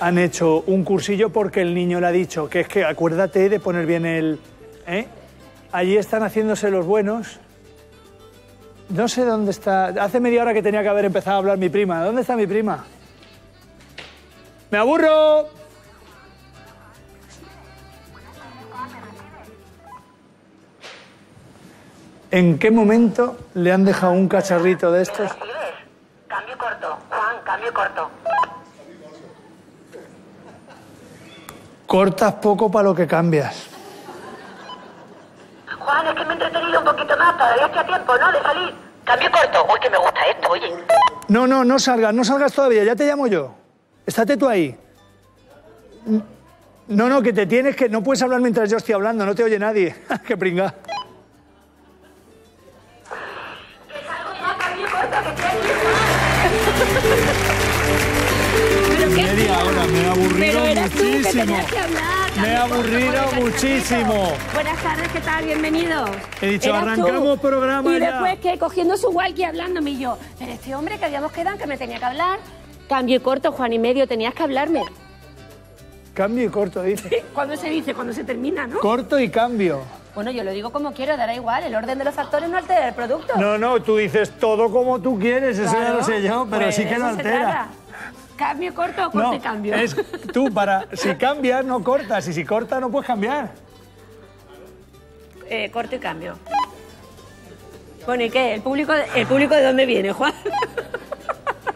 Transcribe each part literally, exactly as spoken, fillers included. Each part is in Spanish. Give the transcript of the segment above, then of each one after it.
Han hecho un cursillo porque el niño le ha dicho que es que acuérdate de poner bien el... ¿eh? Allí están haciéndose los buenos. No sé dónde está... Hace media hora que tenía que haber empezado a hablar mi prima. ¿Dónde está mi prima? ¡Me aburro! ¿En qué momento le han dejado un cacharrito de estos? Cambio corto, Juan, cambio corto. Cortas poco para lo que cambias. Juan, es que me he entretenido un poquito más, todavía está a tiempo, ¿no?, de salir. Cambio corto. Uy, que me gusta esto, oye. No, no, no salgas, no salgas todavía, ya te llamo yo. Estate tú ahí. No, no, que te tienes que... No puedes hablar mientras yo estoy hablando, no te oye nadie. Qué pringa. Que salgo ya, cambio corto, que estoy aquí. Media hora, me he aburrido muchísimo. Me he aburrido muchísimo. Buenas tardes, ¿qué tal? Bienvenidos. He dicho, arrancamos programa ya. Y después que cogiendo su walkie hablándome y yo, pero este hombre que habíamos quedado que me tenía que hablar. Cambio y corto, Juan y medio, tenías que hablarme. Cambio y corto, dice. ¿Cuándo se dice? Cuando se termina, ¿no? Corto y cambio. Bueno, yo lo digo como quiero, dará igual. El orden de los factores no altera el producto. No, no, tú dices todo como tú quieres, claro, eso ya lo sé yo, pero pues sí que lo altera. ¿Cambio corto o corto no, y cambio? Es tú, para... Si cambias, no cortas. Y si cortas, no puedes cambiar. Eh, corto y cambio. Bueno, ¿y qué? ¿El público, el público de dónde viene, Juan?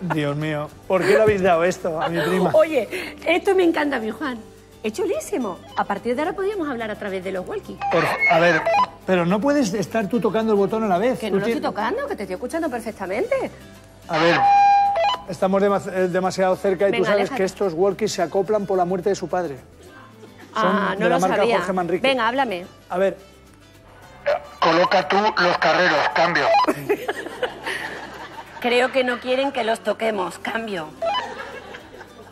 Dios mío. ¿Por qué le habéis dado esto a mi prima? Oye, esto me encanta a mí, Juan. Es chulísimo. A partir de ahora podíamos hablar a través de los walkie. Por, a ver, pero no puedes estar tú tocando el botón a la vez. Que no lo estoy tocando, que te estoy escuchando perfectamente. A ver, estamos demas, eh, demasiado cerca y venga, tú sabes aléjate. Que estos walkies se acoplan por la muerte de su padre. Son ah, no de la lo marca sabía. Jorge Manrique. Venga, háblame. A ver. Coloca tú los carreros, cambio. Creo que no quieren que los toquemos. Cambio.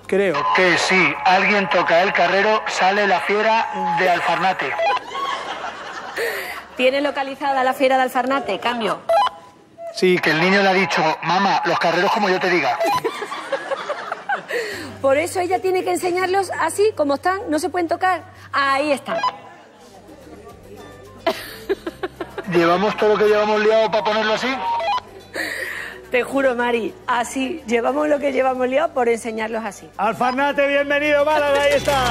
Creo que si alguien toca el carrero, sale la fiera de Alfarnate. ¿Tiene localizada la fiera de Alfarnate? Cambio. Sí, que el niño le ha dicho, mamá, los carreros como yo te diga. Por eso ella tiene que enseñarlos así, como están, no se pueden tocar. Ahí están. ¿Llevamos todo lo que llevamos liado para ponerlo así? Te juro, Mari, así llevamos lo que llevamos liado por enseñarlos así. Alfarnate, bienvenido, Málaga, ahí está.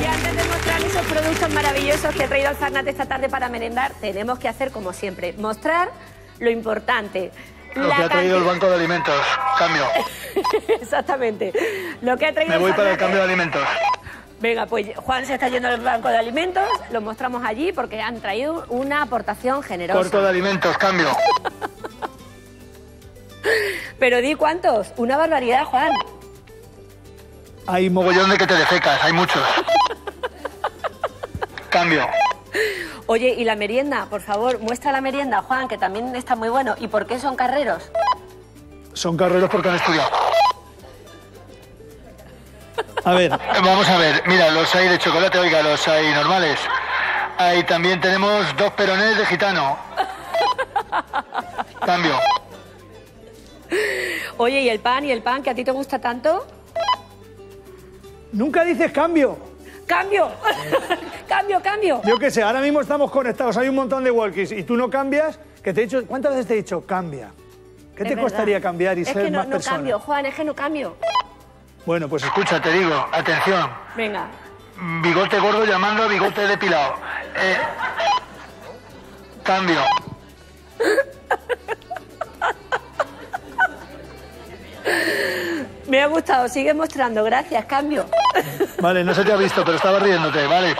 Y antes de mostrar esos productos maravillosos que he traído Alfarnate esta tarde para merendar, tenemos que hacer como siempre, mostrar lo importante. Lo que ha traído el Banco de Alimentos. Cambio. Exactamente. Lo que ha traído Me voy Alfarnate. Para el cambio de alimentos. Venga, pues Juan se está yendo al Banco de Alimentos. Lo mostramos allí porque han traído una aportación generosa. Corto de alimentos, cambio. Pero di cuántos. Una barbaridad, Juan. Hay mogollón de que te defecas. Hay muchos. Cambio. Oye, y la merienda, por favor, muestra la merienda, Juan, que también está muy bueno. ¿Y por qué son carreros? Son carreros porque han estudiado. A ver. Vamos a ver, mira, los hay de chocolate, oiga, los hay normales. Ahí también tenemos dos peronés de gitano. Cambio. Oye, ¿y el pan, y el pan, que a ti te gusta tanto? Nunca dices cambio. ¡Cambio! ¡Cambio, cambio! Yo qué sé, ahora mismo estamos conectados, hay un montón de walkies y tú no cambias, que te he dicho... ¿Cuántas veces te he dicho cambia? ¿Qué es te verdad. Costaría cambiar y es ser que no, más no persona? Es que no cambio, Juan, es que no cambio. Bueno, pues escucha, te digo, atención. Venga. Bigote gordo llamando a bigote depilado. Eh, cambio. Me ha gustado, sigue mostrando, gracias, cambio. Vale, no se te ha visto, pero estaba riéndote, vale.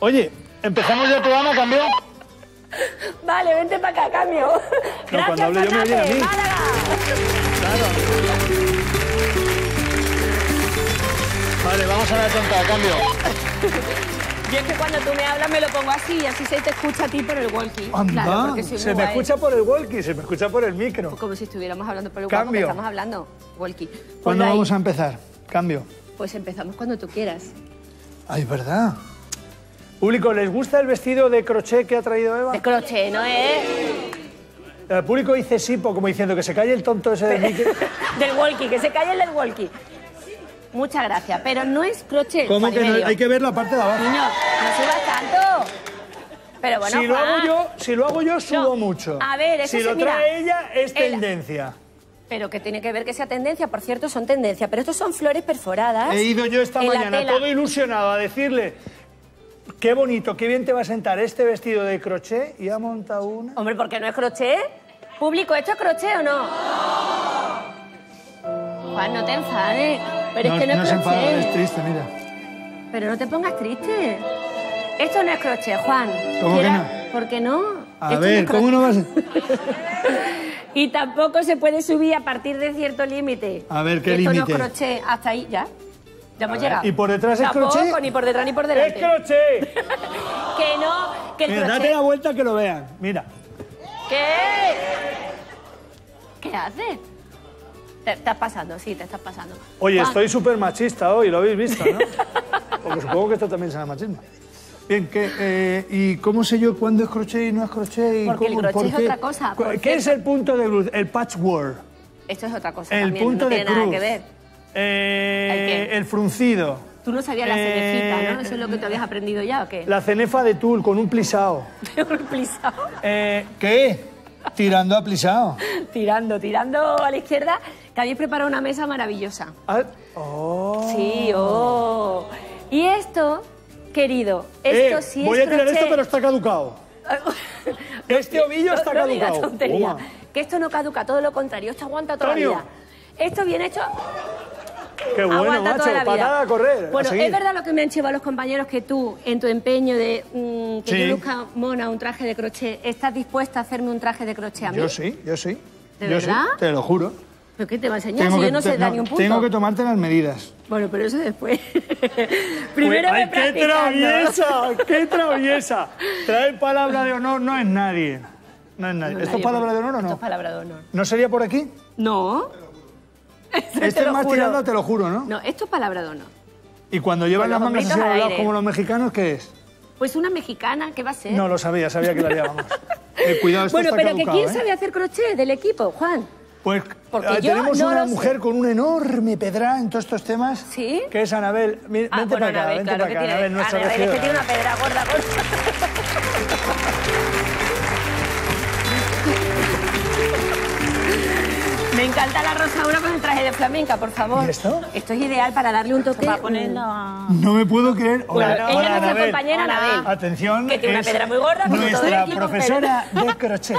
Oye, ¿empezamos ya el programa, cambio? Vale, vente para acá, cambio. No, gracias, cuando hable yo me voy a mí. Málaga. Claro. Vale, vamos a la tonta, cambio. Yo es que cuando tú me hablas me lo pongo así y así se te escucha a ti por el walkie. Anda, claro, porque soy se me escucha por el walkie, se me escucha por el micro. Pues como si estuviéramos hablando por el walkie. Cambio. Estamos hablando walkie. ¿Cuándo vamos a empezar? Cambio. Pues empezamos cuando tú quieras. Ay, ¿verdad? Público, ¿les gusta el vestido de crochet que ha traído Eva? De crochet, ¿no es? El público dice sí, como diciendo que se calle el tonto ese del Mickey. Del walkie, que se calle el del walkie. Muchas gracias, pero no es crochet. ¿Cómo que no? Hay que ver la parte de abajo. Niño, no subas tanto. Pero bueno, si lo hago yo, si lo hago yo, subo no. mucho. A ver, eso Si lo trae mira, ella, es el... tendencia. Pero que tiene que ver que sea tendencia, por cierto, son tendencia. Pero estos son flores perforadas. He ido yo esta mañana todo ilusionado a decirle... Qué bonito, qué bien te va a sentar este vestido de crochet y ha montado una... Hombre, ¿por qué no es crochet? Público, ¿esto es crochet o no? ¡Oh! Juan, no te enfades. Pero no, es que no, no es crochet. No se enfada, es triste, mira. Pero no te pongas triste. Esto no es crochet, Juan. ¿Cómo que no? ¿Por qué no? A esto ver, no ¿cómo no vas a...? Y tampoco se puede subir a partir de cierto límite. A ver, ¿qué límite? Esto no es crochet, hasta ahí, ya. Ya hemos llegado. ¿Y por detrás es Tampoco, crochet? Ni por detrás ni por delante. ¡Es crochet! Que no, que el Mira, crochet... Date la vuelta que lo vean, mira. ¿Qué? ¿Qué haces? Te estás pasando, sí, te estás pasando. Oye, ah. estoy súper machista hoy, lo habéis visto, ¿no? Porque supongo que esto también será machismo. Bien, que, eh, ¿y cómo sé yo cuándo es crochet y no es crochet? Y Porque cómo, el crochet ¿por es qué? otra cosa. ¿Qué cierto? es el punto de cruz? El patchwork. Esto es otra cosa, el también, punto no de tiene cruz. nada que ver. Eh, ¿El, ¿El fruncido? Tú no sabías la cenefita, eh, ¿no? ¿Eso es lo que te habías aprendido ya o qué? La cenefa de tul con un plisao. ¿Un plisao? Eh, ¿Qué? Tirando a plisao. Tirando, tirando a la izquierda, que habéis preparado una mesa maravillosa. Ah, oh. Sí, oh. Y esto, querido, esto eh, sí es voy a tirar crochet. esto, pero está caducado. Este ovillo está no, no caducado. Diga tontería, que esto no caduca, todo lo contrario, esto aguanta toda Antonio. la vida. Esto bien hecho... Qué bueno, macho, patada a correr. Bueno, a es verdad lo que me han llevado los compañeros, que tú, en tu empeño de mmm, que sí. te luzca mona un traje de crochet, ¿estás dispuesta a hacerme un traje de crochet a mí? Yo sí, yo sí. ¿De yo verdad? Sí, te lo juro. ¿Pero qué te va a enseñar tengo si que, yo no sé no, dar ni un punto? Tengo que tomarte las medidas. Bueno, pero eso después. Primero pues, ay, voy ¡Qué traviesa! ¡Qué traviesa! Traer palabra de honor no es nadie. No es nadie. No, ¿Esto nadie, es palabra de honor o no? Esto es palabra de honor. ¿No sería por aquí? No. Este es más tirado, te lo juro, ¿no? No, esto es palabra de honor. ¿Y cuando llevan las mangas así dobladas como los mexicanos, qué es? Pues una mexicana, ¿qué va a ser? No lo sabía, sabía que la llevábamos. eh, cuidado, esto bueno, está pero caducado, que ¿quién ¿eh? sabe hacer crochet del equipo, Juan? Pues Porque yo tenemos no una mujer sé. con un enorme pedra en todos estos temas, ¿Sí? que es Anabel. Vente ah, bueno, para acá, Anabel, vente claro para acá. Anabel, nuestra Anabel, es que tiene una pedra gorda. Me encanta la Rosaura con el traje de flamenca, por favor. ¿Y esto? Esto es ideal para darle un toque. Para ponerlo a... No me puedo creer. Hola, bueno, hola, ella es nuestra Anabel. compañera hola. Anabel. Atención. Que tiene una pedra muy gorda. Nuestra profesora de crochet.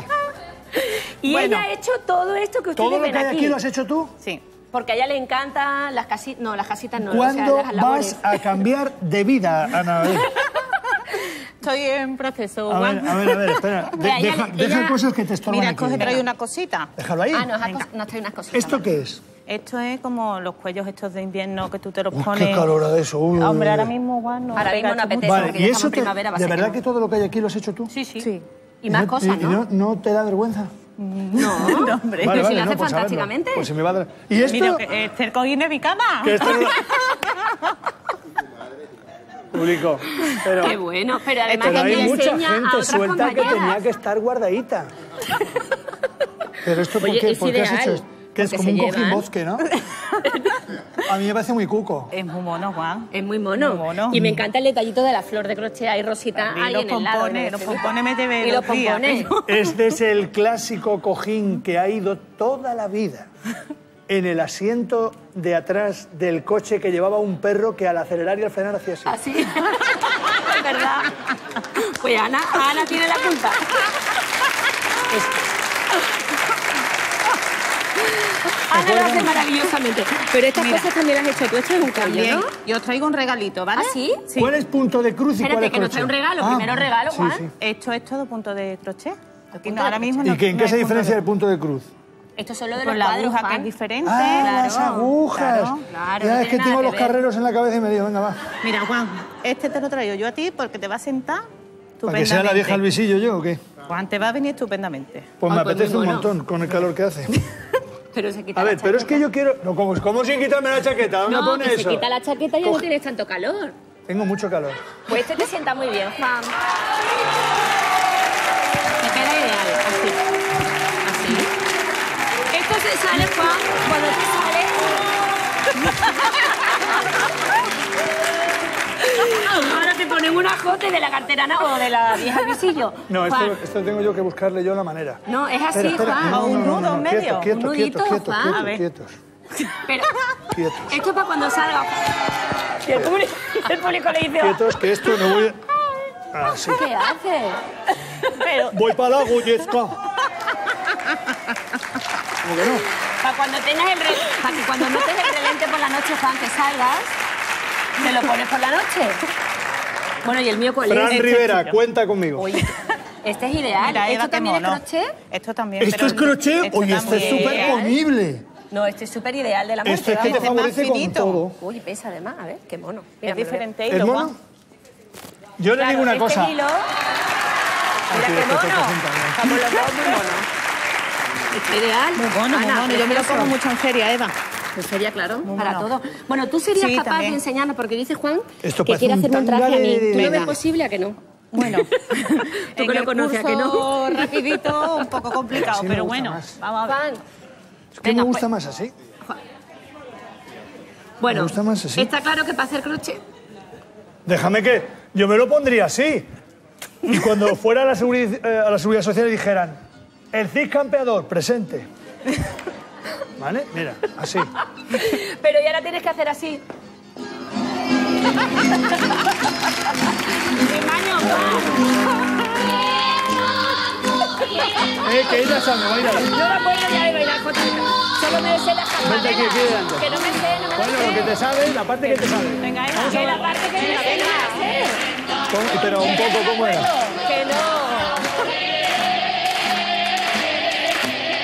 Y bueno, ella ha hecho todo esto que ustedes ven aquí. ¿Todo lo que hay aquí lo has hecho tú? Sí. Porque a ella le encantan las casitas. No, las casitas no. ¿Cuándo o sea, las vas a cambiar de vida, Anabel? Estoy en proceso. A ver, a ver, a ver, espera. De, ella, deja deja ella... cosas que te estorban. Mira, coge, trae una cosita. Déjalo ahí. Ah, nos no trae unas cositas. ¿Esto vale. qué es? Esto es como los cuellos estos de invierno que tú te los Uy, pones. Qué calor de eso. Uy, Hombre, ahora mismo, bueno. No, ahora mismo no, no apetece. Vale, porque y eso te... primavera va ¿De verdad que todo lo que hay aquí lo has hecho tú? Sí, sí. sí. Y, y más no, cosas, ¿no? Y no, ¿No te da vergüenza? No, no hombre. Vale, vale, si lo no, haces pues fantásticamente. Pues si me va a dar... ¿Y esto? Mira, este cojín de mi cama. Público. Pero, Qué bueno, pero además pero hay mucha gente suelta que tenía que estar guardadita. Pero esto, ¿por Oye, qué, es ¿por qué has hecho esto? Que es como un cojín bosque, ¿no? A mí me parece muy cuco. Es muy mono, Juan. Es muy mono. Muy mono. Y me encanta el detallito de la flor de crochet. Hay rosita ahí en el lado. Los pompones me te ven. Y los pompones. Este es el clásico cojín que ha ido toda la vida en el asiento de atrás del coche que llevaba un perro que al acelerar y al frenar hacía así. ¿Así? ¿Es verdad? Pues Ana, Ana tiene la culpa. Ana lo hace maravillosamente. Pero estas Mira. cosas también las has hecho tú. Esto es un cambio, ¿no? Yo os traigo un regalito, ¿vale? ¿Ah, sí? sí? ¿Cuál es punto de cruz y Espérate, cuál es que nos trae un regalo. Ah, Primero regalo, Juan. Sí, sí. Esto es todo punto de crochet. Aquí no, de ahora mismo ¿Y no, que, en no qué se diferencia de... el punto de cruz? Esto es solo de los la cuadros, aguja, que es diferente. Ah, claro, las agujas. Claro, claro, ya no es que tengo que los ver. carreros en la cabeza y me digo, venga, va. Mira, Juan, este te lo traigo yo a ti porque te va a sentar estupendamente. ¿Para que sea la vieja Luisillo yo o qué? Juan, te va a venir estupendamente. Pues Ay, me pues apetece un bueno. montón con el calor que hace. Pero se quita a ver, la pero es que yo quiero... No, ¿cómo, cómo sin quitarme la chaqueta? ¿Dónde no, pone que eso? se quita la chaqueta y Coge... no tienes tanto calor. Tengo mucho calor. Pues este te sienta muy bien, Juan. Te queda ideal, así. Así. Esto se sale, Juan, cuando te sale... Ahora te ponen un ajote de la carterana o de la vieja visillo. No, esto, esto tengo yo que buscarle yo la manera. No, es así, espera, espera. Juan. No, no, no, no, no. Un nudo medio. Quietos, un quietos, nudito, quietos, Juan. Quietos, quietos, Pero... quietos. Esto es para cuando salga... Y el público, el público le dice... Quietos, que esto no voy... Así. ¿Qué haces? Pero... Voy para la gollesca. ¿Cómo que no? Para cuando tengas el... Re... Para que cuando metes el relente por la noche, Juan, que salgas, te lo pones por la noche. Bueno, y el mío... ¿Cuál es? Fran Rivera, cuenta conmigo. Oye, este es ideal. Mira, ¿esto también mono. es crochet? Esto también. ¿Esto pero es crochet? Esto Oye, esto es súper ponible. No, este es súper ideal de la muerte. Este es que te favorece con todo. Uy, pesa además. A ver, qué mono. Mira, es diferente hilo, Juan. Mono? Yo claro, le digo una este cosa. Hilo... Mira, qué mono. Estamos los dos muy monos. Es ideal. Muy mono, muy mono. Yo me lo pongo mucho en feria, Eva. En feria, claro, muy para mono. todo. Bueno, tú serías sí, capaz también. de enseñarnos, porque dice Juan Esto que quiere hacerme un traje de... a mí. ¿Tú lo ves posible a que no? Bueno, tú que lo conoces a que no. rapidito, un poco complicado, pero bueno. Vamos a ver. Es que Venga, me gusta pues... más así. Bueno, me gusta más así. Está claro que para hacer crochet... Déjame que... Yo me lo pondría así. Y cuando fuera a la, seguri... eh, a la Seguridad Social dijeran... El C I S campeador, presente. ¿Vale? Mira, así. Pero y ahora tienes que hacer así. Eh, que ella sabe bailar. No la puedo ya de bailar, Jota. Solo me sé las campaneras. Que no me sé, no me Bueno, lo que te sabes, la parte que te sabes. Venga, Eva. Que la parte que te sabes. ¿Cómo? Pero un poco, ¿cómo era? Que no.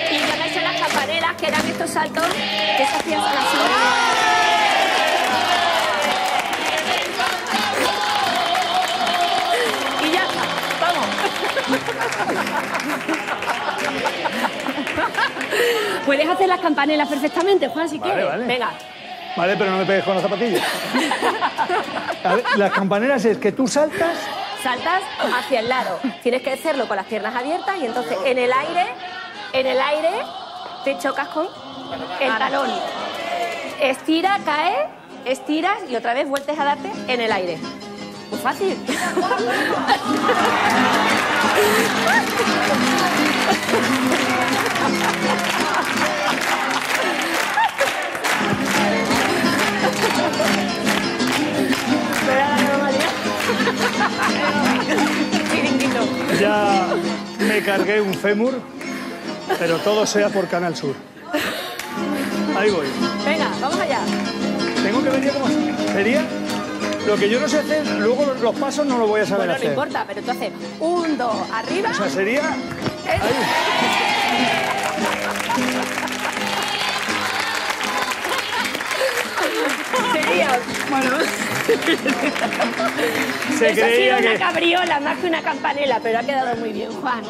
Y yo me sé las campaneras, que eran estos saltos que se hacían con la sombra. Puedes hacer las campanelas perfectamente, Juan, si vale, quieres. Vale. Venga. Vale, pero no me pegues con las zapatillas. A ver, las campanelas es que tú saltas... Saltas hacia el lado. Tienes que hacerlo con las piernas abiertas y entonces en el aire, en el aire, te chocas con el talón. Estira, cae, estiras y otra vez vuelves a darte en el aire. Muy fácil. Ya me cargué un fémur, pero todo sea por Canal Sur. Ahí voy. Venga, vamos allá. Tengo que venir como sería. Lo que yo no sé hacer, luego los, los pasos no lo voy a saber bueno, hacer. Bueno, no importa, pero tú haces un, dos, arriba... O sea, sería... Ahí. Sería... Bueno... Se Eso creía ha sido que... una cabriola más que una campanela, pero ha quedado muy bien, Juan.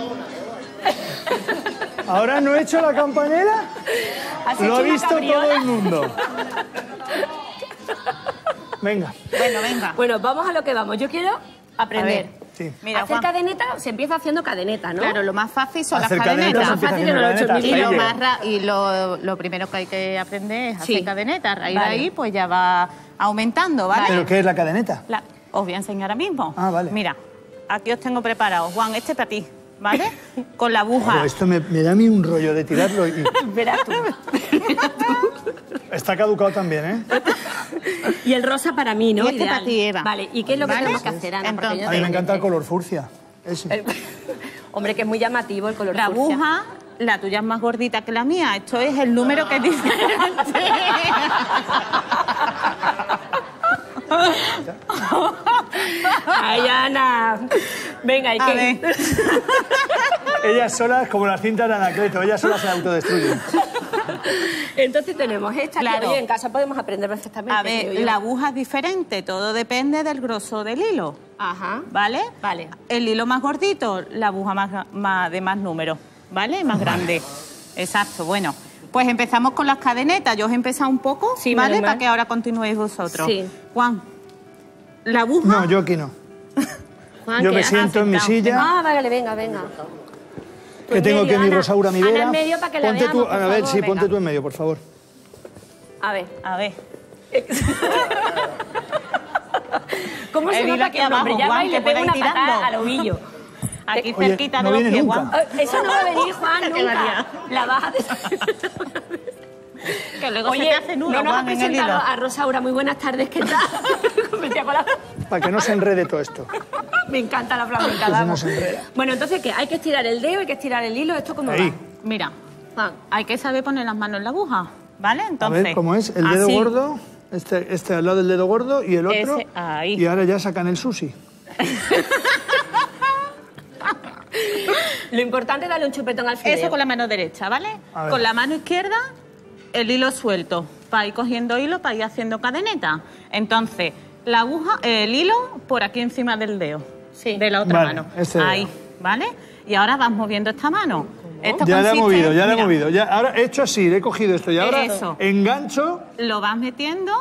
¿Ahora no he hecho la campanela? Lo ha visto cabriola? todo el mundo. Venga. Bueno, venga. Bueno, vamos a lo que vamos. Yo quiero aprender. A ver, sí. Mira, hacer Juan. cadeneta, se empieza haciendo cadeneta, ¿no? Claro, lo más fácil son hacer las cadenetas. Lo más fácil que no lo he hecho en mi vida. Y, lo, más ra y lo, lo primero que hay que aprender es hacer sí. cadeneta. A raíz vale. de ahí, pues ya va aumentando, ¿vale? ¿Pero qué es la cadeneta? La... Os voy a enseñar ahora mismo. Ah, vale. Mira, aquí os tengo preparado. Juan, este para ti, ¿vale? Con la aguja. Pero esto me, me da a mí un rollo de tirarlo y... Verás tú. Verás tú. Está caducado también, ¿eh? Y el rosa para mí, ¿no? Y este para ti, Eva. Vale, ¿y qué es lo que ¿Vale? tenemos que hacer, Ana? Entonces, a mí me encanta el color furcia. Ese. El... Hombre, que es muy llamativo el color la furcia. La aguja, la tuya es más gordita que la mía. Esto es el número que dice. Ay, Ana. Venga, ¿y qué? Ellas solas, como las cintas de Anacleto, ellas solas se autodestruyen. Entonces tenemos esta, claro. que oye, en casa podemos aprender perfectamente. A ver, la aguja es diferente, todo depende del grosor del hilo. Ajá. ¿Vale? Vale. El hilo más gordito, la aguja más, más, de más número, ¿vale? Más grande. Exacto, bueno. Pues empezamos con las cadenetas. Yo os he empezado un poco, sí, ¿vale? Para que ahora continuéis vosotros. Sí. Juan, ¿La aguja? No, yo aquí no. Juan, yo me siento en mi silla. Ah, vale, venga, venga. Que tengo aquí mi Rosaura, mi vela. Ponte tú, a ver, sí, ponte tú en medio, por favor. A ver, a ver. ¿Cómo se nota que abajo, Juan, y le pega una patada al ovillo? Aquí cerquita de los pies, Juan. Eso no va a venir, Juan, nunca. La baja de... Que luego Oye, se te hace nudo, no nos ha presentado a Rosaura. Muy buenas tardes, ¿qué tal? Para que no se enrede todo esto. Me encanta la flamenca, la pues no Bueno, entonces, ¿qué? Hay que estirar el dedo, hay que estirar el hilo. ¿Esto cómo Ahí. va? Mira, Juan, hay que saber poner las manos en la aguja, ¿vale? Entonces, a ver, ¿cómo es? El dedo así. gordo, este, este al lado del dedo gordo y el otro. Ese, ahí. Y ahora ya sacan el sushi. Lo importante es darle un chupetón al fideo. Eso con la mano derecha, ¿vale? Con la mano izquierda... el hilo suelto, para ir cogiendo hilo, para ir haciendo cadeneta. Entonces, la aguja, el hilo por aquí encima del dedo, sí. de la otra vale, mano. Este Ahí, dedo. ¿vale? Y ahora vas moviendo esta mano. Esto ya la he movido, ya la he movido. Ya, ahora he hecho así, le he cogido esto y ahora Eso. engancho... Lo vas metiendo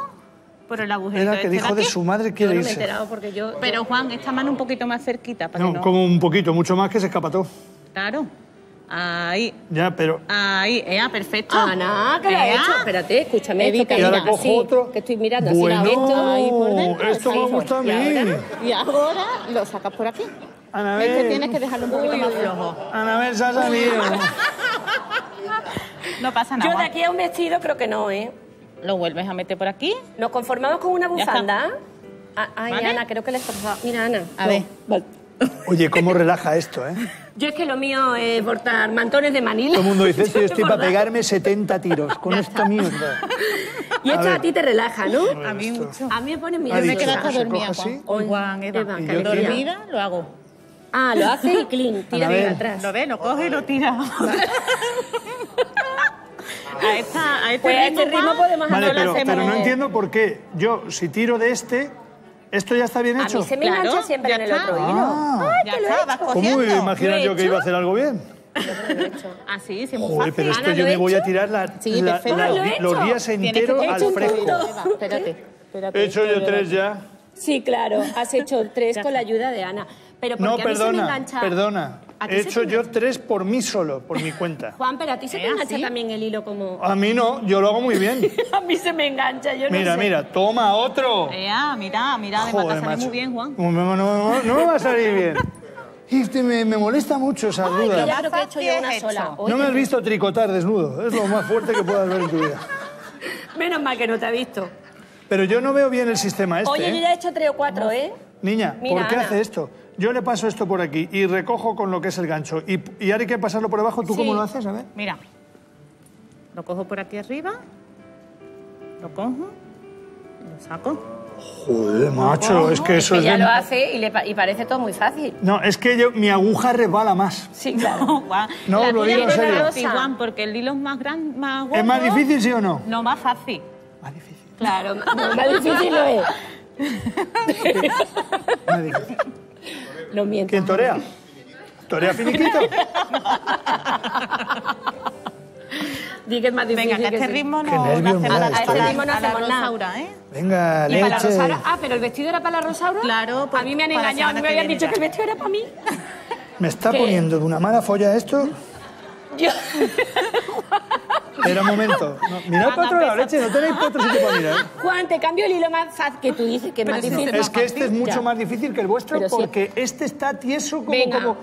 por el agujerito. Era que dijo de su madre quiere irse. Yo no me he enterado porque yo... Pero, Juan, esta mano un poquito más cerquita. Para no, que no, como un poquito, mucho más que se escapa todo. Claro. Ahí. Ya, pero... Ahí, ya, perfecto. Ah, nada, que lo he hecho. Espérate, escúchame. Evita, esto, que mira, cojo así, otro. Que estoy mirando así. Bueno, esto, ahí por dentro, esto me gusta a mí. Y ahora, y ahora lo sacas por aquí. Anabel. Este tienes que dejarlo un poquito Uy, más flojo. Anabel se ha salido. No pasa nada. Yo de aquí a un vestido creo que no, ¿eh? Lo vuelves a meter por aquí. Nos conformamos con una bufanda. Ay, ¿Vale? Ana, creo que le he forzado. Mira, Ana. A no. ver. Vale. Oye, cómo relaja esto, ¿eh? Yo es que lo mío es portar mantones de Manila. Todo el mundo dice, yo estoy para pegarme setenta tiros con esta mierda. Y esto a, a ti te relaja, ¿no? A mí mucho. A mí me pone miedo. Yo me quedo hasta dormida, Juan. O Juan, Eva. Dormida, lo hago. Ah, lo hace y clean, tira de atrás. Lo ve, lo coge y lo tira. A, esta, a este pues ritmo, a este ritmo podemos vale, pero, la pero no entiendo por qué. Yo, si tiro de este... ¿Esto ya está bien hecho? A mí se me engancha claro, siempre en el está. otro hilo. Ah, ¡Ay, que lo he hecho! ¿Cómo me imaginas yo que iba a hacer algo bien? Ah, sí, sí, muy fácil. Pero es que yo me voy a tirar la, sí, la, la, lo he los días enteros al fresco. Espérate, espérate. He hecho yo tres ya. Sí, claro, has hecho tres con la ayuda de Ana. Pero porque no, a mí perdona, se me engancha... perdona. He hecho yo tres por mí solo, por mi cuenta. Juan, pero a ti se te engancha así? también el hilo como... A mí no, yo lo hago muy bien. A mí se me engancha, yo mira, no sé. Mira, mira, toma otro. Mira, mira, mira, me va a salir muy bien, Juan. No, no, no, no me va a salir bien. Y me, me molesta mucho esa Ay, duda. Claro que he hecho yo una hecho? sola. Oye, no me has visto tricotar desnudo, es lo más fuerte que puedas ver en tu vida. Menos mal que no te ha visto. Pero yo no veo bien el sistema este. Oye, ¿eh? yo ya he hecho tres o cuatro, ¿eh? Niña, mira, ¿por qué Ana. hace esto? Yo le paso esto por aquí y recojo con lo que es el gancho. Y, y ahora hay que pasarlo por abajo. ¿Tú sí. cómo lo haces? A ver. Mira. Lo cojo por aquí arriba. Lo cojo. Lo saco. Joder, macho. Lo cojo, es que eso es... Que ya es lo hace y, le pa y parece todo muy fácil. No, es que yo, mi aguja resbala más. Sí, claro. No, Juan. No, lo digo en serio. Sí, Juan, porque el hilo es más grande, más gordo. ¿Es más difícil, sí o no? No, más fácil. Más difícil. Claro, no, más difícil lo es. Más difícil. No miento. ¿Quién torea? ¿Torea finiquito? Dí que es más difícil. Venga, que este ritmo no hacemos nada. Venga, leche. ¿Y para la Rosaura? Ah, ¿pero el vestido era para la Rosaura? Claro. Pues, a mí me han engañado, me habían dicho que el vestido era para mí. ¿Me está ¿Qué? poniendo de una mala folla esto? Yo... Espera un momento. No, mirad para otro lado, leche, no tenéis otro sitio para mirar. Juan, te cambio el hilo más fácil que tú dices, que es más difícil. Es que este es mucho más difícil que el vuestro porque este está tieso como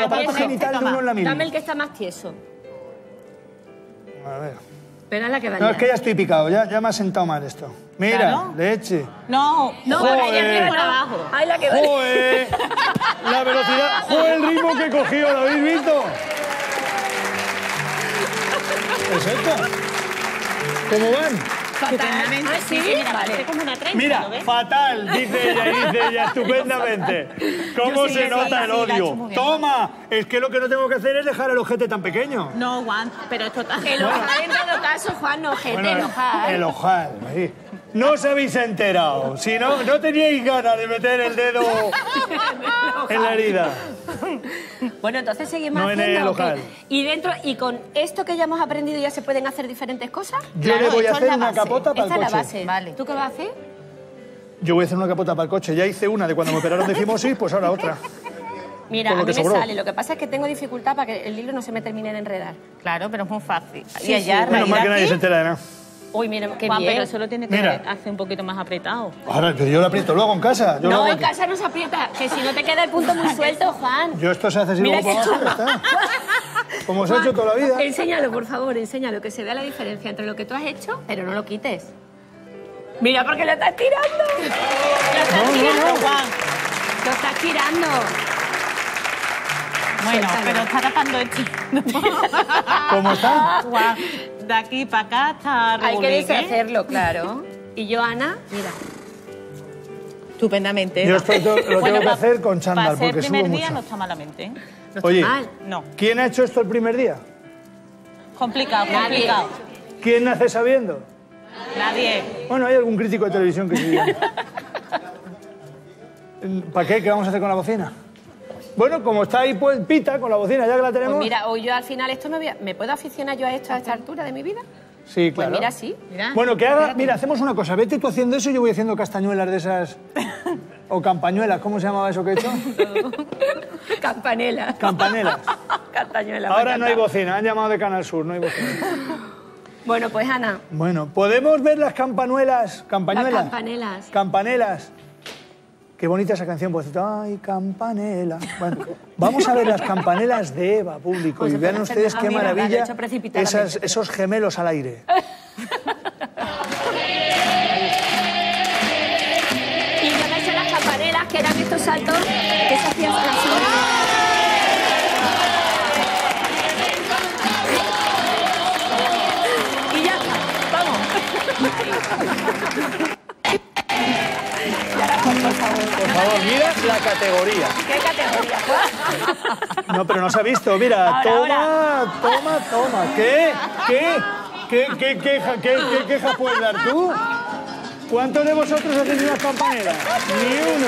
la parte genital de uno en la misma. Dame el que está más tieso. A ver. Espera la que vaya. No, es que ya estoy picado, ya, ya me ha sentado mal esto. Mira, leche. No, no, por ahí por abajo. Ahí la que vaya. ¡Joder! La velocidad, joder, el ritmo que he cogido, ¿lo habéis visto? ¿Es esto? ¿Cómo van? Fatalmente. Ah, sí, mira, vale. como una trenza, mira, ¿lo ves? Fatal, dice ella, dice ella, estupendamente. ¿Cómo se nota el odio? Toma, es que lo que no tengo que hacer es dejar el ojete tan pequeño. No, Juan, pero esto está... El ojal en todo caso, Juan, no ojete, bueno, el ojal. El ojal, sí. No os habéis enterado, si no, no teníais ganas de meter el dedo en la herida. Bueno, entonces seguimos no haciendo... En el local. Y, dentro, y con esto que ya hemos aprendido ya se pueden hacer diferentes cosas. Yo claro, le voy a hacer una capota para el coche. Esta es la base. Vale. ¿Tú qué vas a hacer? Yo voy a hacer una capota para el coche. Ya hice una de cuando me operaron de fimosis, pues ahora otra. Mira, a mí me sale. Lo que pasa es que tengo dificultad para que el libro no se me termine de enredar. Claro, pero es muy fácil. Sí, y allá, sí. Menos mal que nadie se entera de nada. Uy, mira, qué Juan, bien. Pero eso lo tiene que hacer un poquito más apretado. Ahora, pero yo lo aprieto luego en casa. Yo no, en casa no se aprieta, que si no te queda el punto muy suelto, Juan. Yo esto se hace así luego para abajo, está. Como se ha hecho toda la vida. Enséñalo, por favor, enséñalo, que se vea la diferencia entre lo que tú has hecho, pero no lo quites. Mira, porque lo estás tirando. Lo estás no, tirando, no, no. Juan. Lo estás tirando. Bueno, pero está tapando esto. ¿Cómo está? Guau. De aquí para acá está regular. Hay que deshacerlo, ¿eh? Claro. Y yo, Ana, mira. Estupendamente. Yo esto lo tengo bueno, que va, hacer con chándal, porque el primer subo día mucho. No está malamente. ¿Eh? No está Oye, mal. No. ¿Quién ha hecho esto el primer día? Complicado, complicado. ¿Quién nace sabiendo? Nadie. Bueno, hay algún crítico de televisión que sí. ¿Para qué? ¿Qué vamos a hacer con la bocina? Bueno, como está ahí, pues, pita con la bocina, ya que la tenemos... Pues mira, hoy yo al final esto me voy a... ¿Me puedo aficionar yo a esto a esta altura de mi vida? Sí, claro. Pues mira, sí. Mira, bueno, que haga... Mira, hacemos una cosa. Vete tú haciendo eso y yo voy haciendo castañuelas de esas... O campañuelas, ¿cómo se llamaba eso que he hecho? Campanelas. Campanelas. Castañuelas. Ahora no hay bocina, han llamado de Canal Sur, no hay bocina. Bueno, pues, Ana... Bueno, ¿podemos ver las campanuelas? ¿Campañuelas? Las campanelas. Campanelas. Qué bonita esa canción, pues, ay, campanela. Bueno, vamos a ver las campanelas de Eva, público, pues y vean ustedes qué maravilla esas, esos gemelos al aire. Y yo me sé las campanelas, que eran estos saltos que se hacían así. Por favor, mira la categoría. ¿Qué categoría? No, pero no se ha visto. Mira, ahora, toma, ahora. toma, toma. ¿Qué? ¿Qué? ¿Qué, qué, queja, qué, qué queja puedes dar tú? ¿Cuántos de vosotros hacéis unas campaneras? Ni uno.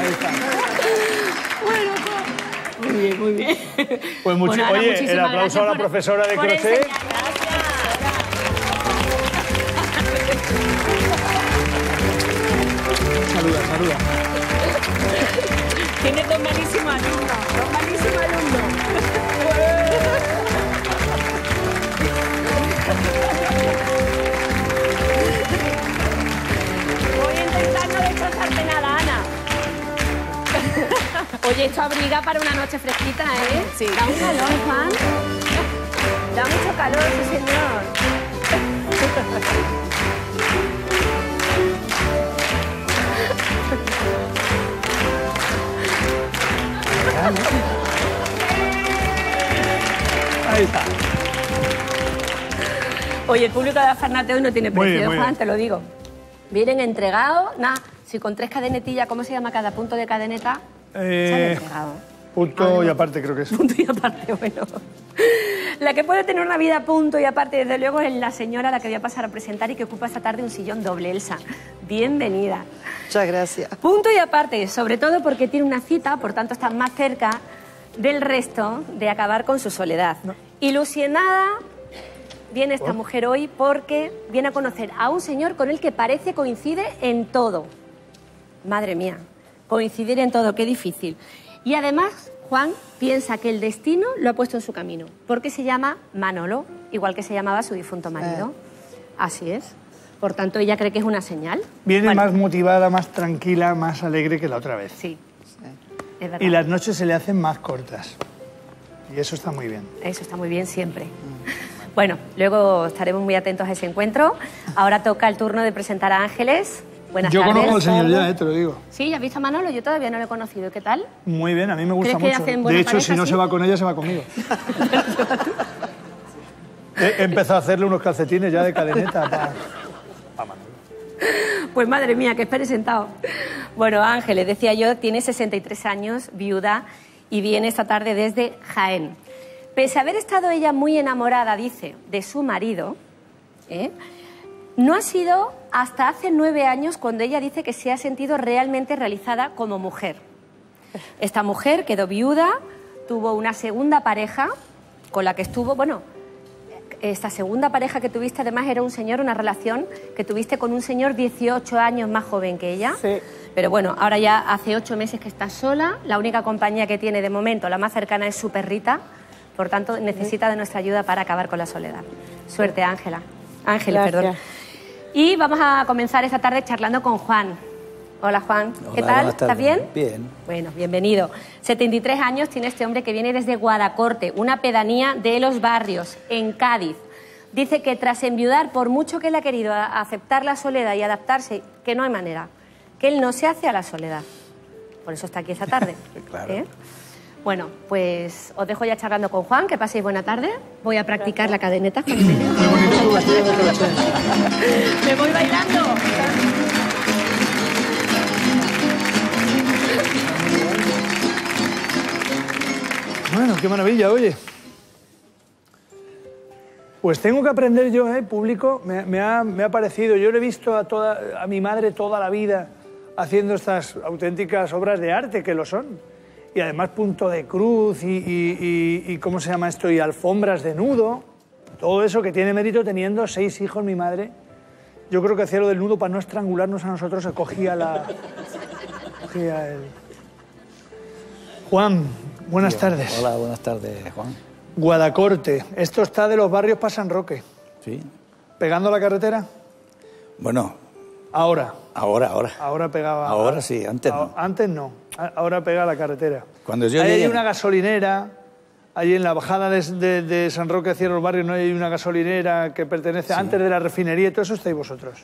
Ahí está. Bueno, pues... Muy bien, muy bien. Pues mucho, bueno, Ana, oye, el aplauso a la por, profesora de crochet. Saluda, saluda. Tiene dos malísimos alumnos, dos malísimos alumnos. Voy a intentar no destrozarte nada, Ana. Oye, esto abriga para una noche fresquita, ¿eh? Sí. Da un calor, Juan. Da mucho calor, sí, señor. Ahí está. Oye, el público de la Farnate hoy no tiene precio, Juan, bien. Te lo digo. Vienen entregados, nada, si con tres cadenetillas, ¿cómo se llama cada punto de cadeneta? Eh, se han entregado. Punto ah, bueno. y aparte, creo que es. Punto y aparte, bueno. La que puede tener una vida a punto y aparte, desde luego, es la señora a la que voy a pasar a presentar y que ocupa esta tarde un sillón doble, Elsa. Bienvenida. Muchas gracias. Punto y aparte, sobre todo porque tiene una cita, por tanto está más cerca del resto de acabar con su soledad. No. Ilusionada viene esta oh. mujer hoy porque viene a conocer a un señor con el que parece coincide en todo. Madre mía, coincidir en todo, qué difícil. Y además... Juan piensa que el destino lo ha puesto en su camino, porque se llama Manolo, igual que se llamaba su difunto marido. Eh. Así es. Por tanto, ella cree que es una señal. Viene bueno. más motivada, más tranquila, más alegre que la otra vez. Sí. sí. Es verdad. Y las noches se le hacen más cortas. Y eso está muy bien. Eso está muy bien siempre. Mm. Bueno, luego estaremos muy atentos a ese encuentro. Ahora toca el turno de presentar a Ángeles. Buenas yo tardes. Conozco al señor ya, eh, te lo digo. Sí, ¿ya has visto a Manolo? Yo todavía no lo he conocido. ¿Qué tal? Muy bien, a mí me gusta mucho. De hecho, pareja, si no ¿sí? se va con ella, se va conmigo. He empezado a hacerle unos calcetines ya de cadeneta para pa Manolo. Pues madre mía, que has presentado. Bueno, Ángeles, decía yo, tiene sesenta y tres años, viuda, y viene esta tarde desde Jaén. Pese a haber estado ella muy enamorada, dice, de su marido, ¿eh? No ha sido hasta hace nueve años cuando ella dice que se ha sentido realmente realizada como mujer. Esta mujer quedó viuda, tuvo una segunda pareja con la que estuvo... Bueno, esta segunda pareja que tuviste, además, era un señor, una relación que tuviste con un señor dieciocho años más joven que ella. Sí. Pero bueno, ahora ya hace ocho meses que estás sola. La única compañía que tiene de momento, la más cercana, es su perrita. Por tanto, necesita de nuestra ayuda para acabar con la soledad. Suerte, Ángela. Ángela, perdón. Y vamos a comenzar esta tarde charlando con Juan. Hola, Juan. Hola, ¿qué tal? ¿Estás bien? Bien. Bueno, bienvenido. setenta y tres años tiene este hombre que viene desde Guadacorte, una pedanía de Los Barrios, en Cádiz. Dice que tras enviudar, por mucho que él ha querido aceptar la soledad y adaptarse, que no hay manera, que él no se hace a la soledad. Por eso está aquí esta tarde. Claro. ¿Eh? Bueno, pues os dejo ya charlando con Juan, que paséis buena tarde. Voy a practicar la cadeneta. Me voy bailando. Bueno, qué maravilla, oye. Pues tengo que aprender yo, ¿eh? Público, me, me, ha, me ha parecido. Yo le he visto a, toda, a mi madre toda la vida haciendo estas auténticas obras de arte, que lo son. Y además punto de cruz y, y, y, y ¿cómo se llama esto? Y alfombras de nudo. Todo eso que tiene mérito teniendo seis hijos mi madre. Yo creo que hacía lo del nudo para no estrangularnos a nosotros, se cogía la... Cogía el... Juan... Buenas tardes. Hola, buenas tardes, Juan. Guadacorte. Esto está de Los Barrios para San Roque. Sí. ¿Pegando la carretera? Bueno. Ahora. Ahora, ahora. Ahora pegaba. Ahora sí, antes no. Antes no. Ahora pega la carretera. Cuando yo ahí llegué... hay una gasolinera. Allí en la bajada de, de, de San Roque hacia Los Barrios no hay una gasolinera que pertenece sí. antes de la refinería y todo eso estáis vosotros.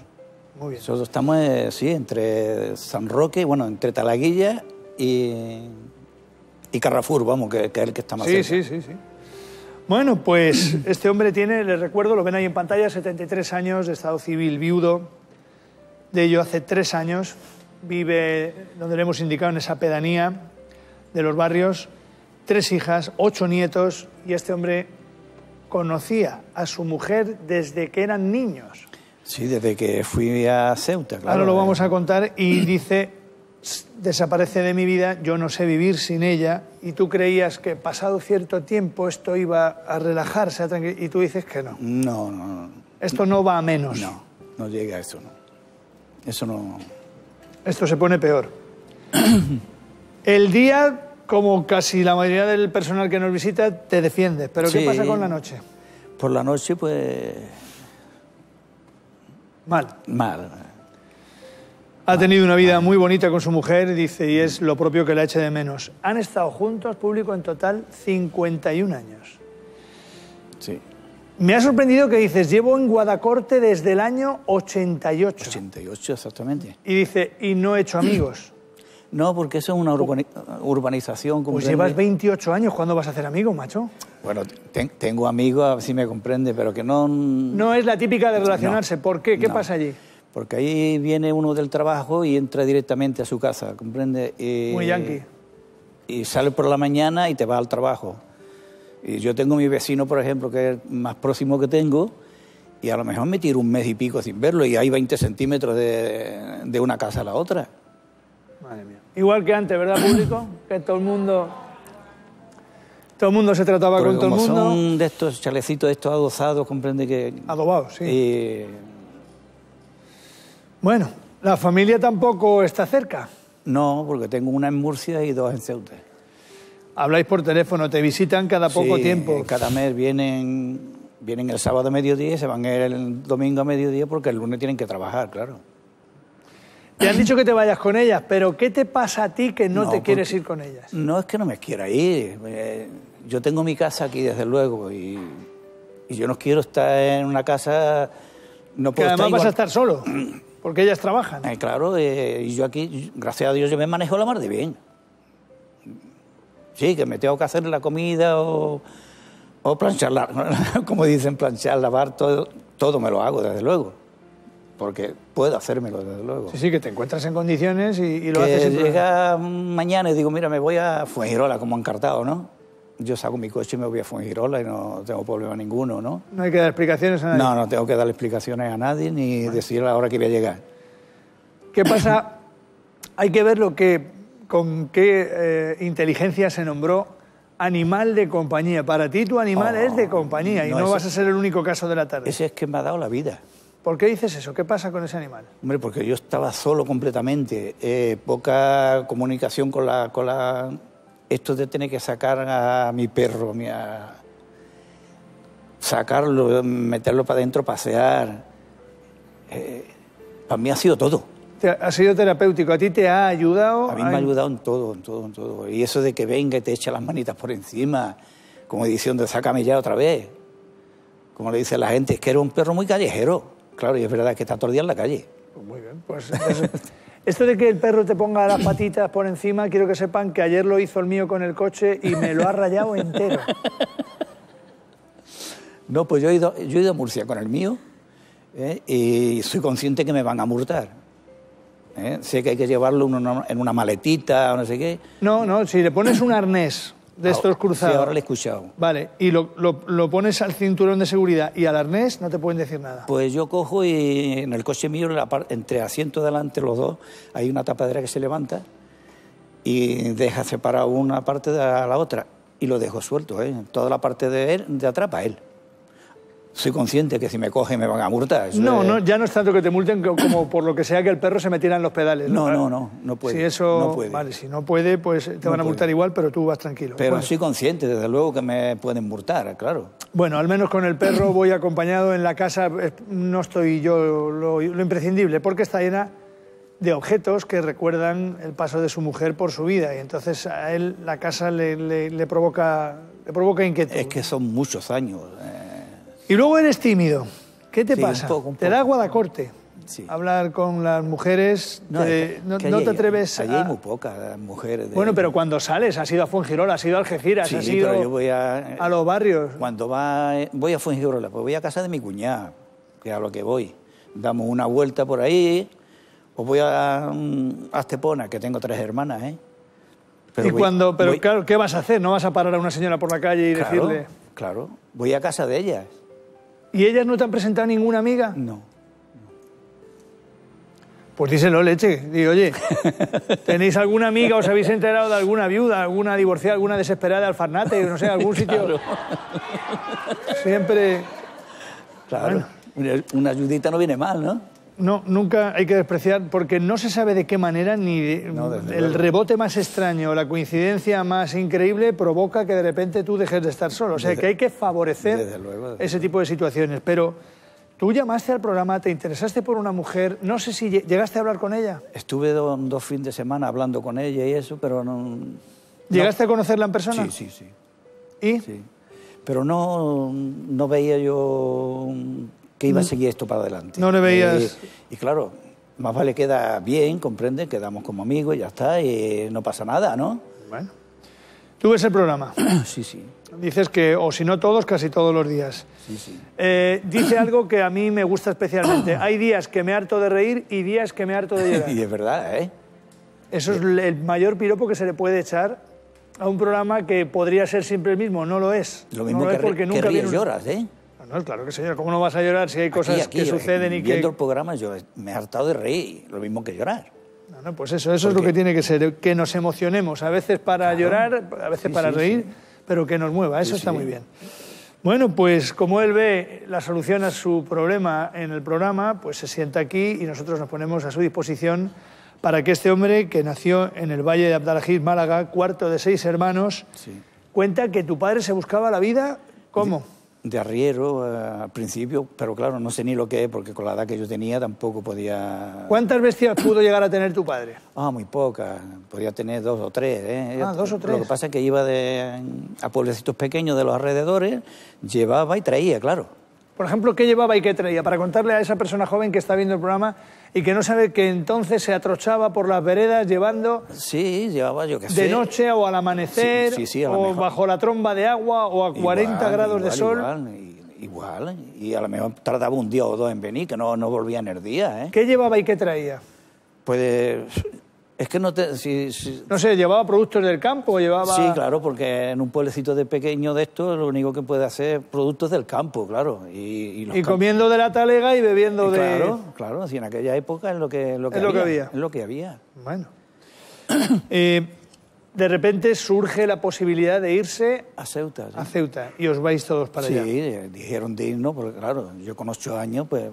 Muy bien. Nosotros estamos, eh, sí, entre San Roque, bueno, entre Talaguilla y... y Carrefour, vamos, que, que es el que está más cerca. Sí, sí, sí, sí. Bueno, pues este hombre tiene, les recuerdo, lo ven ahí en pantalla, setenta y tres años, de estado civil, viudo. De ello hace tres años. Vive donde le hemos indicado, en esa pedanía de Los Barrios. Tres hijas, ocho nietos. Y este hombre conocía a su mujer desde que eran niños. Sí, desde que fui a Ceuta, claro. Ahora lo vamos a contar y dice... desaparece de mi vida, yo no sé vivir sin ella, y tú creías que pasado cierto tiempo esto iba a relajarse, a tranquil... y tú dices que no. No, no, no. Esto no va a menos. No, no llega a eso, no. Eso no... Esto se pone peor. El día, como casi la mayoría del personal que nos visita, te defiendes, pero sí. ¿Qué pasa con la noche? Por la noche, pues... Mal. Mal. Ha tenido una vida muy bonita con su mujer, dice, y es lo propio que la eche de menos. Han estado juntos, público, en total cincuenta y un años. Sí. Me ha sorprendido que dices, llevo en Guadacorte desde el año ochenta y ocho. ochenta y ocho, exactamente. Y dice, y no he hecho amigos. No, porque eso es una urbani urbanización. Pues llevas veintiocho años, ¿cuándo vas a hacer amigos, macho? Bueno, ten tengo amigos, a ver si me comprende, pero que no... No es la típica de relacionarse. No. ¿Por qué? ¿Qué no. pasa allí? Porque ahí viene uno del trabajo y entra directamente a su casa, ¿comprende? Y, muy yanqui. Y sale por la mañana y te va al trabajo. Y yo tengo a mi vecino, por ejemplo, que es el más próximo que tengo, y a lo mejor me tiro un mes y pico sin verlo, y hay veinte centímetros de, de una casa a la otra. Madre mía. Igual que antes, ¿verdad, público? Que todo el mundo... Todo el mundo se trataba porque con todo el mundo. Como son de estos chalecitos, de estos adosados, ¿comprende? Que adobados, sí. Y, bueno, ¿la familia tampoco está cerca? No, porque tengo una en Murcia y dos en Ceuta. Habláis por teléfono, te visitan cada poco sí, tiempo. Cada mes vienen, vienen el sábado a mediodía y se van el domingo a mediodía porque el lunes tienen que trabajar, claro. Te han dicho que te vayas con ellas, pero ¿qué te pasa a ti que no, no te quieres ir con ellas? No es que no me quiera ir. Yo tengo mi casa aquí, desde luego, y, y yo no quiero estar en una casa... No puedo que además estar igual... vas a estar solo. Porque ellas trabajan. Eh, claro, y eh, yo aquí, gracias a Dios, yo me manejo la mar de bien. Sí, que me tengo que hacer la comida o, o plancharla, como dicen, planchar, lavar, todo, todo me lo hago, desde luego. Porque puedo hacérmelo, desde luego. Sí, sí, que te encuentras en condiciones y, y lo que haces. Sin llega problema. Mañana y digo, mira, me voy a Fuengirola, como encartado, ¿no? Yo saco mi coche y me voy a Fuengirola y no tengo problema ninguno, ¿no? No hay que dar explicaciones a nadie. No, no tengo que dar explicaciones a nadie ni bueno. decir a la hora que voy a llegar. ¿Qué pasa? Hay que ver lo que, con qué eh, inteligencia se nombró animal de compañía. Para ti tu animal oh, es de compañía no, y no ese, vas a ser el único caso de la tarde. Ese es que me ha dado la vida. ¿Por qué dices eso? ¿Qué pasa con ese animal? Hombre, porque yo estaba solo completamente, eh, poca comunicación con la, con la... Esto de tener que sacar a mi perro, a... sacarlo, meterlo para adentro, pasear... Eh, para mí ha sido todo. Ha sido terapéutico, ¿a ti te ha ayudado? A mí me ha ayudado en todo, en todo, en todo. Y eso de que venga y te echa las manitas por encima, como diciendo, sácame ya otra vez. Como le dice la gente, es que era un perro muy callejero. Claro, y es verdad que está todo el día en la calle. Pues muy bien, pues... Eso. Esto de que el perro te ponga las patitas por encima, quiero que sepan que ayer lo hizo el mío con el coche y me lo ha rayado entero. No, pues yo he ido, yo he ido a Murcia con el mío, ¿eh? Y soy consciente que me van a multar. ¿Eh? Sé que hay que llevarlo una, en una maletita o no sé qué. No, no, si le pones un arnés de estos cruzados... Sí, ahora lo he escuchado. Vale, y lo, lo, lo pones al cinturón de seguridad y al arnés no te pueden decir nada. Pues yo cojo y en el coche mío, entre asiento delante los dos, hay una tapadera que se levanta y deja separar una parte de la otra y lo dejo suelto, ¿eh? Toda la parte de, él, de atrás para él. Soy consciente que si me cogen me van a multar. No, es... no, ya no es tanto que te multen como por lo que sea que el perro se metiera en los pedales. No, no, no, no, no puede. Si eso, no puede. Vale, si no puede, pues te no van a multar puede. igual, pero tú vas tranquilo. Pero bueno, soy consciente, desde luego, que me pueden multar, claro. Bueno, al menos con el perro voy acompañado en la casa, no estoy yo lo, lo imprescindible, porque está llena de objetos que recuerdan el paso de su mujer por su vida y entonces a él la casa le, le, le, provoca, le provoca inquietud. Es que son muchos años, eh. Y luego eres tímido. ¿Qué te sí, pasa? Un poco, un poco. Te da guadacorte. Sí. Hablar con las mujeres, no te, no, no te atreves allí a... Allí hay muy pocas mujeres. De... Bueno, pero cuando sales, has ido a Fuengirola, has ido a Algeciras, sí, has ido pero yo voy a... a los barrios. Cuando va, voy a Fuengirola, pues voy a casa de mi cuñada, que a lo que voy. Damos una vuelta por ahí, o voy a, a Estepona, que tengo tres hermanas, ¿eh? Pero, y voy, cuando, pero voy... claro, ¿qué vas a hacer? ¿No vas a parar a una señora por la calle y claro, decirle...? Claro, voy a casa de ellas. ¿Y ellas no te han presentado ninguna amiga? No. Pues díselo, leche. Digo, oye, ¿tenéis alguna amiga? ¿Os habéis enterado de alguna viuda, alguna divorciada, alguna desesperada de Alfarnate? No sé, algún sitio... Claro. Siempre... Claro, bueno, una ayudita no viene mal, ¿no? No, nunca hay que despreciar, porque no se sabe de qué manera ni de, no, el rebote más extraño, la coincidencia más increíble provoca que de repente tú dejes de estar solo. O sea, desde, que hay que favorecer desde luego, desde ese tipo de situaciones. Pero tú llamaste al programa, te interesaste por una mujer, no sé si llegaste a hablar con ella. Estuve dos, dos fines de semana hablando con ella y eso, pero no... ¿Llegaste no. a conocerla en persona? Sí, sí, sí. ¿Y? Sí. Pero no, no veía yo... que iba a seguir esto para adelante. No le veías... Y, y claro, más vale queda bien, comprende, quedamos como amigos y ya está, y no pasa nada, ¿no? Bueno. ¿Tú ves el programa? Sí, sí. Dices que, o si no todos, casi todos los días. Sí, sí. Eh, dice algo que a mí me gusta especialmente. Hay días que me harto de reír y días que me harto de llorar. Y es verdad, ¿eh? Eso es el mayor piropo que se le puede echar a un programa que podría ser siempre el mismo. No lo es. Lo mismo no lo que, es porque nunca que ríes, un... lloras, ¿eh? No, claro que señor, ¿cómo no vas a llorar si hay cosas aquí, aquí, que suceden y que...? Viendo el programa yo me he hartado de reír, lo mismo que llorar. No, no, pues eso, eso es lo que tiene que ser, que nos emocionemos, a veces para claro. llorar, a veces sí, para sí, reír, sí. pero que nos mueva, eso sí, está sí. muy bien. Bueno, pues como él ve la solución a su problema en el programa, pues se sienta aquí y nosotros nos ponemos a su disposición para que este hombre, que nació en el Valle de Abdalajiz, Málaga, cuarto de seis hermanos, sí. cuenta que tu padre se buscaba la vida, ¿cómo? Sí. de arriero eh, al principio, pero claro, no sé ni lo que es, porque con la edad que yo tenía tampoco podía... ¿Cuántas bestias pudo llegar a tener tu padre? Ah, muy pocas, podía tener dos o tres. ¿eh? Ah, dos o tres. Lo que pasa es que iba de, a pueblecitos pequeños de los alrededores, llevaba y traía, claro. Por ejemplo, ¿qué llevaba y qué traía? Para contarle a esa persona joven que está viendo el programa y que no sabe que entonces se atrochaba por las veredas llevando... Sí, llevaba yo que sé. De noche o al amanecer, sí, sí, sí, o mejor. bajo la tromba de agua o a cuarenta grados igual, de sol. Igual, igual, y a lo mejor tardaba un día o dos en venir, que no, no volvía en el día. ¿eh? ¿Qué llevaba y qué traía? Pues... Es que no te... Si, si... No sé, ¿llevaba productos del campo? llevaba Sí, claro, porque en un pueblecito de pequeño de esto lo único que puede hacer es productos del campo, claro. Y, y, los y campos... comiendo de la talega y bebiendo y de... Claro, claro, así en aquella época es lo que, lo que, es había, lo que había. Es lo que había. Bueno. eh, de repente surge la posibilidad de irse a Ceuta, ¿sí? a Ceuta y os vais todos para sí, allá. Sí, dijeron de ir, ¿no? Porque claro, yo con ocho años, pues,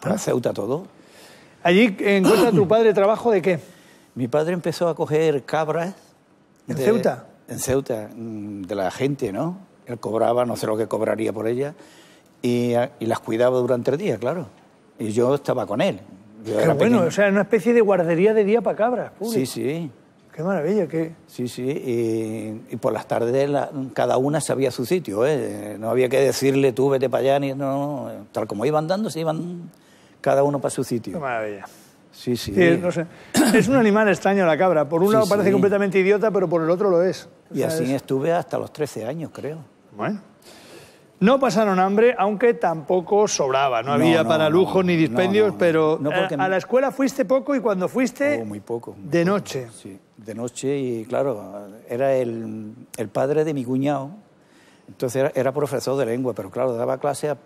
para ah. Ceuta todo. Allí encuentra tu padre trabajo de qué. Mi padre empezó a coger cabras. ¿En de, Ceuta? En Ceuta, de la gente, ¿no? Él cobraba, no sé lo que cobraría por ellas, y, y las cuidaba durante el día, claro. Y yo estaba con él. Pero bueno, o sea, una especie de guardería de día para cabras. Público. Sí, sí. Qué maravilla, qué... Sí, sí, y, y por las tardes la, cada una sabía su sitio, ¿eh? No había que decirle, tú vete para allá, ni, no, no, tal como iban dando, se iban cada uno para su sitio. Qué maravilla. Sí, sí. Sí, no sé. Es un animal extraño la cabra. Por un sí, lado parece sí. completamente idiota, pero por el otro lo es. O sea, y así es... estuve hasta los trece años, creo. Bueno. No pasaron hambre, aunque tampoco sobraba. No, no había no, para lujos no, ni dispendios, no, no, pero no, a, a la escuela fuiste poco y cuando fuiste... Oh, muy poco. Muy de noche. Poco, sí, de noche y, claro, era el, el padre de mi cuñado. Entonces era, era profesor de lengua, pero, claro, daba clase a,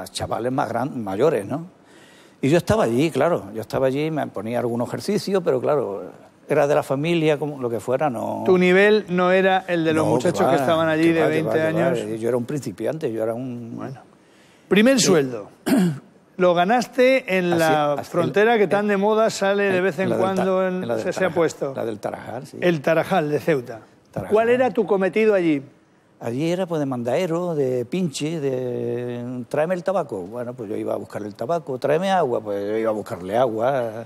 a chavales más gran, mayores, ¿no? Y yo estaba allí, claro. Yo estaba allí, me ponía algún ejercicio, pero, claro... Era de la familia, como lo que fuera, no... Tu nivel no era el de los no, muchachos que, va, que estaban allí que de va, veinte que va, años. Que yo era un principiante, yo era un... Bueno. Primer sí. sueldo. Lo ganaste en así, la así, frontera el, que tan el, de moda sale el, de vez en cuando ta, en, en se, Tarajal, se ha puesto. La del Tarajal, sí. El Tarajal de Ceuta. Tarajal. ¿Cuál era tu cometido allí? Allí era pues de mandaero, de pinche, de... Tráeme el tabaco. Bueno, pues yo iba a buscarle el tabaco. Tráeme agua, pues yo iba a buscarle agua...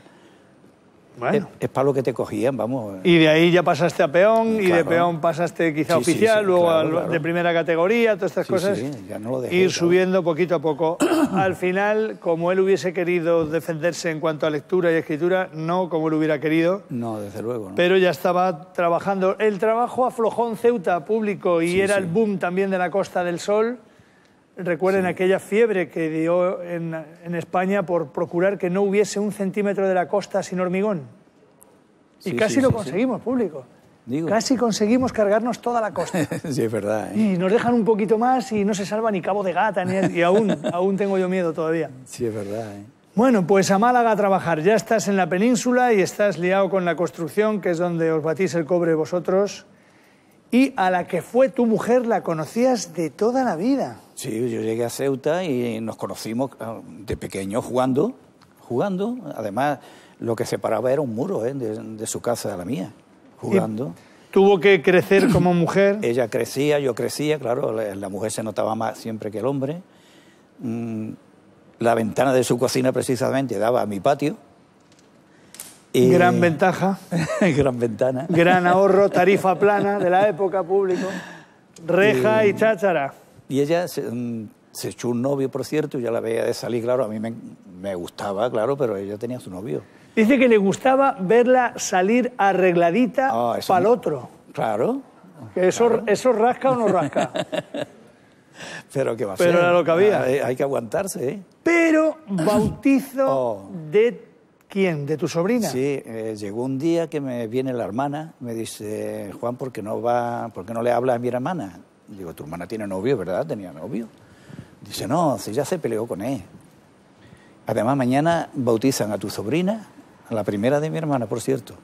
Bueno. Es, es para lo que te cogían, vamos. Y de ahí ya pasaste a peón, claro. y de peón pasaste quizá sí, oficial, sí, sí, luego claro, al, claro. de primera categoría, todas estas sí, cosas. Sí, ya no lo dejé, ir subiendo poquito a poco. Al final, como él hubiese querido defenderse en cuanto a lectura y escritura, no como él hubiera querido. No, desde luego. No. Pero ya estaba trabajando. El trabajo aflojó en Ceuta, público, y sí, era sí. el boom también de la Costa del Sol. Recuerden sí. aquella fiebre que dio en, en España por procurar que no hubiese un centímetro de la costa sin hormigón. Y sí, casi sí, lo sí, conseguimos, sí. público. Digo. Casi conseguimos cargarnos toda la costa. Sí, es verdad. ¿Eh? Y nos dejan un poquito más y no se salva ni Cabo de Gata, ni el, y aún, aún tengo yo miedo todavía. Sí, es verdad. ¿Eh? Bueno, pues a Málaga a trabajar. Ya estás en la península y estás liado con la construcción, que es donde os batís el cobre vosotros. Y a la que fue tu mujer la conocías de toda la vida. Sí, yo llegué a Ceuta y nos conocimos de pequeños jugando, jugando. Además, lo que separaba era un muro ¿eh? de, de su casa a la mía, jugando. ¿Tuvo que crecer como mujer? Ella crecía, yo crecía, claro. La, la mujer se notaba más siempre que el hombre. La ventana de su cocina, precisamente, daba a mi patio. Y... Gran ventaja. Gran ventana. Gran ahorro, tarifa plana de la época, público. Reja y, y cháchara. Y ella se, se echó un novio, por cierto, y ya la veía de salir, claro, a mí me, me gustaba, claro, pero ella tenía su novio. Dice que le gustaba verla salir arregladita oh, para el otro. Claro. Que eso, claro. ¿Eso rasca o no rasca? Pero que va a ser. Pero era lo que había. Hay, hay que aguantarse, ¿eh? Pero bautizo oh. de... ¿Quién? ¿De tu sobrina? Sí, eh, llegó un día que me viene la hermana, me dice, Juan, ¿por qué no, va, ¿por qué no le hablas a mi hermana? Digo, tu hermana tiene novio, ¿verdad? Tenía novio. Dice, no, si ya se peleó con él. Además, mañana bautizan a tu sobrina, a la primera de mi hermana, por cierto.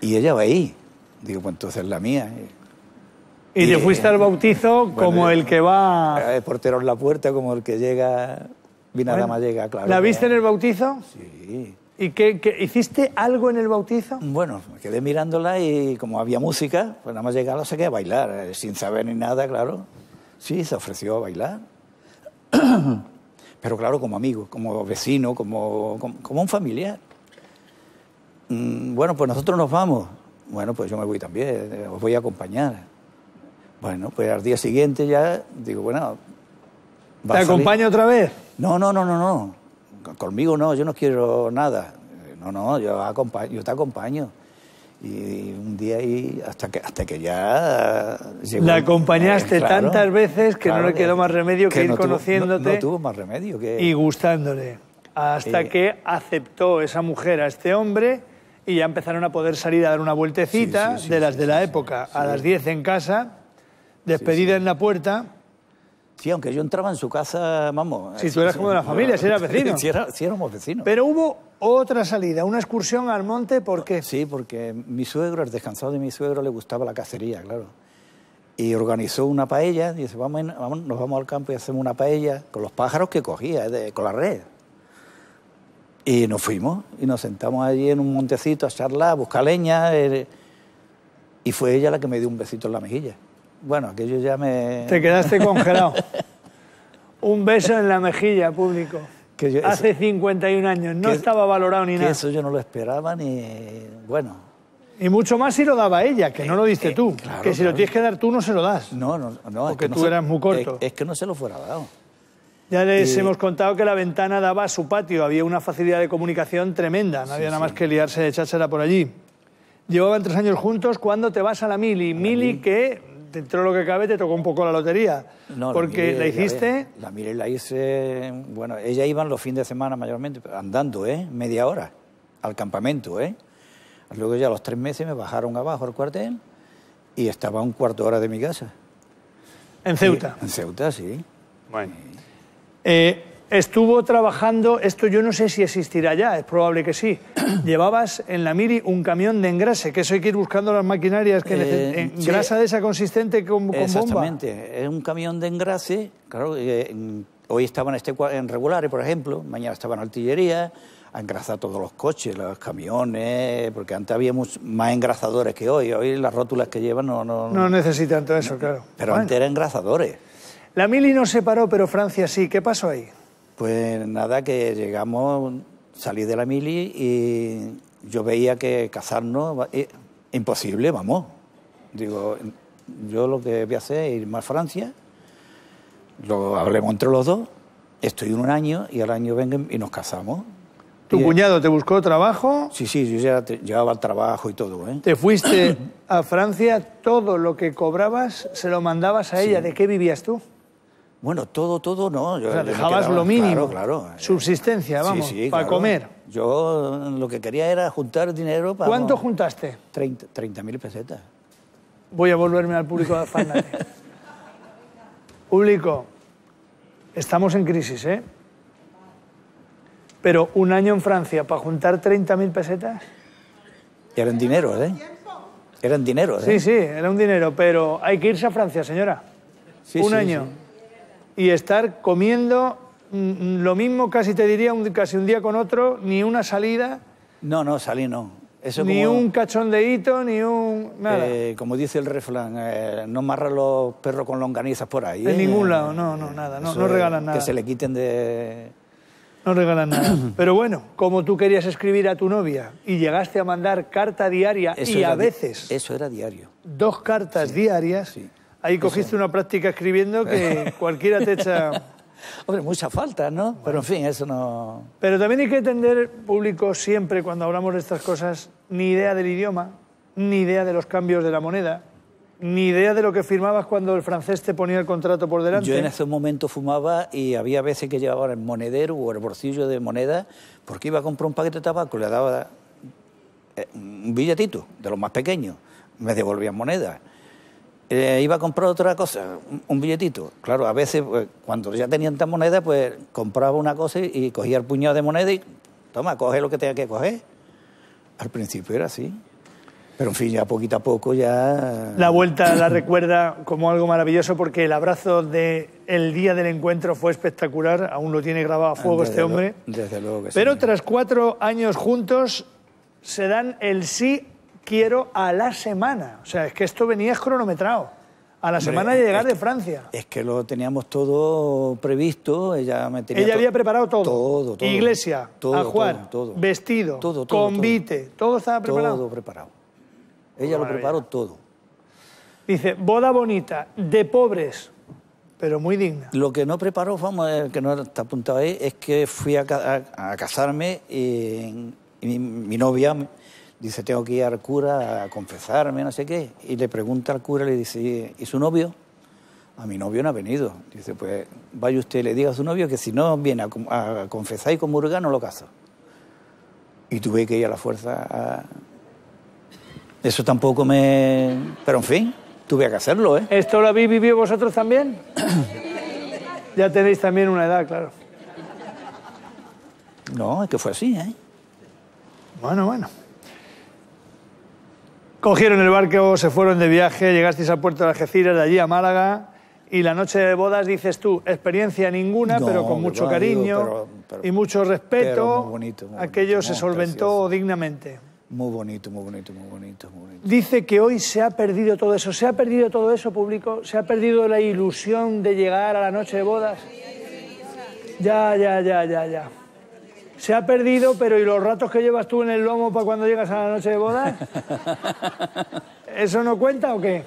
Y ella va ahí. Digo, pues entonces la mía. Y, y te fuiste eh, al bautizo bueno, como el que va... El portero en la puerta, como el que llega... Vina bueno, dama llega, claro. ¿La viste en el bautizo? Sí. ¿Y qué, qué, hiciste algo en el bautizo? Bueno, me quedé mirándola y como había música, pues nada más llegaba, la saqué a bailar, sin saber ni nada, claro. Sí, se ofreció a bailar. Pero claro, como amigo, como vecino, como, como, como un familiar. Bueno, pues nosotros nos vamos. Bueno, pues yo me voy también, os voy a acompañar. Bueno, pues al día siguiente ya digo, bueno... ¿Te acompaño otra vez? No, no, no, no, no. Conmigo no, yo no quiero nada. No, no, yo, acompaño, yo te acompaño. Y un día ahí, hasta que, hasta que ya... Llegó, la acompañaste eh, claro, tantas veces que claro, no le quedó más remedio que, que ir no conociéndote. Tuvo, no, no tuvo más remedio que... Y gustándole. Hasta eh, que aceptó esa mujer a este hombre y ya empezaron a poder salir a dar una vueltecita sí, sí, sí, de las sí, de la sí, época. Sí, a sí. las diez en casa, despedida sí, sí. en la puerta... Sí, aunque yo entraba en su casa, vamos... Si tú eras como de la familia, si eras vecino. Si éramos vecinos. Pero hubo Otra salida, una excursión al monte, ¿por qué? Sí, porque mi suegro, el descansado de mi suegro, le gustaba la cacería, claro. Y organizó una paella, dice, vamos, vamos, nos vamos al campo y hacemos una paella con los pájaros que cogía, de, con la red. Y nos fuimos, y nos sentamos allí en un montecito a charlar, a buscar leña, eh, y fue ella la que me dio un besito en la mejilla. Bueno, aquello ya me... Te quedaste congelado. Un beso en la mejilla, público. Que yo, hace eso, cincuenta y un años, no que, estaba valorado ni que nada. Eso yo no lo esperaba ni... bueno... Y mucho más si lo daba ella, que eh, no lo diste eh, tú. Claro, que si claro. lo tienes que dar tú, no se lo das. No, no, no. Porque es que tú no eras se, muy corto. Es, es que no se lo fuera dado. Ya les y... hemos contado que la ventana daba a su patio. Había una facilidad de comunicación tremenda. No sí, había nada sí. más que liarse de cháchara por allí. Llevaban tres años juntos. ¿Cuándo te vas a la mili? A mili la que, dentro de lo que cabe, te tocó un poco la lotería. No, porque la, mili, la hiciste... La, la mili la hice... Bueno, ella iban los fines de semana mayormente, andando, ¿eh? Media hora al campamento, ¿eh? Luego ya a los tres meses me bajaron abajo al cuartel y estaba a un cuarto de hora de mi casa. ¿En Ceuta? Sí, en Ceuta, sí. Bueno. Eh, estuvo trabajando, esto yo no sé si existirá ya, es probable que sí. Llevabas en la mili un camión de engrase, que eso hay que ir buscando las maquinarias que eh, sí, grasa de esa consistente con, con exactamente. bomba. Exactamente, es un camión de engrase, claro, eh, hoy estaban este, en regulares, por ejemplo, mañana estaban en artillería... a engrasar todos los coches, los camiones, porque antes había mucho, más engrasadores que hoy. Hoy las rótulas que llevan no... No, no necesitan todo eso, no, claro. Pero bueno, antes eran engrasadores. La mili no se paró, pero Francia sí. ¿Qué pasó ahí? Pues nada, que llegamos, salí de la mili y yo veía que casarnos... Eh, imposible, vamos. Digo, yo lo que voy a hacer es irme a Francia, lo hablemos entre los dos, estoy un año y al año vengo y nos casamos. ¿Tu cuñado te buscó trabajo? Sí, sí, yo ya te, llevaba al trabajo y todo, ¿eh? Te fuiste a Francia, todo lo que cobrabas se lo mandabas a ella. Sí. ¿De qué vivías tú? Bueno, todo, todo no. Yo, o sea, dejabas quedaba, lo mínimo. Claro, claro. Subsistencia, vamos, sí, sí, para claro. comer. Yo lo que quería era juntar dinero para... ¿Cuánto no, juntaste? treinta mil pesetas. Voy a volverme al público de Fernández. Público, estamos en crisis, ¿eh? Pero un año en Francia para juntar treinta mil pesetas... Eran dinero, ¿eh? Eran dinero, ¿eh? Sí, sí, era un dinero, pero hay que irse a Francia, señora. Sí, un sí, año. Sí. Y estar comiendo lo mismo, casi te diría, un, casi un día con otro, ni una salida... No, no, salí no. Eso ni como, un cachondeíto, ni un... nada. Eh, como dice el refrán, eh, no amarran los perros con longanizas por ahí. En eh, ningún lado, no, no, nada, no, no regalan nada. Que se le quiten de... No regalan nada. Pero bueno, como tú querías escribir a tu novia y llegaste a mandar carta diaria eso y a veces... Di eso era diario. Dos cartas sí, diarias. Sí. Ahí cogiste eso. una práctica escribiendo que cualquiera te echa... Hombre, mucha falta, ¿no? Bueno. Pero en fin, eso no... Pero también hay que entender, público, siempre cuando hablamos de estas cosas, ni idea del idioma, ni idea de los cambios de la moneda, ni idea de lo que firmabas cuando el francés te ponía el contrato por delante. Yo en ese momento fumaba y había veces que llevaba el monedero o el bolsillo de moneda porque iba a comprar un paquete de tabaco y le daba un billetito de los más pequeños. Me devolvían moneda. Eh, iba a comprar otra cosa, un billetito. Claro, a veces pues, cuando ya tenían tan moneda, pues compraba una cosa y cogía el puñado de moneda y toma, coge lo que tenga que coger. Al principio era así. Pero, en fin, ya poquito a poco ya... La vuelta la recuerda como algo maravilloso porque el abrazo del día del encuentro fue espectacular. Aún lo tiene grabado a fuego este hombre. Desde luego que sí. Pero tras cuatro años juntos se dan el sí quiero a la semana. O sea, es que esto venía cronometrado. A la semana de llegar de Francia. Es que lo teníamos todo previsto. Ella me tenía Ella había preparado todo. Todo, todo. Iglesia, ajuar, vestido, todo, todo, convite. Todo. todo estaba preparado. Todo preparado. Ella lo preparó todo. Dice, boda bonita, de pobres, pero muy digna. Lo que no preparó, vamos, que no está apuntado ahí, es que fui a, a, a casarme y, y mi, mi novia dice, tengo que ir al cura a confesarme, no sé qué. Y le pregunta al cura, le dice, ¿y su novio? A mi novio no ha venido. Dice, pues vaya usted y le diga a su novio que si no viene a, a confesar y comulgar, no lo caso. Y tuve que ir a la fuerza a... Eso tampoco me... Pero, en fin, tuve que hacerlo, ¿eh? ¿Esto lo habéis vivido vosotros también? Ya tenéis también una edad, claro. No, es que fue así, ¿eh? Bueno, bueno. Cogieron el barco, se fueron de viaje, llegasteis al puerto de Algeciras, de allí a Málaga, y la noche de bodas, dices tú, experiencia ninguna, no, pero con mucho cariño digo, pero, pero, y mucho respeto, muy bonito, muy aquello bonito, se solventó precioso. dignamente. Muy bonito, muy bonito, muy bonito, muy bonito. Dice que hoy se ha perdido todo eso. ¿Se ha perdido todo eso, público? ¿Se ha perdido la ilusión de llegar a la noche de bodas? Ya, ya, ya, ya, ya. Se ha perdido, pero ¿y los ratos que llevas tú en el lomo para cuando llegas a la noche de bodas? ¿Eso no cuenta o qué?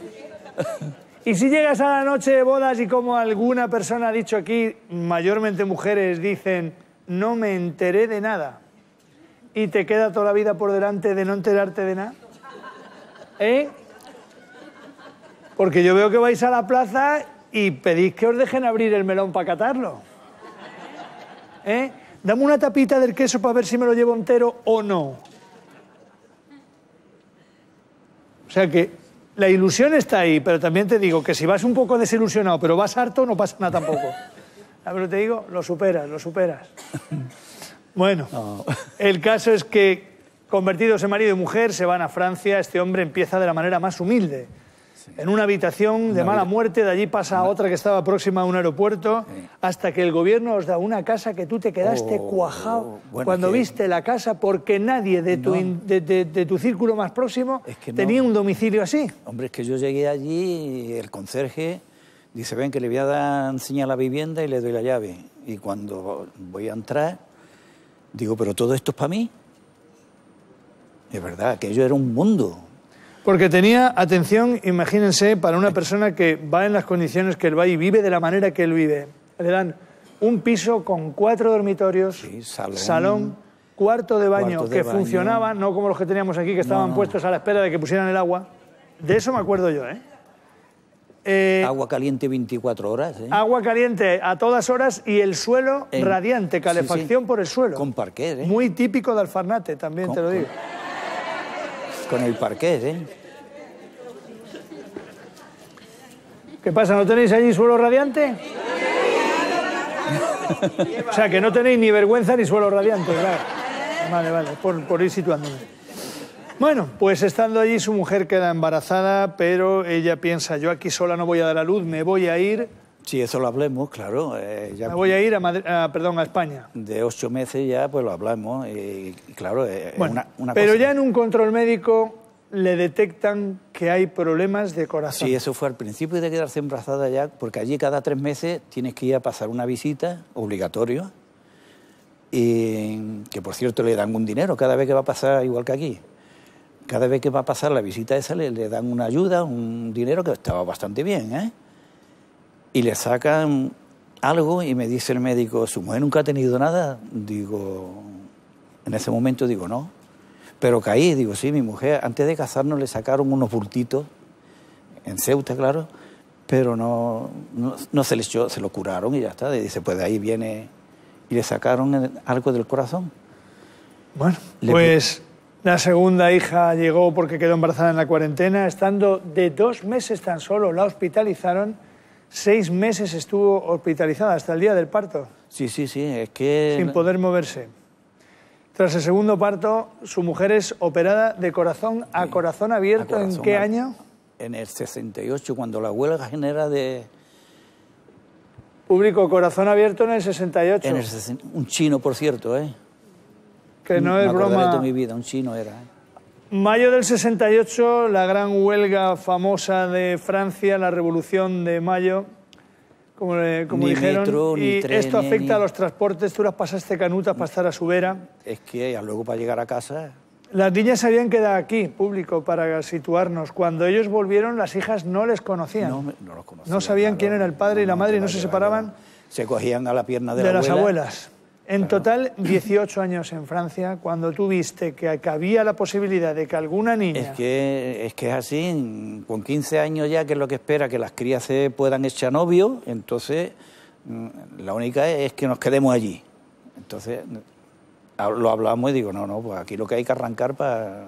Y si llegas a la noche de bodas y como alguna persona ha dicho aquí, mayormente mujeres, dicen, no me enteré de nada, y te queda toda la vida por delante de no enterarte de nada, ¿eh? Porque yo veo que vais a la plaza y pedís que os dejen abrir el melón para catarlo, ¿eh? Dame una tapita del queso para ver si me lo llevo entero o no. O sea que la ilusión está ahí, pero también te digo que si vas un poco desilusionado, pero vas harto, no pasa nada tampoco. A ver, te digo, lo superas, lo superas. Bueno, no. El caso es que, convertidos en marido y mujer, se van a Francia. Este hombre empieza de la manera más humilde. Sí. En una habitación de una mala vida. muerte, de allí pasa a otra que estaba próxima a un aeropuerto, sí. hasta que el gobierno os da una casa que tú te quedaste oh, cuajado oh, bueno, cuando que... viste la casa, porque nadie de tu, no. in, de, de, de tu círculo más próximo es que no. tenía un domicilio así. Hombre, es que yo llegué allí y el conserje dice, ven, que le voy a dar, enseñar la vivienda y le doy la llave. Y cuando voy a entrar, digo, pero todo esto es para mí. Es verdad, que yo era un mundo. Porque tenía, atención, imagínense, para una persona que va en las condiciones que él va y vive de la manera que él vive. Le dan un piso con cuatro dormitorios, sí, salón, salón, cuarto de baño, cuarto de que baño. funcionaba, no como los que teníamos aquí, que estaban no. puestos a la espera de que pusieran el agua. De eso me acuerdo yo, ¿eh? eh agua caliente veinticuatro horas, ¿eh? Agua caliente a todas horas y el suelo eh, radiante, calefacción sí, sí. por el suelo. Con parquet, ¿eh? Muy típico de Alfarnate, también con, te lo digo. Con... Con el parquet, ¿eh? ¿Qué pasa? ¿No tenéis allí suelo radiante? O sea, que no tenéis ni vergüenza ni suelo radiante, claro. Vale, vale, por, por ir situándome. Bueno, pues estando allí su mujer queda embarazada, pero ella piensa, yo aquí sola no voy a dar a luz, me voy a ir... Sí, eso lo hablemos, claro. Eh, ya... Me voy a ir a, Madrid, a, perdón, a España. De ocho meses ya, pues lo hablamos. Y, y claro, eh, bueno, una, una pero cosa... ya en un control médico le detectan que hay problemas de corazón. Sí, eso fue al principio de quedarse embarazada ya, porque allí cada tres meses tienes que ir a pasar una visita, obligatorio, y que por cierto le dan un dinero cada vez que va a pasar, igual que aquí. Cada vez que va a pasar la visita esa le, le dan una ayuda, un dinero que estaba bastante bien, ¿eh? Y le sacan algo y me dice el médico, ¿su mujer nunca ha tenido nada? Digo, en ese momento digo, no. Pero caí, digo, sí, mi mujer, antes de casarnos le sacaron unos bultitos, en Ceuta, claro, pero no, no, no se les echó, se lo curaron y ya está. Y dice, pues de ahí viene... Y le sacaron algo del corazón. Bueno, le pues... La segunda hija llegó porque quedó embarazada en la cuarentena, estando de dos meses tan solo, la hospitalizaron. Seis meses estuvo hospitalizada, hasta el día del parto. Sí, sí, sí, es que... Sin poder moverse. Tras el segundo parto, su mujer es operada de corazón a sí. corazón abierto. A corazón ¿En qué a... año? En el sesenta y ocho, cuando la huelga general de... Público, corazón abierto en el sesenta y ocho. En el sesen... Un chino, por cierto, ¿eh? Que no es broma. Me acordaré toda mi vida, un chino era, ¿eh? Mayo del sesenta y ocho, la gran huelga famosa de Francia, la Revolución de Mayo, como, como dijeron, metro, y tren, esto ni, afecta ni... a los transportes, tú las pasaste canutas para estar a su vera. Es que ya luego para llegar a casa... Las niñas se habían quedado aquí, público, para situarnos. Cuando ellos volvieron, las hijas no les conocían. No, no los conocían. No sabían claro, quién era el padre no, y la madre no, y no se separaban. Se cogían a la pierna de, de la abuela. las abuelas. En total, dieciocho años en Francia, cuando tú viste que cabía la posibilidad de que alguna niña... Es que es que es así, con quince años ya, que es lo que espera, que las crías se puedan echar novio, entonces la única es que nos quedemos allí. Entonces lo hablamos y digo, no, no, pues aquí lo que hay que arrancar para...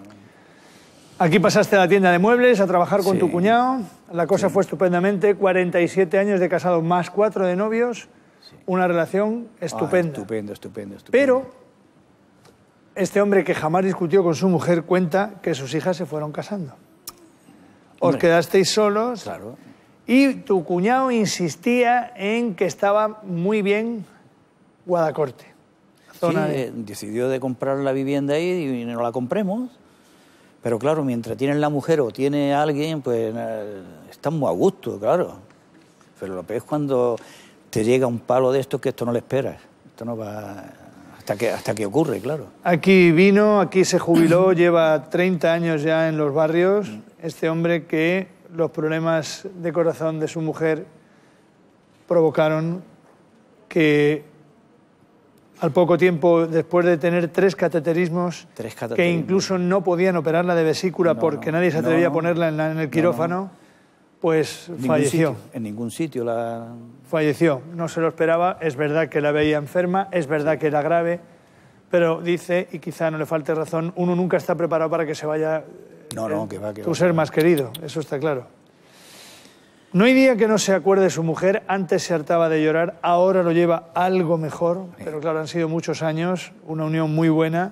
Aquí pasaste a la tienda de muebles, a trabajar con sí. tu cuñado, la cosa sí. fue estupendamente, cuarenta y siete años de casado más cuatro de novios... Una relación estupenda. Ah, estupendo, estupendo, estupendo. Pero Este hombre que jamás discutió con su mujer cuenta que sus hijas se fueron casando. Os hombre. quedasteis solos. Claro. Y tu cuñado insistía en que estaba muy bien Guadacorte. Zona sí, de... eh, decidió de comprar la vivienda ahí y no la compremos. Pero claro, mientras tienen la mujer o tiene a alguien, pues eh, están muy a gusto, claro. Pero lo peor es cuando te llega un palo de estos que esto no le esperas. Esto no va... Hasta que, hasta que ocurre, claro. Aquí vino, aquí se jubiló, lleva treinta años ya en los barrios. Este hombre que los problemas de corazón de su mujer provocaron que al poco tiempo, después de tener tres cateterismos, tres cateterismos. que incluso no podían operarla de vesícula no, porque no, nadie se atrevía no, a ponerla en, la, en el quirófano, no, no. pues en falleció. Sitio, en ningún sitio la... Falleció, no se lo esperaba, es verdad que la veía enferma, es verdad que era grave, pero dice, y quizá no le falte razón, uno nunca está preparado para que se vaya no, no, eh, que va, que tu va, ser que más va. querido, eso está claro. No hay día que no se acuerde su mujer, antes se hartaba de llorar, ahora lo lleva algo mejor, sí. pero claro, han sido muchos años, una unión muy buena,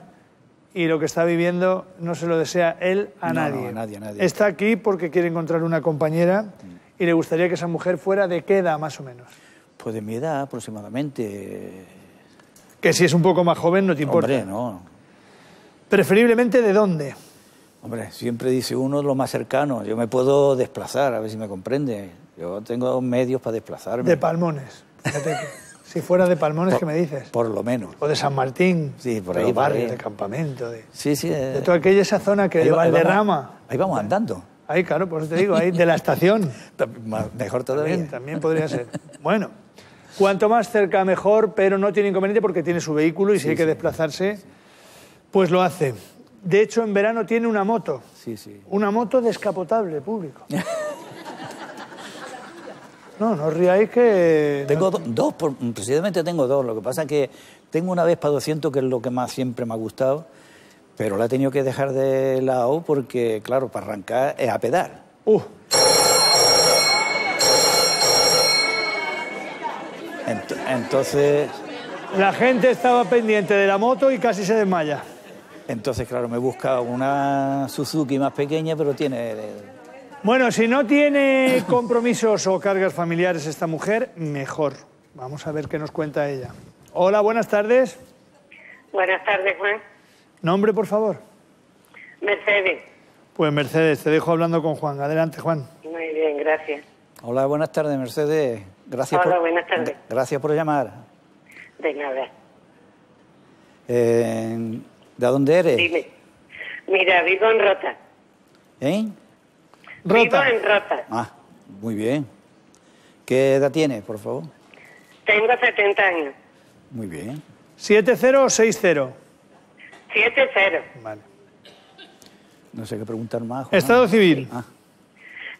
y lo que está viviendo no se lo desea él a, no, nadie. No, a nadie, a nadie. Está aquí porque quiere encontrar una compañera... Mm. ¿Y le gustaría que esa mujer fuera de qué edad, más o menos? Pues de mi edad, aproximadamente. Que si es un poco más joven no te importa. Hombre, no. Preferiblemente, ¿de dónde? Hombre, siempre dice uno lo más cercano. Yo me puedo desplazar, a ver si me comprende. Yo tengo medios para desplazarme. De Palmones. Fíjate que, si fuera de Palmones, por, ¿qué me dices? Por lo menos. O de San Martín. Sí, por ahí. De barrios, de campamento. De, sí, sí. De, de toda aquella esa zona que lleva el derrama. Ahí vamos andando. Ahí, claro, por eso te digo, ahí de la estación. Mejor todavía. También, también podría ser. Bueno, cuanto más cerca mejor, pero no tiene inconveniente porque tiene su vehículo y si sí, hay que sí, desplazarse, sí. pues lo hace. De hecho, en verano tiene una moto. Sí, sí. Una moto descapotable, público. No, no os riáis que... Tengo do, dos, por, precisamente tengo dos. Lo que pasa es que tengo una Vespa doscientos, que es lo que más siempre me ha gustado. Pero la he tenido que dejar de lado porque, claro, para arrancar es a pedal. Uh. Ent entonces... La gente estaba pendiente de la moto y casi se desmaya. Entonces, claro, me he buscado una Suzuki más pequeña, pero tiene... Bueno, si no tiene compromisos o cargas familiares esta mujer, mejor. Vamos a ver qué nos cuenta ella. Hola, buenas tardes. Buenas tardes, Juan. Nombre, por favor. Mercedes. Pues Mercedes, te dejo hablando con Juan. Adelante, Juan. Muy bien, gracias. Hola, buenas tardes, Mercedes. Gracias Hola, por, buenas tardes. Gracias por llamar. De nada. Eh, ¿De dónde eres? Dime. Mira, vivo en Rota. ¿Eh? ¿Rota? Vivo en Rota. Ah, muy bien. ¿Qué edad tienes, por favor? Tengo setenta años. Muy bien. ¿siete cero o seis cero? siete cero. Vale. No sé qué preguntar más. Juan. Estado civil. Ah.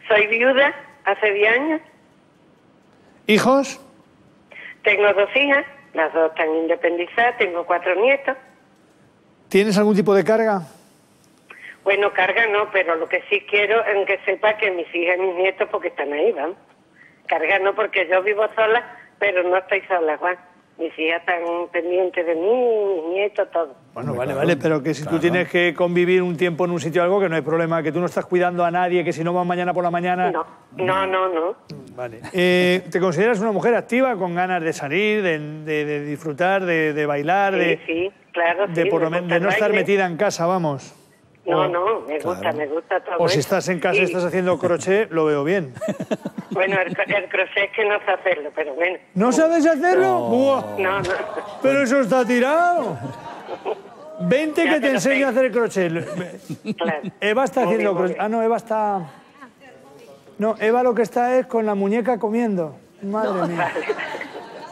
Soy viuda hace diez años. ¿Hijos? Tengo dos hijas, las dos están independizadas, tengo cuatro nietos. ¿Tienes algún tipo de carga? Bueno, carga no, pero lo que sí quiero es que sepa que mis hijas y mis nietos, porque están ahí, vamos. Carga no, porque yo vivo sola, pero no estoy sola, Juan. Mis hijas están pendientes de mí, mis nietos, todo. Bueno, vale, vale, pero que si claro. tú tienes que convivir un tiempo en un sitio o algo, que no hay problema, que tú no estás cuidando a nadie, que si no vas mañana por la mañana... No, no, no, no. Vale. Eh, ¿Te consideras una mujer activa, con ganas de salir, de, de, de disfrutar, de, de bailar? Sí, de, sí, claro, sí, de, por me de no estar metida en casa, vamos. No, o, no, me gusta, claro. me gusta todo O si estás en casa y estás haciendo crochet, lo veo bien. Bueno, el, el crochet es que no sé hacerlo, pero bueno. ¿No sabes hacerlo? No, no. no. Pero eso está tirado. Vente ya que te enseño sé. a hacer crochet. Claro. Eva está muy haciendo bien, crochet. Ah, no, Eva está... No, Eva lo que está es con la muñeca comiendo. Madre no, mía. Vale.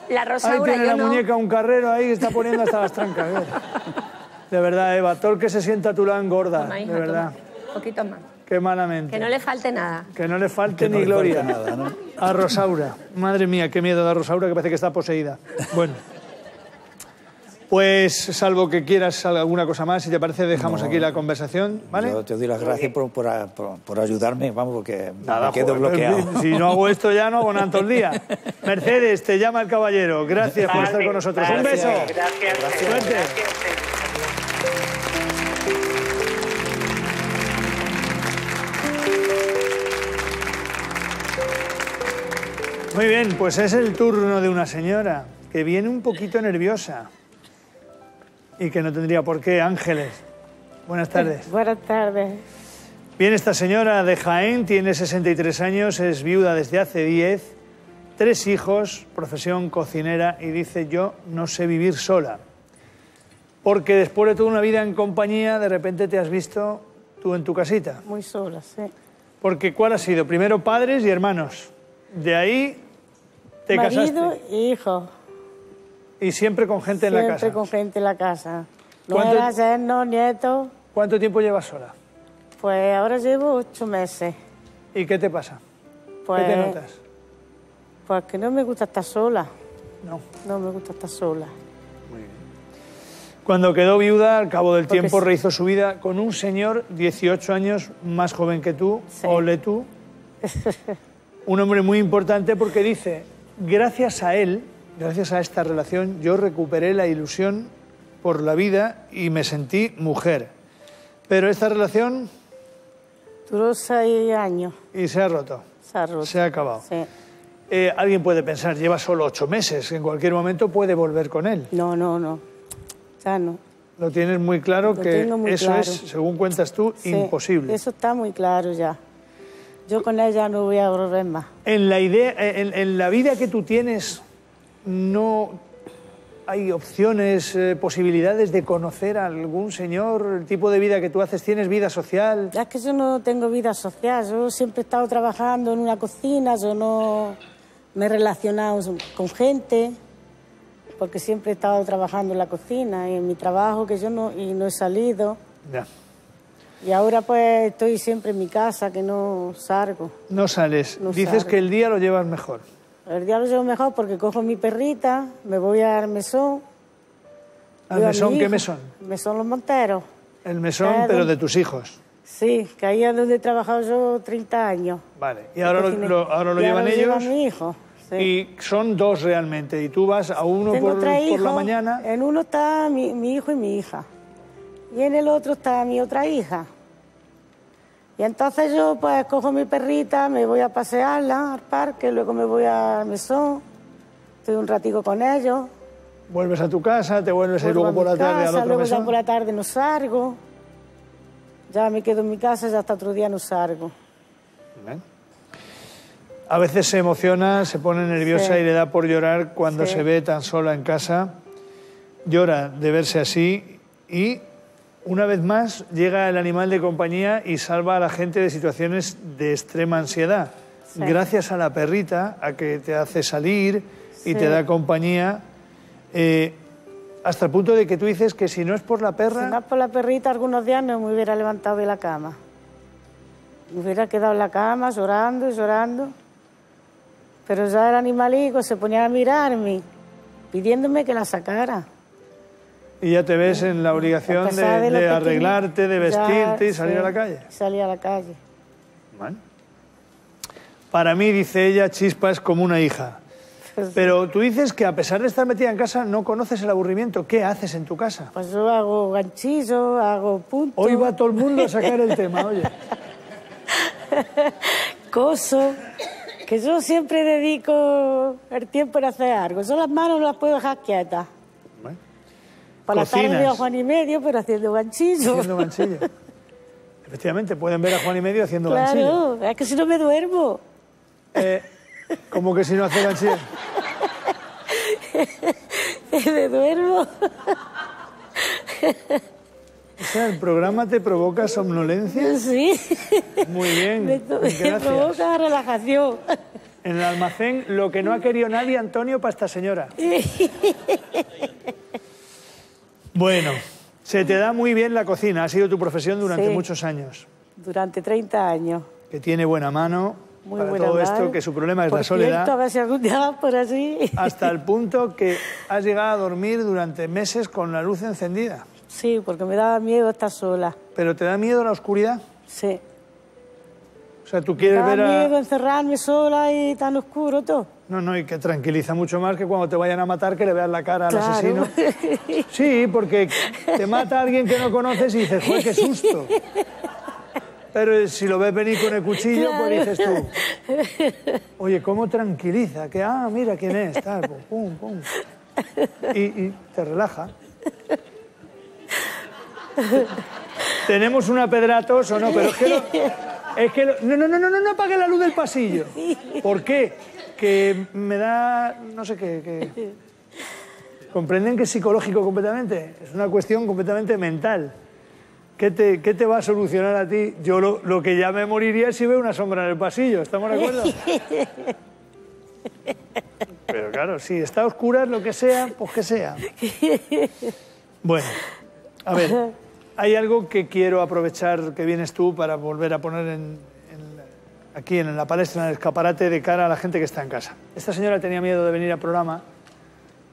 La Rosaura, ahí tiene la no. muñeca un carrero ahí que está poniendo hasta las trancas. De verdad, Eva, todo el que se sienta a tu lado engorda, de verdad. Un poquito más. Qué malamente. Que no le falte nada. Que no le falte ni gloria. Nada, ¿no? A Rosaura. Madre mía, qué miedo da Rosaura, que parece que está poseída. Bueno. Pues, salvo que quieras alguna cosa más, si te parece, dejamos no, aquí la conversación, ¿vale? Yo te doy las gracias por, por, por, por ayudarme, vamos, porque nada, me quedo joder, bloqueado. Si no hago esto ya, no hago nada todo el día. Mercedes, te llama el caballero. Gracias vale, por estar con nosotros. Gracias, Un beso. Gracias. gracias, gracias. Suerte. gracias. Muy bien, pues es el turno de una señora que viene un poquito nerviosa y que no tendría por qué. Ángeles, buenas tardes. Buenas tardes. Bien, esta señora de Jaén tiene sesenta y tres años, es viuda desde hace diez, tres hijos, profesión cocinera, y dice: yo no sé vivir sola. Porque después de toda una vida en compañía, de repente te has visto tú en tu casita. Muy sola, sí. Porque ¿cuál ha sido? Primero padres y hermanos. De ahí te Marido casaste. Marido y hijo. Y siempre con gente siempre en la casa. Siempre con gente en la casa. No era yerno, nieto. ¿Cuánto tiempo llevas sola? Pues ahora llevo ocho meses. ¿Y qué te pasa? Pues, ¿qué te notas? Pues que no me gusta estar sola. No. No me gusta estar sola. Muy bien. Cuando quedó viuda, al cabo del Porque tiempo sí. rehizo su vida con un señor dieciocho años más joven que tú, sí. ole tú. Un hombre muy importante, porque dice: gracias a él, gracias a esta relación, yo recuperé la ilusión por la vida y me sentí mujer. Pero esta relación... duró seis años. Y se ha roto. Se ha roto. Se ha acabado. Sí. Eh, alguien puede pensar, lleva solo ocho meses, en cualquier momento puede volver con él. No, no, no. Ya no. Lo tienes muy claro. Lo que muy eso claro. es, según cuentas tú, sí, imposible. Eso está muy claro ya. Yo con ella no voy a volver más. En la idea, en, en la vida que tú tienes, ¿no hay opciones, eh, posibilidades de conocer a algún señor? ¿El tipo de vida que tú haces, tienes vida social? Es que yo no tengo vida social. Yo siempre he estado trabajando en una cocina. Yo no me he relacionado con gente porque siempre he estado trabajando en la cocina y en mi trabajo, que yo no, y no he salido. Ya. Y ahora pues estoy siempre en mi casa, que no salgo. No sales. No Dices salgo. Que el día lo llevas mejor. El día lo llevo mejor porque cojo mi perrita, me voy a dar mesón. ¿Al mesón? ¿Qué mesón? Mesón Los Monteros. El mesón, pero donde... de tus hijos. Sí, que ahí es donde he trabajado yo treinta años. Vale, y ahora lo, lo, ahora lo y llevan ahora ellos. Lo llevan mi hijo. Sí. Y son dos realmente, y tú vas a uno por, por hijos, la mañana. En uno está mi, mi hijo y mi hija. Y en el otro está mi otra hija. Y entonces yo pues cojo mi perrita, me voy a pasearla al parque, luego me voy al mesón, estoy un ratico con ellos. Vuelves a tu casa, te vuelves Vuelvo a ir luego por la casa, tarde al otro luego mesón. Ya por la tarde no salgo, ya me quedo en mi casa y hasta otro día no salgo. Bien. A veces se emociona, se pone nerviosa sí. y le da por llorar cuando sí. se ve tan sola en casa. Llora de verse así y... una vez más llega el animal de compañía y salva a la gente de situaciones de extrema ansiedad. Sí. Gracias a la perrita, a que te hace salir y sí. te da compañía, eh, hasta el punto de que tú dices que si no es por la perra... Si no es por la perrita, algunos días no me hubiera levantado de la cama. Me hubiera quedado en la cama llorando y llorando. Pero ya el animalico se ponía a mirarme, pidiéndome que la sacara. Y ya te ves en la obligación de, de, de arreglarte, de vestirte ya, y salir sí, a la calle. Salir a la calle. Bueno. Para mí, dice ella, Chispa es como una hija. Pues, pero tú dices que a pesar de estar metida en casa no conoces el aburrimiento. ¿Qué haces en tu casa? Pues yo hago ganchillo, hago punto. Hoy va todo el mundo a sacar el tema, oye. Coso, que yo siempre dedico el tiempo en hacer algo. Yo las manos las puedo dejar quietas. Por la tarde veo a Juan y Medio, pero haciendo ganchillo. Haciendo ganchillo. Efectivamente, pueden ver a Juan y Medio haciendo claro, ganchillo. Claro, es que si no me duermo. Eh, ¿Cómo que si no hace ganchillo? Me duermo. O sea, ¿el programa te provoca somnolencia? Sí. Muy bien, me, me provoca relajación. En el almacén, lo que no ha querido nadie, Antonio, para esta señora. Bueno, se te da muy bien la cocina, ha sido tu profesión durante sí, muchos años. Durante treinta años. Que tiene buena mano muy para buena todo mano. Esto, que su problema es por la cierto, soledad. A ver si algún día vas por así. Hasta el punto que has llegado a dormir durante meses con la luz encendida. Sí, porque me daba miedo estar sola. ¿Pero te da miedo la oscuridad? Sí. O sea, tú quieres ver a... Me da miedo encerrarme sola y tan oscuro todo. No, no, y que tranquiliza mucho más que cuando te vayan a matar que le veas la cara al asesino. Sí, porque te mata a alguien que no conoces y dices, ¡joder, qué susto! Pero si lo ves venir con el cuchillo, claro, pues dices tú, oye, ¿cómo tranquiliza? Que, ah, mira quién es, tal, pues, pum, pum. Y, y te relaja. Tenemos una pedratos o no, pero es que... Lo, es que lo, no, no, no, no, no, no apague la luz del pasillo. ¿Por qué? Que me da, no sé qué... Que... ¿Comprenden que es psicológico completamente? Es una cuestión completamente mental. ¿Qué te, qué te va a solucionar a ti? Yo lo, lo que ya me moriría es si veo una sombra en el pasillo, ¿estamos de acuerdo? Pero claro, si está a oscuras, lo que sea, pues que sea. Bueno, a ver, hay algo que quiero aprovechar que vienes tú para volver a poner en, en, aquí en la palestra, en el escaparate, de cara a la gente que está en casa. Esta señora tenía miedo de venir al programa.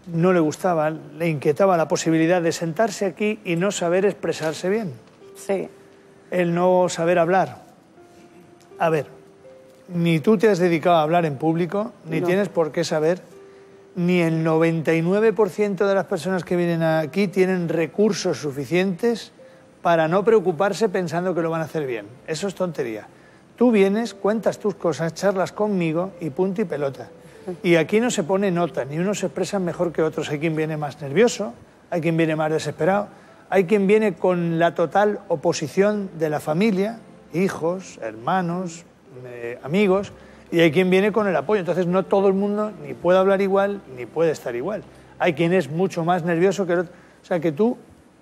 No le gustaba, le inquietaba la posibilidad de sentarse aquí y no saber expresarse bien. Sí. El no saber hablar. A ver, ni tú te has dedicado a hablar en público, ni no tienes por qué saber, ni el noventa y nueve por ciento de las personas que vienen aquí tienen recursos suficientes para no preocuparse pensando que lo van a hacer bien. Eso es tontería. Tú vienes, cuentas tus cosas, charlas conmigo y punto y pelota. Y aquí no se pone nota, ni unos se expresan mejor que otros. Hay quien viene más nervioso, hay quien viene más desesperado, hay quien viene con la total oposición de la familia, hijos, hermanos, eh, amigos, y hay quien viene con el apoyo. Entonces no todo el mundo ni puede hablar igual, ni puede estar igual. Hay quien es mucho más nervioso que el otro. O sea que tú,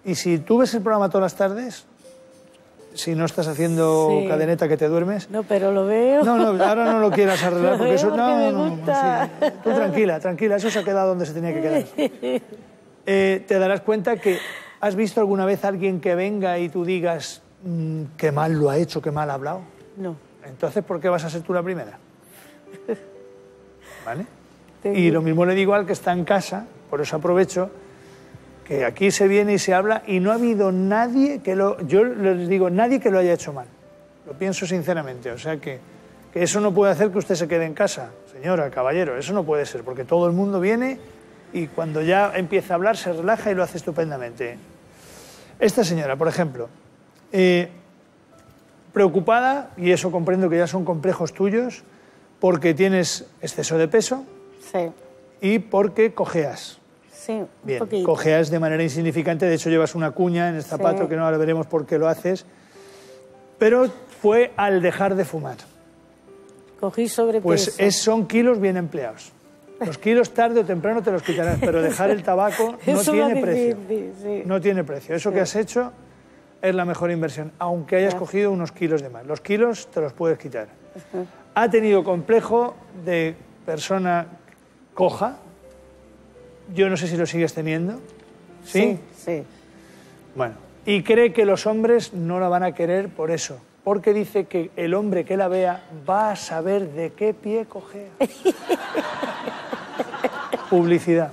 y si tú ves el programa todas las tardes... Si no estás haciendo sí. cadeneta que te duermes... No, pero lo veo. No, no, ahora no lo quieras arreglar porque eso... Porque no, me no, gusta. No, sí. Tú tranquila, tranquila, eso se ha quedado donde se tenía que quedar. Eh, te darás cuenta que... ¿Has visto alguna vez a alguien que venga y tú digas... Mmm, qué mal lo ha hecho, qué mal ha hablado? No. Entonces, ¿por qué vas a ser tú la primera? ¿Vale? Tengo. Y lo mismo le digo al que está en casa, por eso aprovecho... que aquí se viene y se habla y no ha habido nadie que lo... Yo les digo, nadie que lo haya hecho mal. Lo pienso sinceramente, o sea que, que eso no puede hacer que usted se quede en casa. Señora, caballero, eso no puede ser, porque todo el mundo viene y cuando ya empieza a hablar se relaja y lo hace estupendamente. Esta señora, por ejemplo, eh, preocupada, y eso comprendo que ya son complejos tuyos, porque tienes exceso de peso sí. y porque cojeas. Sí, bien, cojeas de manera insignificante, de hecho llevas una cuña en el zapato, sí. que no ahora veremos por qué lo haces, pero fue al dejar de fumar. Cogí sobrepeso. Pues es, son kilos bien empleados. Los kilos tarde o temprano te los quitarás, pero dejar el tabaco no tiene precio. Difícil, sí. No tiene precio. Eso sí. que has hecho es la mejor inversión, aunque hayas Ajá. cogido unos kilos de más. Los kilos te los puedes quitar. Ajá. Ha tenido complejo de persona coja. Yo no sé si lo sigues teniendo. ¿Sí? Sí, sí. Bueno, y cree que los hombres no la van a querer por eso. Porque dice que el hombre que la vea va a saber de qué pie cojea. Publicidad.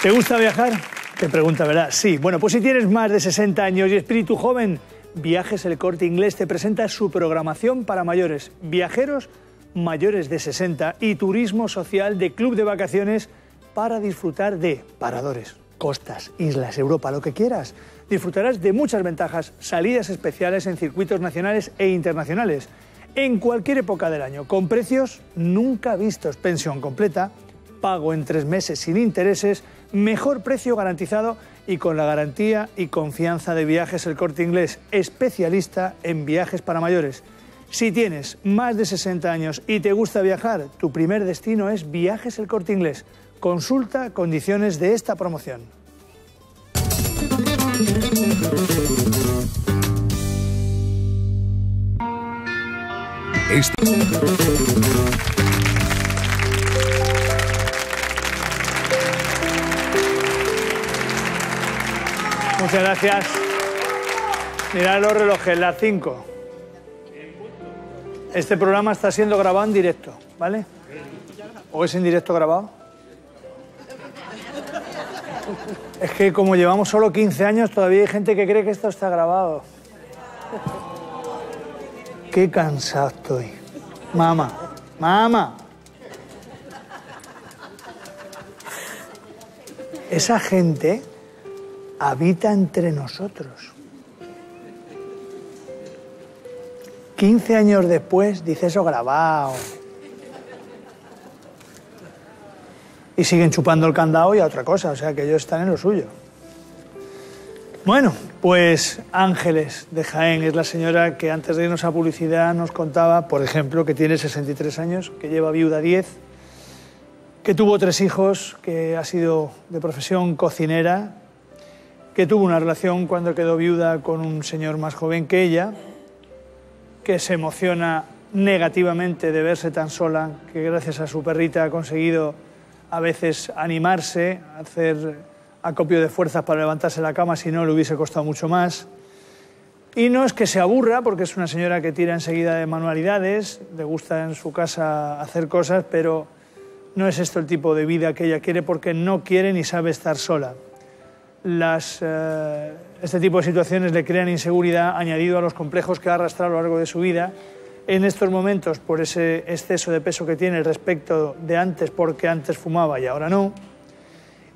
¿Te gusta viajar? Te pregunta, ¿verdad? Sí. Bueno, pues si tienes más de sesenta años y espíritu joven... Viajes El Corte Inglés te presenta su programación para mayores, viajeros mayores de sesenta y turismo social de club de vacaciones para disfrutar de paradores, costas, islas, Europa, lo que quieras. Disfrutarás de muchas ventajas, salidas especiales en circuitos nacionales e internacionales, en cualquier época del año, con precios nunca vistos, pensión completa, pago en tres meses sin intereses, mejor precio garantizado y con la garantía y confianza de Viajes El Corte Inglés, especialista en viajes para mayores. Si tienes más de sesenta años y te gusta viajar, tu primer destino es Viajes El Corte Inglés. Consulta condiciones de esta promoción. Este... Muchas gracias. Mirad los relojes, las cinco. Este programa está siendo grabado en directo, ¿vale? ¿O es en directo grabado? Es que como llevamos solo quince años, todavía hay gente que cree que esto está grabado. Qué cansado estoy. Mamá, mamá. Esa gente habita entre nosotros. quince años después dice eso grabado. Y siguen chupando el candado y a otra cosa, o sea que ellos están en lo suyo. Bueno, pues Ángeles de Jaén es la señora que antes de irnos a publicidad nos contaba, por ejemplo, que tiene sesenta y tres años, que lleva viuda diez, que tuvo tres hijos, que ha sido de profesión cocinera, que tuvo una relación cuando quedó viuda con un señor más joven que ella, que se emociona negativamente de verse tan sola, que gracias a su perrita ha conseguido a veces animarse, hacer acopio de fuerzas para levantarse de la cama, si no le hubiese costado mucho más. Y no es que se aburra, porque es una señora que tira enseguida de manualidades, le gusta en su casa hacer cosas, pero no es esto el tipo de vida que ella quiere, porque no quiere ni sabe estar sola. Las, eh, este tipo de situaciones le crean inseguridad, añadido a los complejos que ha arrastrado a lo largo de su vida. En estos momentos, por ese exceso de peso que tiene respecto de antes, porque antes fumaba y ahora no.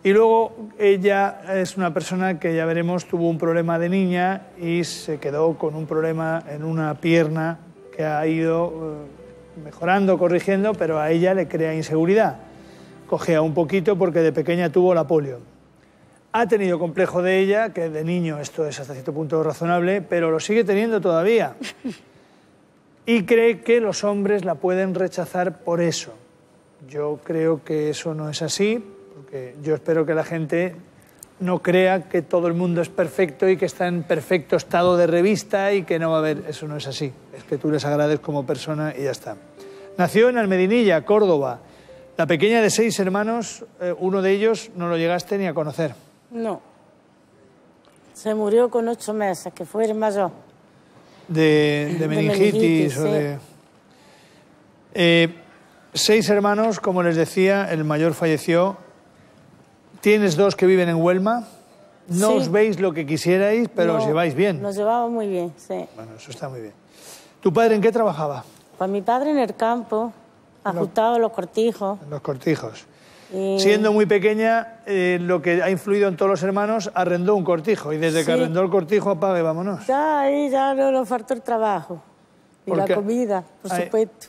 Y luego ella es una persona que, ya veremos, tuvo un problema de niña y se quedó con un problema en una pierna que ha ido eh, mejorando, corrigiendo, pero a ella le crea inseguridad. Cojea un poquito porque de pequeña tuvo la polio. Ha tenido complejo de ella, que de niño esto es hasta cierto punto razonable, pero lo sigue teniendo todavía. Y cree que los hombres la pueden rechazar por eso. Yo creo que eso no es así, porque yo espero que la gente no crea que todo el mundo es perfecto y que está en perfecto estado de revista y que no va a haber... Eso no es así. Es que tú les agrades como persona y ya está. Nació en Almedinilla, Córdoba. La pequeña de seis hermanos, eh, uno de ellos no lo llegaste ni a conocer. No. Se murió con ocho meses, que fue el mayor. De, de meningitis, de meningitis o de... Sí. Eh, seis hermanos, como les decía, el mayor falleció. Tienes dos que viven en Huelma. No sí. os veis lo que quisierais, pero no, os lleváis bien. Nos llevamos muy bien, sí. Bueno, eso está muy bien. ¿Tu padre en qué trabajaba? Pues mi padre en el campo, ajustado en los cortijos. En los cortijos. Y... Siendo muy pequeña, eh, lo que ha influido en todos los hermanos, arrendó un cortijo. Y desde sí. que arrendó el cortijo, apague, vámonos. Ya, ahí ya no nos faltó el trabajo. Y Porque... la comida, por Ay, supuesto.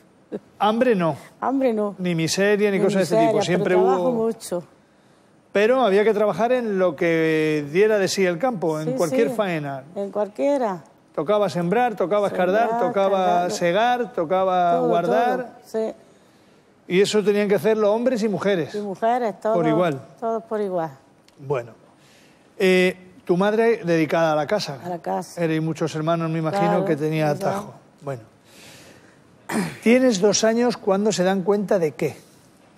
Hambre no. Hambre no. Ni miseria, ni, ni cosas miseria, de ese tipo. Siempre pero trabajo hubo... mucho. Pero había que trabajar en lo que diera de sí el campo, sí, en cualquier sí. faena. En cualquiera. Tocaba sembrar, tocaba sembrar, escardar, tocaba cargarlo. segar, tocaba todo, guardar. Todo. Sí. Y eso tenían que hacerlo hombres y mujeres. Y mujeres, todos por igual. Todos por igual. Bueno. Eh, tu madre dedicada a la casa. A la casa. Eres muchos hermanos, me imagino, claro, que tenía atajo. Ya. Bueno. Tienes dos años cuando se dan cuenta de qué.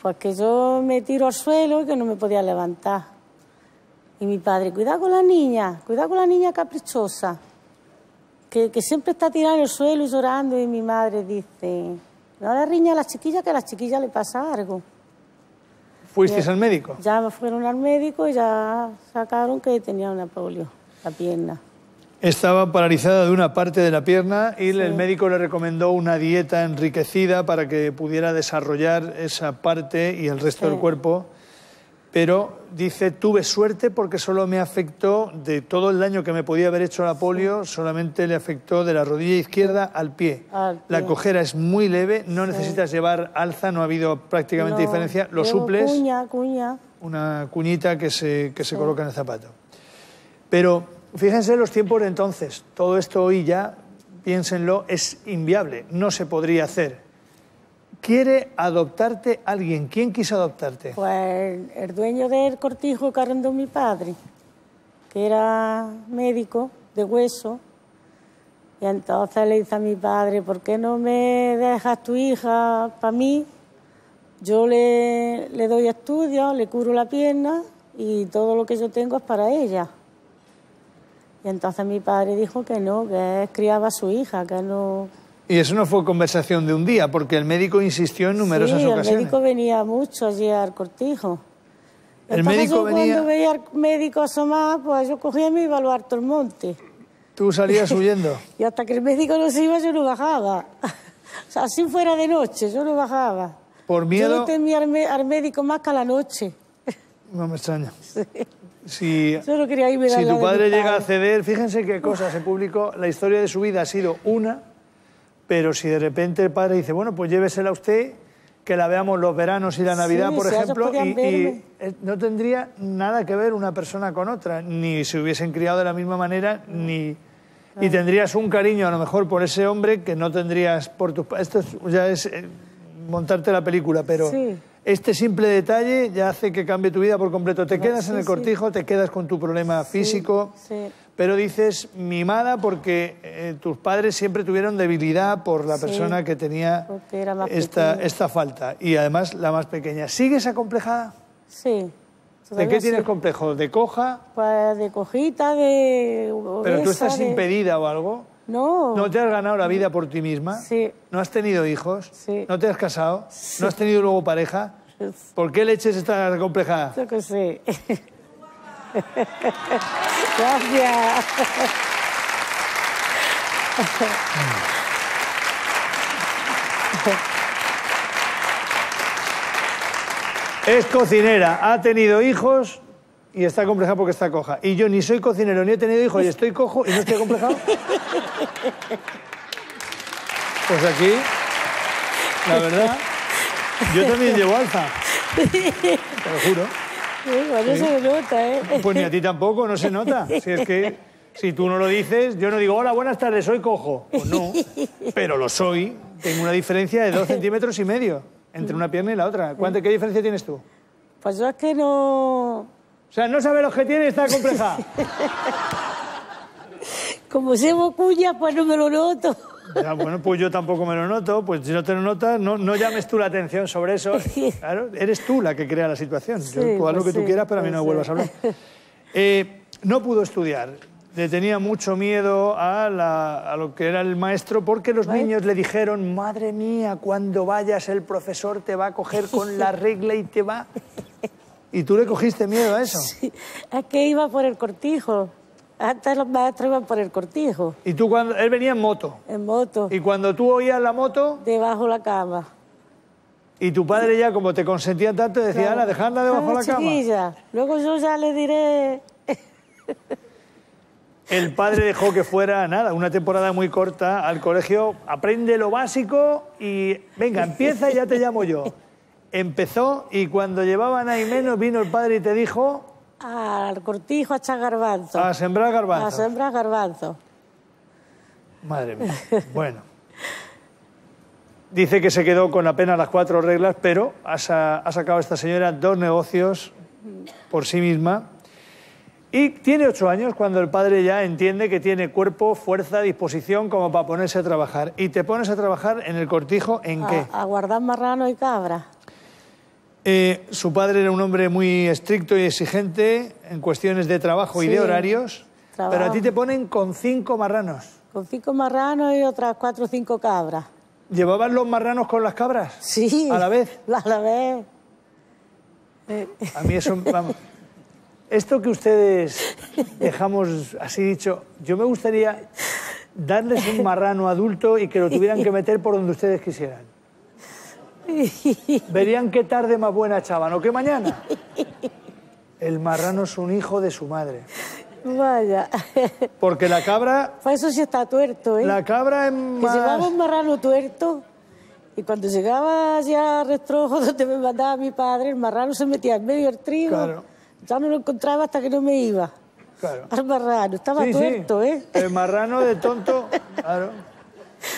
Pues que yo me tiro al suelo y que no me podía levantar. Y mi padre, cuidado con la niña, cuidado con la niña caprichosa, que, que siempre está tirada en el suelo y llorando. Y mi madre dice... No le riña a la chiquilla, que a la chiquilla le pasa algo. ¿Fuisteis al médico? Ya me fueron al médico y ya sacaron que tenía una polio, la pierna. Estaba paralizada de una parte de la pierna y sí. el médico le recomendó una dieta enriquecida para que pudiera desarrollar esa parte y el resto sí. del cuerpo. Pero dice, tuve suerte porque solo me afectó, de todo el daño que me podía haber hecho la polio, sí. solamente le afectó de la rodilla izquierda al pie. Al pie. La cojera es muy leve, no sí. necesitas llevar alza, no ha habido prácticamente no. diferencia. Lo Llevo suples, cuña, cuña. una cuñita que se, que se sí. coloca en el zapato. Pero fíjense los tiempos de entonces, todo esto hoy ya, piénsenlo, es inviable, no se podría hacer. ¿Quiere adoptarte alguien? ¿Quién quiso adoptarte? Pues el dueño del cortijo que arrendó mi padre, que era médico de hueso. Y entonces le dice a mi padre, ¿por qué no me dejas tu hija para mí? Yo le, le doy estudios, le curo la pierna y todo lo que yo tengo es para ella. Y entonces mi padre dijo que no, que él criaba a su hija, que no... Y eso no fue conversación de un día, porque el médico insistió en numerosas sí, ocasiones. Sí, el médico venía mucho allí al cortijo. El Entonces médico yo venía... cuando veía al médico asomar, pues yo cogía y me iba al Alto del Monte. ¿Tú salías huyendo? Y hasta que el médico no se iba, yo no bajaba. O sea, así fuera de noche, yo no bajaba. ¿Por miedo? Yo no temía al, al médico más que a la noche. No me extraña. Sí. Si, Solo quería irme si tu padre llega a ceder, fíjense qué cosas en público, la historia de su vida ha sido una, pero si de repente el padre dice, bueno, pues llévesela a usted, que la veamos los veranos y la Navidad, sí, por si ejemplo, y, y no tendría nada que ver una persona con otra, ni se hubiesen criado de la misma manera, no. ni... Claro. Y tendrías un cariño, a lo mejor, por ese hombre que no tendrías por tus... Esto es, ya es eh, montarte la película, pero... Sí. Este simple detalle ya hace que cambie tu vida por completo. Te quedas sí, en el cortijo, sí. te quedas con tu problema sí, físico, sí. pero dices mimada porque eh, tus padres siempre tuvieron debilidad por la sí, persona que tenía esta, esta falta. Y además la más pequeña. ¿Sigues acomplejada? Sí. ¿De qué tienes sí. complejo? ¿De coja? Pues de cojita, de... Obesa, ¿pero tú estás de... impedida o algo? No. ¿No te has ganado la vida por ti misma? Sí. ¿No has tenido hijos? Sí. ¿No te has casado? Sí. ¿No has tenido luego pareja? ¿Por qué leches estás complejada? Yo que sé. Gracias. Es cocinera, ha tenido hijos... Y está compleja porque está coja. Y yo ni soy cocinero, ni he tenido hijos, y estoy cojo y no estoy complejado. Pues aquí, la verdad, yo también llevo alza. Te lo juro. Igual no se nota, ¿eh? Pues ni a ti tampoco, no se nota. Si es que, si tú no lo dices, yo no digo, hola, buenas tardes, soy cojo. Pues no, pero lo soy. Tengo una diferencia de dos centímetros y medio entre una pierna y la otra. ¿Cuánta, qué diferencia tienes tú? Pues yo es que no... O sea, no sabe lo que tiene, está compleja. Como llevo cuña, pues no me lo noto. Ya, bueno, pues yo tampoco me lo noto. Pues si no te lo notas, no, no llames tú la atención sobre eso. Claro, eres tú la que crea la situación. Sí, yo, pues haz lo que sí, tú quieras, pero a mí no me vuelvas a hablar. Eh, no pudo estudiar. Le tenía mucho miedo a, la, a lo que era el maestro porque los ¿Vale? niños le dijeron, madre mía, cuando vayas el profesor te va a coger con la regla y te va... ¿Y tú le cogiste miedo a eso? Sí, es que iba por el cortijo. Antes los maestros iban por el cortijo. ¿Y tú cuando...? Él venía en moto. En moto. ¿Y cuando tú oías la moto...? Debajo la cama. ¿Y tu padre ya, como te consentía tanto, decía, claro. Ana, dejadla debajo de la cama? Chiquilla. Luego yo ya le diré... El padre dejó que fuera, nada, una temporada muy corta al colegio. Aprende lo básico y... Venga, empieza y ya te llamo yo. Empezó y cuando llevaban ahí menos vino el padre y te dijo... Al cortijo a echar garbanzo. A sembrar garbanzo. A sembrar garbanzo. Madre mía. Bueno. Dice que se quedó con apenas las cuatro reglas, pero ha sacado esta señora dos negocios por sí misma. Y tiene ocho años cuando el padre ya entiende que tiene cuerpo, fuerza, disposición como para ponerse a trabajar. ¿Y te pones a trabajar en el cortijo en a, qué? A guardar marrano y cabra. Eh, su padre era un hombre muy estricto y exigente en cuestiones de trabajo sí, y de horarios, trabajo. Pero a ti te ponen con cinco marranos. Con cinco marranos y otras cuatro o cinco cabras. ¿Llevaban los marranos con las cabras? Sí. ¿A la vez? A la vez. Eh. A mí eso... Vamos. Esto que ustedes dejamos así dicho, yo me gustaría darles un marrano adulto y que lo tuvieran que meter por donde ustedes quisieran. Verían qué tarde más buena echaban, o qué mañana. El marrano es un hijo de su madre. Vaya. Porque la cabra... Pues eso sí está tuerto, ¿eh? La cabra es más... Que llevaba un marrano tuerto y cuando llegaba ya al restrojo donde me mandaba mi padre, el marrano se metía en medio del trigo. Claro. Ya no lo encontraba hasta que no me iba. Claro. Al marrano, estaba sí, tuerto, sí. ¿eh? El marrano de tonto, claro.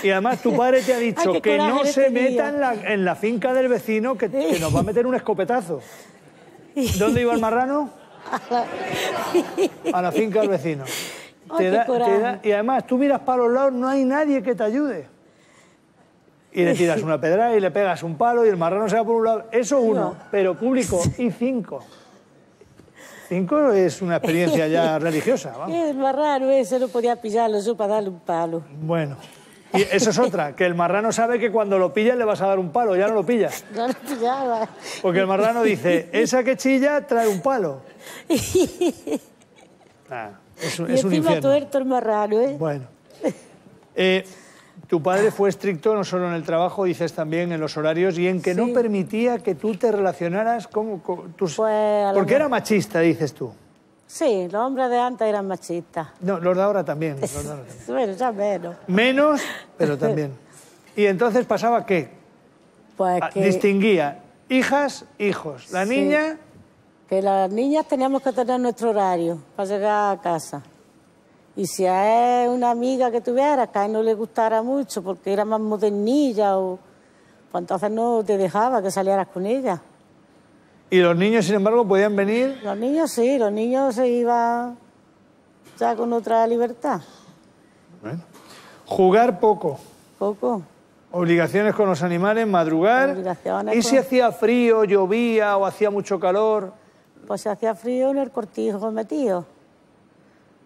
Y además tu padre te ha dicho Ay, que no se tenía. meta en la, en la finca del vecino que, que nos va a meter un escopetazo. ¿Dónde iba el marrano? A la finca del vecino. Ay, te da, te da, y además tú miras para los lados, no hay nadie que te ayude. Y le tiras una pedra y le pegas un palo y el marrano se va por un lado. Eso uno, no. pero público y cinco. Cinco es una experiencia ya religiosa. Vamos. El marrano ese no podía pillarlo yo para darle un palo. Bueno. Y eso es otra, que el marrano sabe que cuando lo pillas le vas a dar un palo, ya no lo pillas. No lo pillaba. Porque el marrano dice, esa que chilla trae un palo. Ah, es, y es un infierno. Y encima tuerto el marrano, ¿eh? Bueno. Eh, Tu padre fue estricto no solo en el trabajo, dices también en los horarios y en que sí. no permitía que tú te relacionaras con... con tus... Pues, porque era machista, dices tú. Sí, los hombres de antes eran machistas. No, los de ahora también. Los de ahora también. Bueno, ya menos. Menos, pero también. ¿Y entonces pasaba qué? Pues que... Distinguía hijas, hijos. La sí. niña... Que las niñas teníamos que tener nuestro horario para llegar a casa. Y si a él una amiga que tuviera, que a él no le gustara mucho porque era más modernilla, o... pues entonces no te dejaba que salieras con ella. ¿Y los niños, sin embargo, podían venir? Los niños sí, los niños se iban ya con otra libertad. Bueno. Jugar poco. Poco. Obligaciones con los animales, madrugar. ¿Y si con... hacía frío, llovía o hacía mucho calor? Pues si hacía frío en el cortijo metido.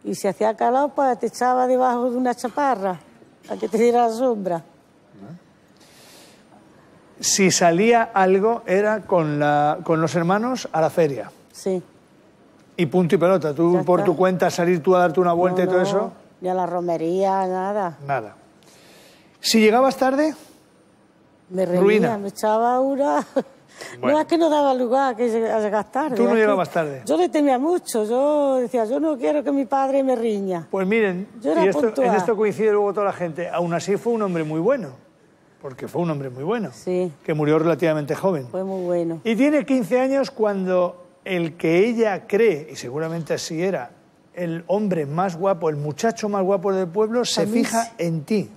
Y si hacía calor, pues te echaba debajo de una chaparra para que te diera la sombra. Si salía algo, era con, la, con los hermanos a la feria. Sí. Y punto y pelota. ¿Tú por tu cuenta salir tú a darte una vuelta no, y todo no, eso? Ni a la romería, nada. Nada. Si llegabas tarde, me reía, ruina. Me echaba una... Bueno. No, es que no daba lugar a que llegas tarde. Tú no llegabas tarde. Yo le temía mucho. Yo decía, yo no quiero que mi padre me riña. Pues miren, yo era y esto, en esto coincide luego toda la gente. Aún así fue un hombre muy bueno. Porque fue un hombre muy bueno. Sí. Que murió relativamente joven. Fue muy bueno. Y tiene quince años cuando el que ella cree, y seguramente así era, el hombre más guapo, el muchacho más guapo del pueblo, se fija en ti.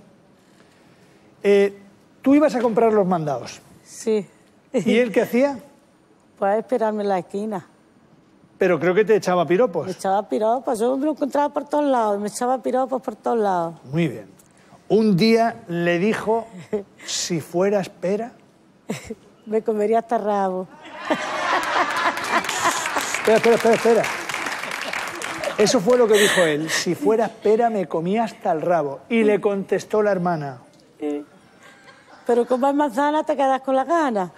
Eh, tú ibas a comprar los mandados. Sí. ¿Y él qué hacía? Pues esperarme en la esquina. Pero creo que te echaba piropos. Me echaba piropos. Yo me lo encontraba por todos lados. Me echaba piropos por todos lados. Muy bien. Un día le dijo, si fueras pera... me comería hasta rabo. Espera, espera, espera, espera. Eso fue lo que dijo él. Si fueras pera, me comía hasta el rabo. Y le contestó la hermana. Pero con más manzana te quedas con la gana.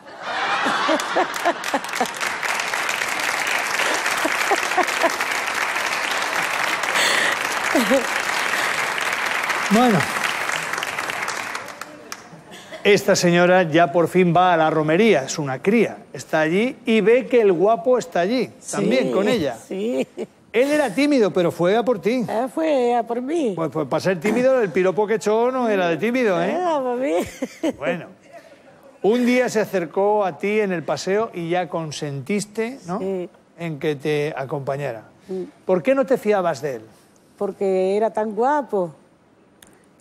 Bueno, esta señora ya por fin va a la romería, es una cría, está allí y ve que el guapo está allí, sí, también con ella. Sí. Él era tímido, pero fue a por ti. Eh, fue a por mí. Pues, pues para ser tímido, el piropo que echó no era de tímido, ¿eh? Era por mí. Bueno, un día se acercó a ti en el paseo y ya consentiste, ¿no? Sí. En que te acompañara. Sí. ¿Por qué no te fiabas de él? Porque era tan guapo.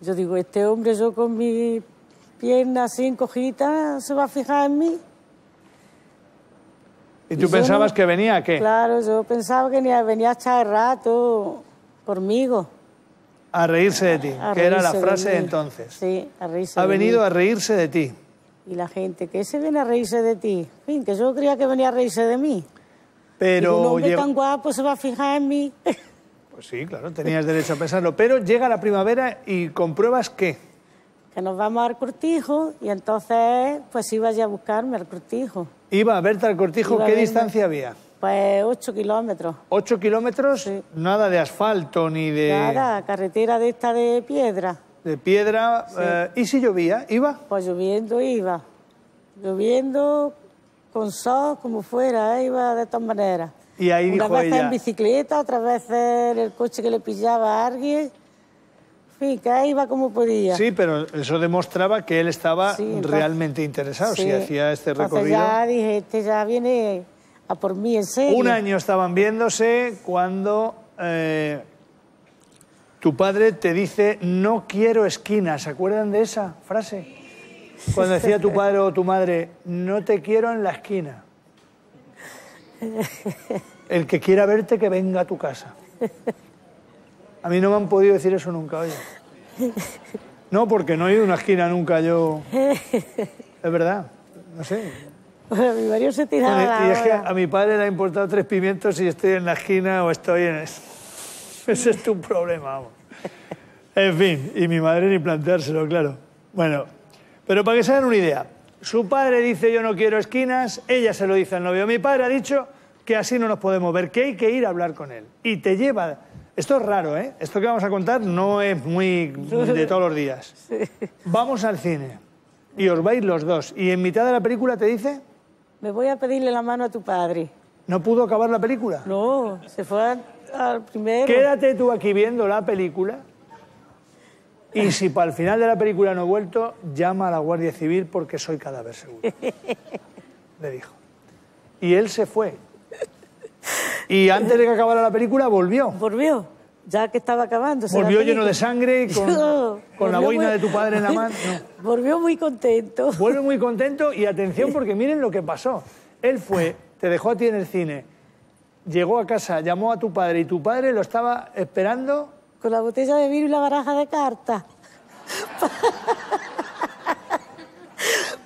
Yo digo, este hombre, yo con mi pierna así encogida, ¿se va a fijar en mí? ¿Y tú y pensabas no, que venía a qué? Claro, yo pensaba que venía a echar rato conmigo. A reírse de ti, a, que a era la frase de, de entonces. Sí, a reírse ha de venido mí. A reírse de ti. Y la gente, ¿qué se viene a reírse de ti? En fin, que yo creía que venía a reírse de mí. Pero... Y un hombre llegó... tan guapo se va a fijar en mí. Pues sí, claro, tenías derecho a pensarlo. Pero llega la primavera y compruebas que... Que nos vamos al cortijo y entonces pues iba ya a buscarme al cortijo. Iba a verte al cortijo, iba ¿qué distancia había? Pues ocho kilómetros. ¿Ocho kilómetros? Sí. Nada de asfalto ni de... Nada, carretera de esta de piedra. De piedra. Sí. Eh, ¿Y si llovía? ¿Iba? Pues lloviendo iba. Lloviendo con sol, como fuera, eh, iba de todas maneras. Y ahí dijo ella... Una vez en bicicleta, otra vez en el coche que le pillaba a alguien... Sí, que ahí iba como podía. Sí, pero eso demostraba que él estaba sí, entonces, realmente interesado, sí. si hacía este recorrido. Entonces ya dije, este ya viene a por mí, en serio. Un año estaban viéndose cuando eh, tu padre te dice, no quiero esquinas. ¿Se acuerdan de esa frase? Cuando decía tu padre o tu madre, no te quiero en la esquina. El que quiera verte, que venga a tu casa. A mí no me han podido decir eso nunca, oye. No, porque no he ido a una esquina nunca yo... Es verdad, no sé. Bueno, mi marido se tiraba bueno, y, y es que a mi padre le ha importado tres pimientos si estoy en la esquina o estoy en... Ese es tu problema, vamos. En fin, y mi madre ni planteárselo, claro. Bueno, pero para que se hagan una idea. Su padre dice, yo no quiero esquinas, ella se lo dice al novio. Mi padre ha dicho que así no nos podemos ver, que hay que ir a hablar con él. Y te lleva... Esto es raro, ¿eh? Esto que vamos a contar no es muy de todos los días. Sí. Vamos al cine y os vais los dos. Y en mitad de la película te dice... Me voy a pedirle la mano a tu padre. ¿No pudo acabar la película? No, se fue al primero. Quédate tú aquí viendo la película y si para el final de la película no he vuelto, llama a la Guardia Civil porque soy cadáver seguro. Le dijo. Y él se fue. Y antes de que acabara la película, volvió. Volvió, ya que estaba acabando. Volvió lleno de sangre, con, no, con la boina muy... de tu padre en la mano. No. Volvió muy contento. Vuelve muy contento y atención porque miren lo que pasó. Él fue, te dejó a ti en el cine, llegó a casa, llamó a tu padre y tu padre lo estaba esperando... Con la botella de vino y la baraja de cartas.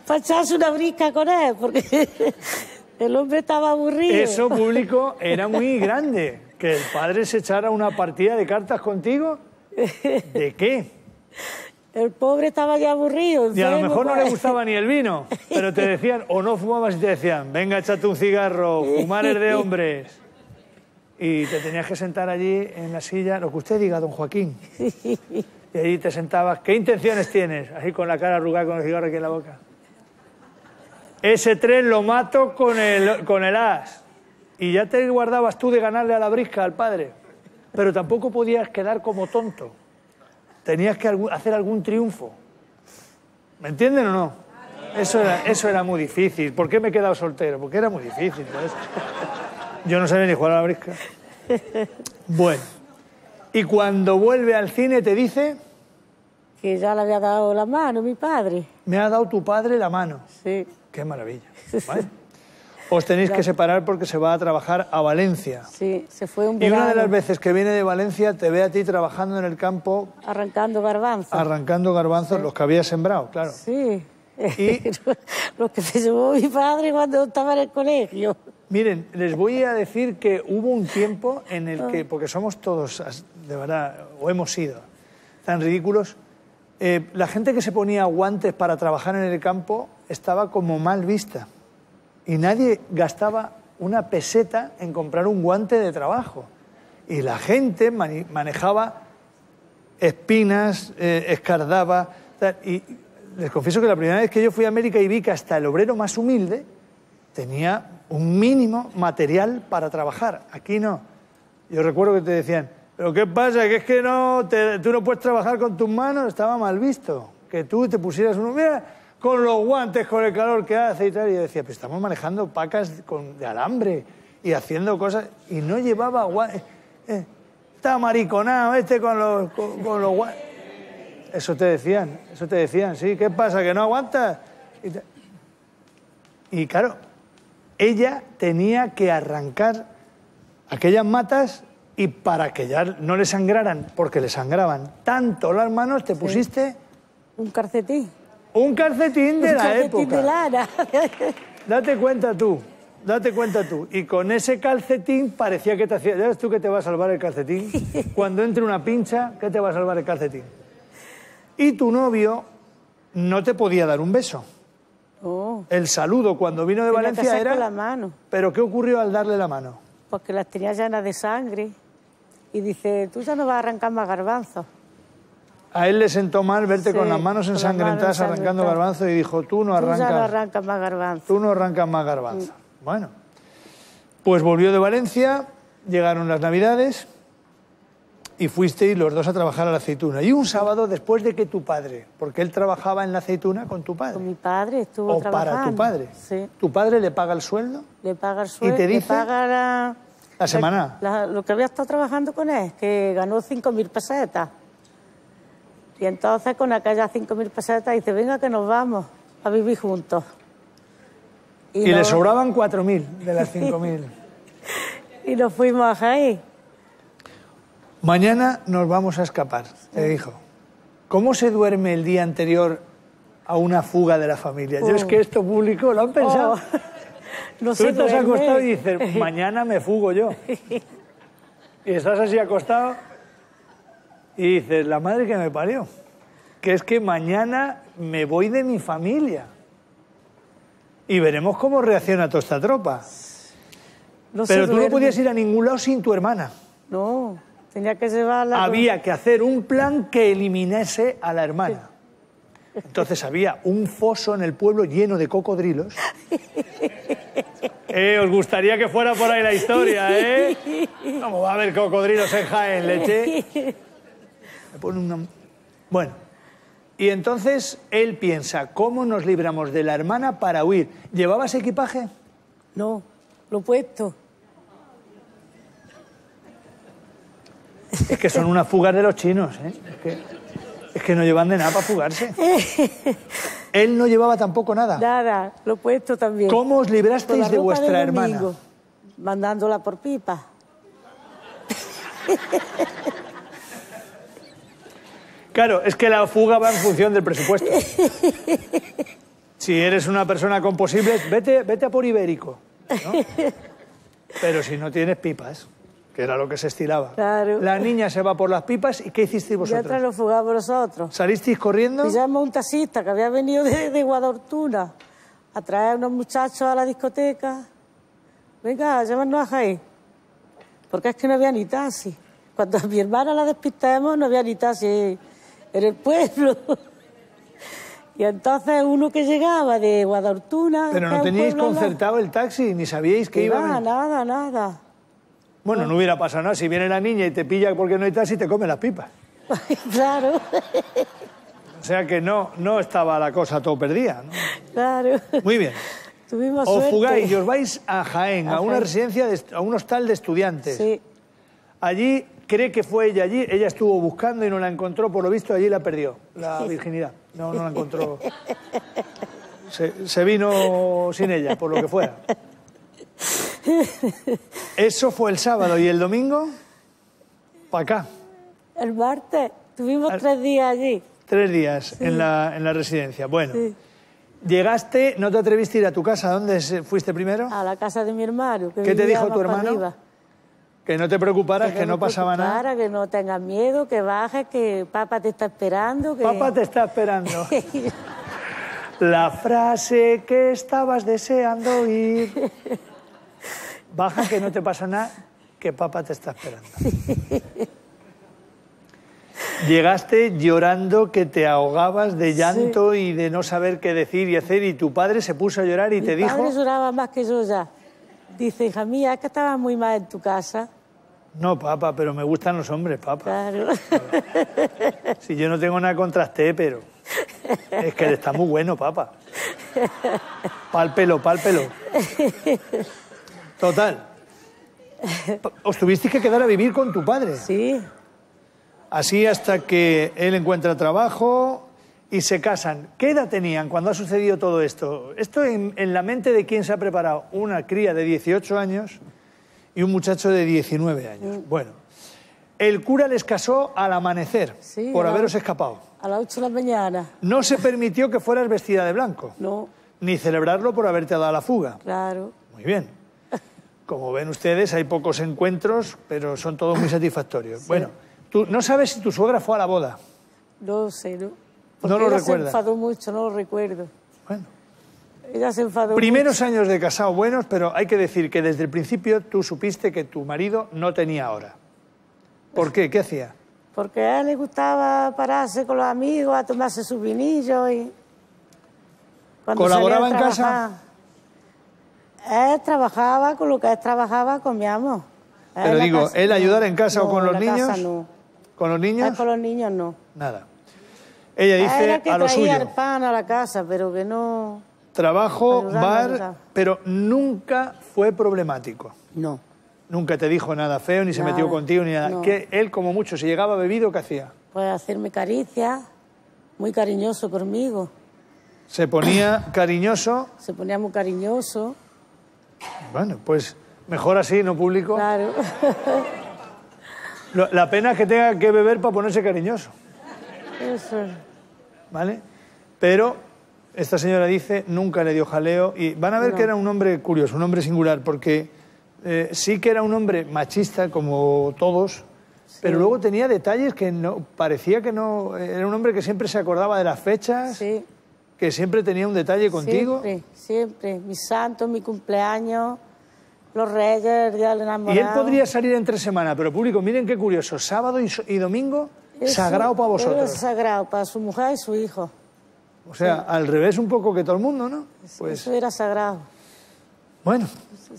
Para echarse una brisca con él, porque... El hombre estaba aburrido. Eso, público, era muy grande. Que el padre se echara una partida de cartas contigo. ¿De qué? El pobre estaba ya aburrido. Y a lo mejor no le gustaba ni el vino. Pero te decían, o no fumabas y te decían, venga, échate un cigarro, fumar es de hombres. Y te tenías que sentar allí en la silla, lo que usted diga, don Joaquín. Y allí te sentabas, ¿qué intenciones tienes? Así con la cara arrugada, con el cigarro aquí en la boca. Ese tren lo mato con el, con el as. Y ya te guardabas tú de ganarle a la brisca al padre. Pero tampoco podías quedar como tonto. Tenías que hacer algún triunfo. ¿Me entienden o no? Eso era, eso era muy difícil. ¿Por qué me he quedado soltero? Porque era muy difícil. Por eso. Yo no sabía ni jugar a la brisca. Bueno. Y cuando vuelve al cine te dice... Que ya le había dado la mano mi padre. Me ha dado tu padre la mano. Sí. Qué maravilla. Vale. Os tenéis que separar porque se va a trabajar a Valencia. Sí, se fue un verano. Y una de las veces que viene de Valencia te ve a ti trabajando en el campo... Arrancando garbanzos. Arrancando garbanzos, sí. Los que habías sembrado, claro. Sí, y... los que se llevó mi padre cuando estaba en el colegio. Miren, les voy a decir que hubo un tiempo en el que, porque somos todos, de verdad, o hemos sido tan ridículos... Eh, la gente que se ponía guantes para trabajar en el campo estaba como mal vista y nadie gastaba una peseta en comprar un guante de trabajo y la gente manejaba espinas, eh, escardaba tal, y les confieso que la primera vez que yo fui a América y vi que hasta el obrero más humilde tenía un mínimo material para trabajar, aquí no. Yo recuerdo que te decían, ¿pero qué pasa? ¿Que es que no te, tú no puedes trabajar con tus manos? Estaba mal visto. Que tú te pusieras uno, mira, con los guantes, con el calor que hace y tal. Y yo decía, pues estamos manejando pacas con, de alambre y haciendo cosas. Y no llevaba guantes. Eh, estaba mariconado este con los, con, con los guantes. Eso te decían, eso te decían, sí. ¿Qué pasa? ¿Que no aguantas? Y, te... y claro, ella tenía que arrancar aquellas matas... Y para que ya no le sangraran, porque le sangraban tanto las manos, te pusiste... Sí. Un calcetín. Un calcetín de un la calcetín época. De Lara. Date cuenta tú, date cuenta tú. Y con ese calcetín parecía que te hacía... ¿Ya ves tú que te va a salvar el calcetín? Cuando entre una pincha, ¿qué te va a salvar el calcetín? Y tu novio no te podía dar un beso. Oh. El saludo cuando vino de Valencia era... Pero te sacó la mano. ¿Pero qué ocurrió al darle la mano? Pues que las tenía llenas de sangre. Y dice, tú ya no vas a arrancar más garbanzos. A él le sentó mal verte sí, con las manos ensangrentadas las manos arrancando garbanzos y dijo, tú no arrancas... Tú ya no arrancas más garbanzos. Tú no arrancas más garbanzos. Mm. Bueno, pues volvió de Valencia, llegaron las Navidades y fuisteis los dos a trabajar a la aceituna. Y un sábado después de que tu padre, porque él trabajaba en la aceituna con tu padre. Con mi padre estuvo o trabajando. O para tu padre. Sí. ¿Tu padre le paga el sueldo? Le paga el sueldo. ¿Y te dice? Le paga la... ¿La semana? La, lo que había estado trabajando con él, que ganó cinco mil pesetas. Y entonces con aquellas cinco mil pesetas dice, venga que nos vamos a vivir juntos. Y, y nos... le sobraban cuatro mil de las cinco mil. Y nos fuimos a Jaén. Mañana nos vamos a escapar, te dijo. ¿Cómo se duerme el día anterior a una fuga de la familia? Uh. Yo es que esto público lo han pensado. Oh. No tú estás duerme. Acostado y dices, mañana me fugo yo. Y estás así acostado y dices, la madre que me parió. Que es que mañana me voy de mi familia. Y veremos cómo reacciona toda esta tropa. No. Pero tú duerme. No podías ir a ningún lado sin tu hermana. No. Tenía que llevarla. Había que hacer un plan que eliminase a la hermana. Entonces había un foso en el pueblo lleno de cocodrilos. Eh, os gustaría que fuera por ahí la historia, ¿eh? ¿Cómo va a haber cocodrilos en Jaén, leche? Me pone una... Bueno, y entonces él piensa, ¿cómo nos libramos de la hermana para huir? ¿Llevabas equipaje? No, lo he puesto. Es que son unas fugas de los chinos, ¿eh? Es que... Es que no llevan de nada para fugarse. Él no llevaba tampoco nada. Nada, lo he puesto también. ¿Cómo os librasteis de vuestra hermana? Mandándola por pipa. Claro, es que la fuga va en función del presupuesto. Si eres una persona con posibles, vete, vete a por ibérico, ¿no? Pero si no tienes pipas... que era lo que se estilaba. Claro. La niña se va por las pipas, ¿y qué hicisteis vosotros? Ya te lo fugamos nosotros. ¿Salisteis corriendo? Pillamos un taxista que había venido de, de Guadortuna a traer a unos muchachos a la discoteca. Venga, llévanos a Jaén. Porque es que no había ni taxi. Cuando a mi hermana la despistamos, no había ni taxi en el pueblo. Y entonces uno que llegaba de Guadortuna... Pero no teníais concertado el taxi, ni sabíais que iba... Nada, nada, nada. Bueno, no hubiera pasado nada. Si viene la niña y te pilla porque no hay taxi, te come las pipas. Claro. O sea que no, no estaba la cosa todo perdida, ¿no? Claro. Muy bien. Tuvimos os suerte. Os fugáis y os vais a Jaén, a, a una Jaén. residencia, de, a un hostal de estudiantes. Sí. Allí, cree que fue ella allí, ella estuvo buscando y no la encontró, por lo visto allí la perdió, la virginidad. No, no la encontró. Se, se vino sin ella, por lo que fuera. Eso fue el sábado. ¿Y el domingo? Para acá. El martes. Tuvimos Al... tres días allí. Tres días, sí. en, la, en la residencia. Bueno, sí. Llegaste, no te atreviste a ir a tu casa. ¿Dónde fuiste primero? A la casa de mi hermano. Que ¿Qué te dijo tu hermano? Arriba. Que no te preocuparas, que, que, que no pasaba nada. Que no tengas miedo, que bajes, que papá te está esperando. Que... Papá te está esperando. La frase que estabas deseando oír... Baja, que no te pasa nada, que papá te está esperando. Llegaste llorando, que te ahogabas de llanto, sí. Y de no saber qué decir y hacer, y tu padre se puso a llorar y Mi te dijo... Mi padre lloraba más que yo ya. Dice, hija mía, es que estabas muy mal en tu casa. No, papá, pero me gustan los hombres, papá. Claro. Si yo no tengo nada contra té, pero... Es que está muy bueno, papá. Pálpelo, pálpelo. Total. Os tuvisteis que quedar a vivir con tu padre. Sí. Así hasta que él encuentra trabajo y se casan. ¿Qué edad tenían cuando ha sucedido todo esto? Esto en, en la mente de quien se ha preparado una cría de dieciocho años y un muchacho de diecinueve años. Sí. Bueno, el cura les casó al amanecer, sí, por haberos escapado. A las ocho de la mañana. No se permitió que fueras vestida de blanco. No. Ni celebrarlo por haberte dado la fuga. Claro. Muy bien. Como ven ustedes, hay pocos encuentros, pero son todos muy satisfactorios. Sí. Bueno, tú no sabes si tu suegra fue a la boda. No sé, no. Porque no lo recuerdas. Ella se enfadó mucho, no lo recuerdo. Bueno. Ella se enfadó Primeros mucho. años de casado buenos, pero hay que decir que desde el principio tú supiste que tu marido no tenía hora. ¿Por qué? ¿Qué hacía? Porque a él le gustaba pararse con los amigos, a tomarse sus vinillos y... Cuando ¿Colaboraba en casa? Él trabajaba con lo que él trabajaba, comíamos. Pero digo, casa, ¿él no. ayudar en casa no, o con los niños? Casa, no. ¿Con los niños? Él con los niños no. Nada. Ella dice Era que a lo suyo. traía el pan a la casa, pero que no... Trabajo, ayudar, bar, ayudar. pero nunca fue problemático. No. Nunca te dijo nada feo, ni se nada. metió contigo, ni nada. No. Que él, como mucho, si llegaba bebido, ¿qué hacía? Pues hacerme caricias, muy cariñoso conmigo. ¿Se ponía cariñoso? Se ponía muy cariñoso. Bueno, pues mejor así, ¿no, público? Claro. La pena es que tenga que beber para ponerse cariñoso. Eso. ¿Vale? Pero esta señora dice, nunca le dio jaleo. Y van a ver no. que era un hombre curioso, un hombre singular, porque eh, sí que era un hombre machista, como todos, sí. pero luego tenía detalles que no parecía que no... Era un hombre que siempre se acordaba de las fechas... Sí. que siempre tenía un detalle contigo. Siempre, siempre. Mi santo, mi cumpleaños, Los Reyes, el Día del Enamorado. Y él podría salir entre semana, pero público, miren qué curioso, sábado y, y domingo, es sagrado para vosotros. Es sagrado para su mujer y su hijo. O sea, sí, al revés un poco que todo el mundo, ¿no? Pues... eso era sagrado. Bueno,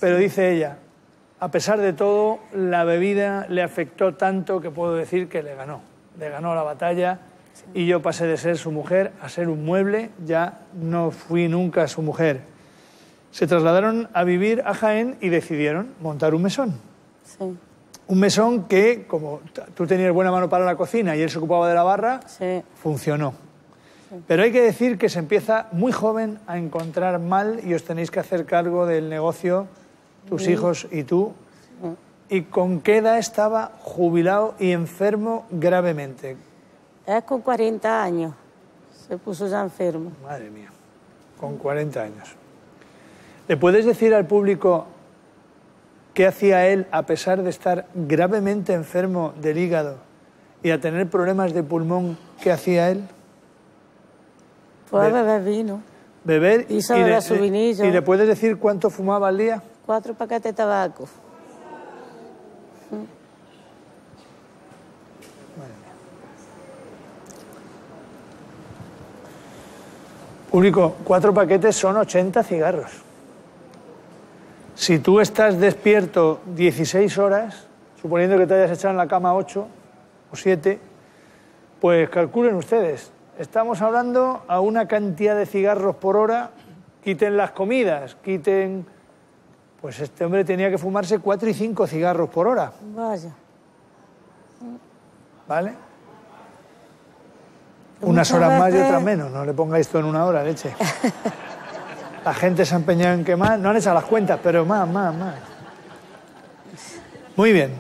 pero dice ella, a pesar de todo, la bebida le afectó tanto que puedo decir que le ganó. Le ganó la batalla, sí, y yo pasé de ser su mujer a ser un mueble, ya no fui nunca su mujer. Se trasladaron a vivir a Jaén y decidieron montar un mesón. Sí. Un mesón que, como tú tenías buena mano para la cocina y él se ocupaba de la barra, sí, funcionó. Sí. Pero hay que decir que se empieza muy joven a encontrar mal y os tenéis que hacer cargo del negocio, tus sí, hijos y tú. Sí. ¿Y con qué edad estaba jubilado y enfermo gravemente? Es con cuarenta años. Se puso ya enfermo. Madre mía, con cuarenta años. ¿Le puedes decir al público qué hacía él a pesar de estar gravemente enfermo del hígado y a tener problemas de pulmón? ¿Qué hacía él? Pues beber vino. Beber y, y, beber le, su vinillo. ¿Y le puedes decir cuánto fumaba al día? Cuatro paquetes de tabaco. Bueno. Público, cuatro paquetes son ochenta cigarros. Si tú estás despierto dieciséis horas, suponiendo que te hayas echado en la cama ocho o siete, pues calculen ustedes. Estamos hablando a una cantidad de cigarros por hora, quiten las comidas, quiten... pues este hombre tenía que fumarse cuatro y cinco cigarros por hora. Vaya. ¿Vale? Unas horas más y otras menos. No le pongáis todo en una hora, leche. La gente se ha empeñado en quemar, no han hecho las cuentas, pero más, más, más. Muy bien.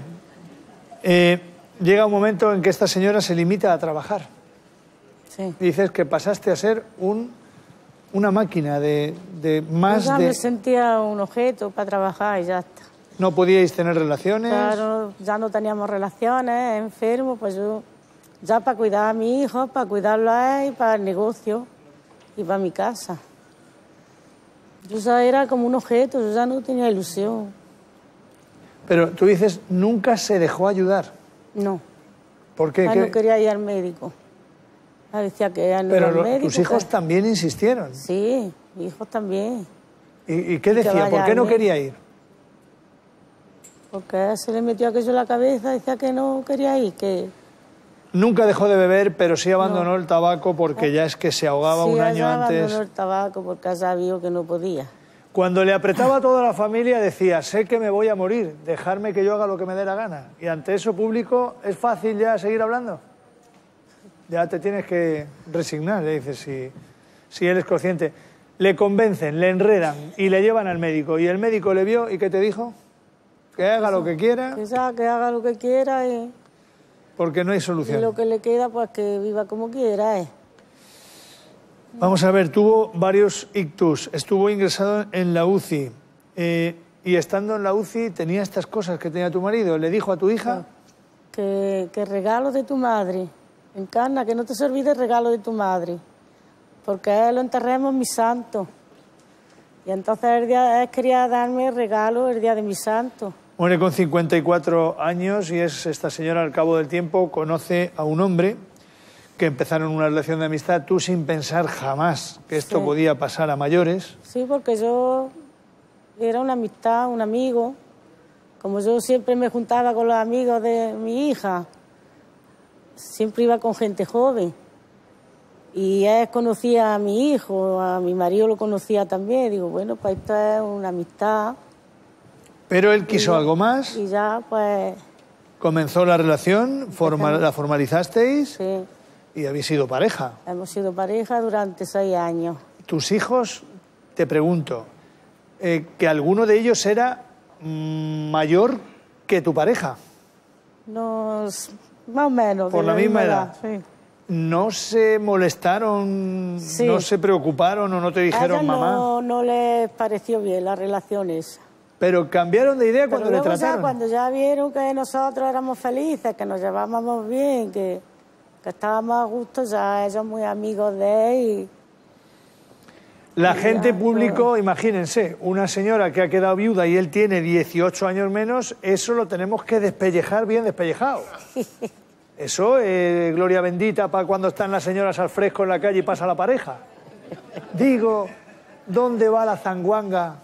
Eh, llega un momento en que esta señora se limita a trabajar. Sí. Dices que pasaste a ser un, una máquina de, de más ya de... Ya me sentía un objeto para trabajar y ya está. ¿No podíais tener relaciones? Claro, ya no teníamos relaciones, enfermo, pues yo... ya para cuidar a mi hijo, para cuidarlo a él, para el negocio y para mi casa. Yo ya era como un objeto, yo ya no tenía ilusión. Pero tú dices, nunca se dejó ayudar. No. ¿Por qué? Ay, no quería ir al médico. Ay, decía que ya no era médico. Pero tus hijos que... también insistieron. Sí, mis hijos también. ¿Y, y qué decía? Que ¿por qué no quería ir? Porque se le metió aquello en la cabeza, decía que no quería ir, que... Nunca dejó de beber, pero sí abandonó no. el tabaco porque ya es que se ahogaba sí, un año ella antes. Sí, abandonó el tabaco porque ya vio que no podía. Cuando le apretaba a toda la familia decía, sé que me voy a morir, dejarme que yo haga lo que me dé la gana. Y ante eso, público, ¿es fácil ya seguir hablando? Ya te tienes que resignar, le dices, si, si eres consciente. Le convencen, le enredan y le llevan al médico. Y el médico le vio y ¿qué te dijo? Que haga lo que quiera. Que, ya, que haga lo que quiera y... porque no hay solución. Y lo que le queda, pues que viva como quiera, ¿eh? Vamos a ver, tuvo varios ictus, estuvo ingresado en la U C I eh, y estando en la U C I tenía estas cosas que tenía tu marido. ¿Le dijo a tu hija? Que, que regalo de tu madre. Encarna, que no te olvides el regalo de tu madre. Porque a él lo enterremos mi santo. Y entonces el día, él quería darme el regalo el día de mi santo. Muere con cincuenta y cuatro años y es esta señora, al cabo del tiempo, conoce a un hombre que empezaron una relación de amistad, tú sin pensar jamás que esto sí. podía pasar a mayores. Sí, porque yo era una amistad, un amigo. Como yo siempre me juntaba con los amigos de mi hija, siempre iba con gente joven. Y él conocía a mi hijo, a mi marido lo conocía también. Digo, bueno, pues esto es una amistad... Pero él quiso algo más. Y ya, pues... comenzó la relación, formal, la formalizasteis... Sí. Y habéis sido pareja. Hemos sido pareja durante seis años. Tus hijos, te pregunto, eh, que alguno de ellos era mayor que tu pareja. No, más o menos. Por la, la misma edad. edad sí. ¿No se molestaron, sí. no se preocuparon o no te dijeron mamá? No, no les pareció bien la relación esa. Pero cambiaron de idea cuando le trataron. Ya, cuando ya vieron que nosotros éramos felices, que nos llevábamos bien, que, que estábamos a gusto, ya ellos muy amigos de él. Y... La gente público, imagínense, una señora que ha quedado viuda y él tiene dieciocho años menos, eso lo tenemos que despellejar bien despellejado. Eso, eh, gloria bendita para cuando están las señoras al fresco en la calle y pasa la pareja. Digo, ¿dónde va la zanguanga?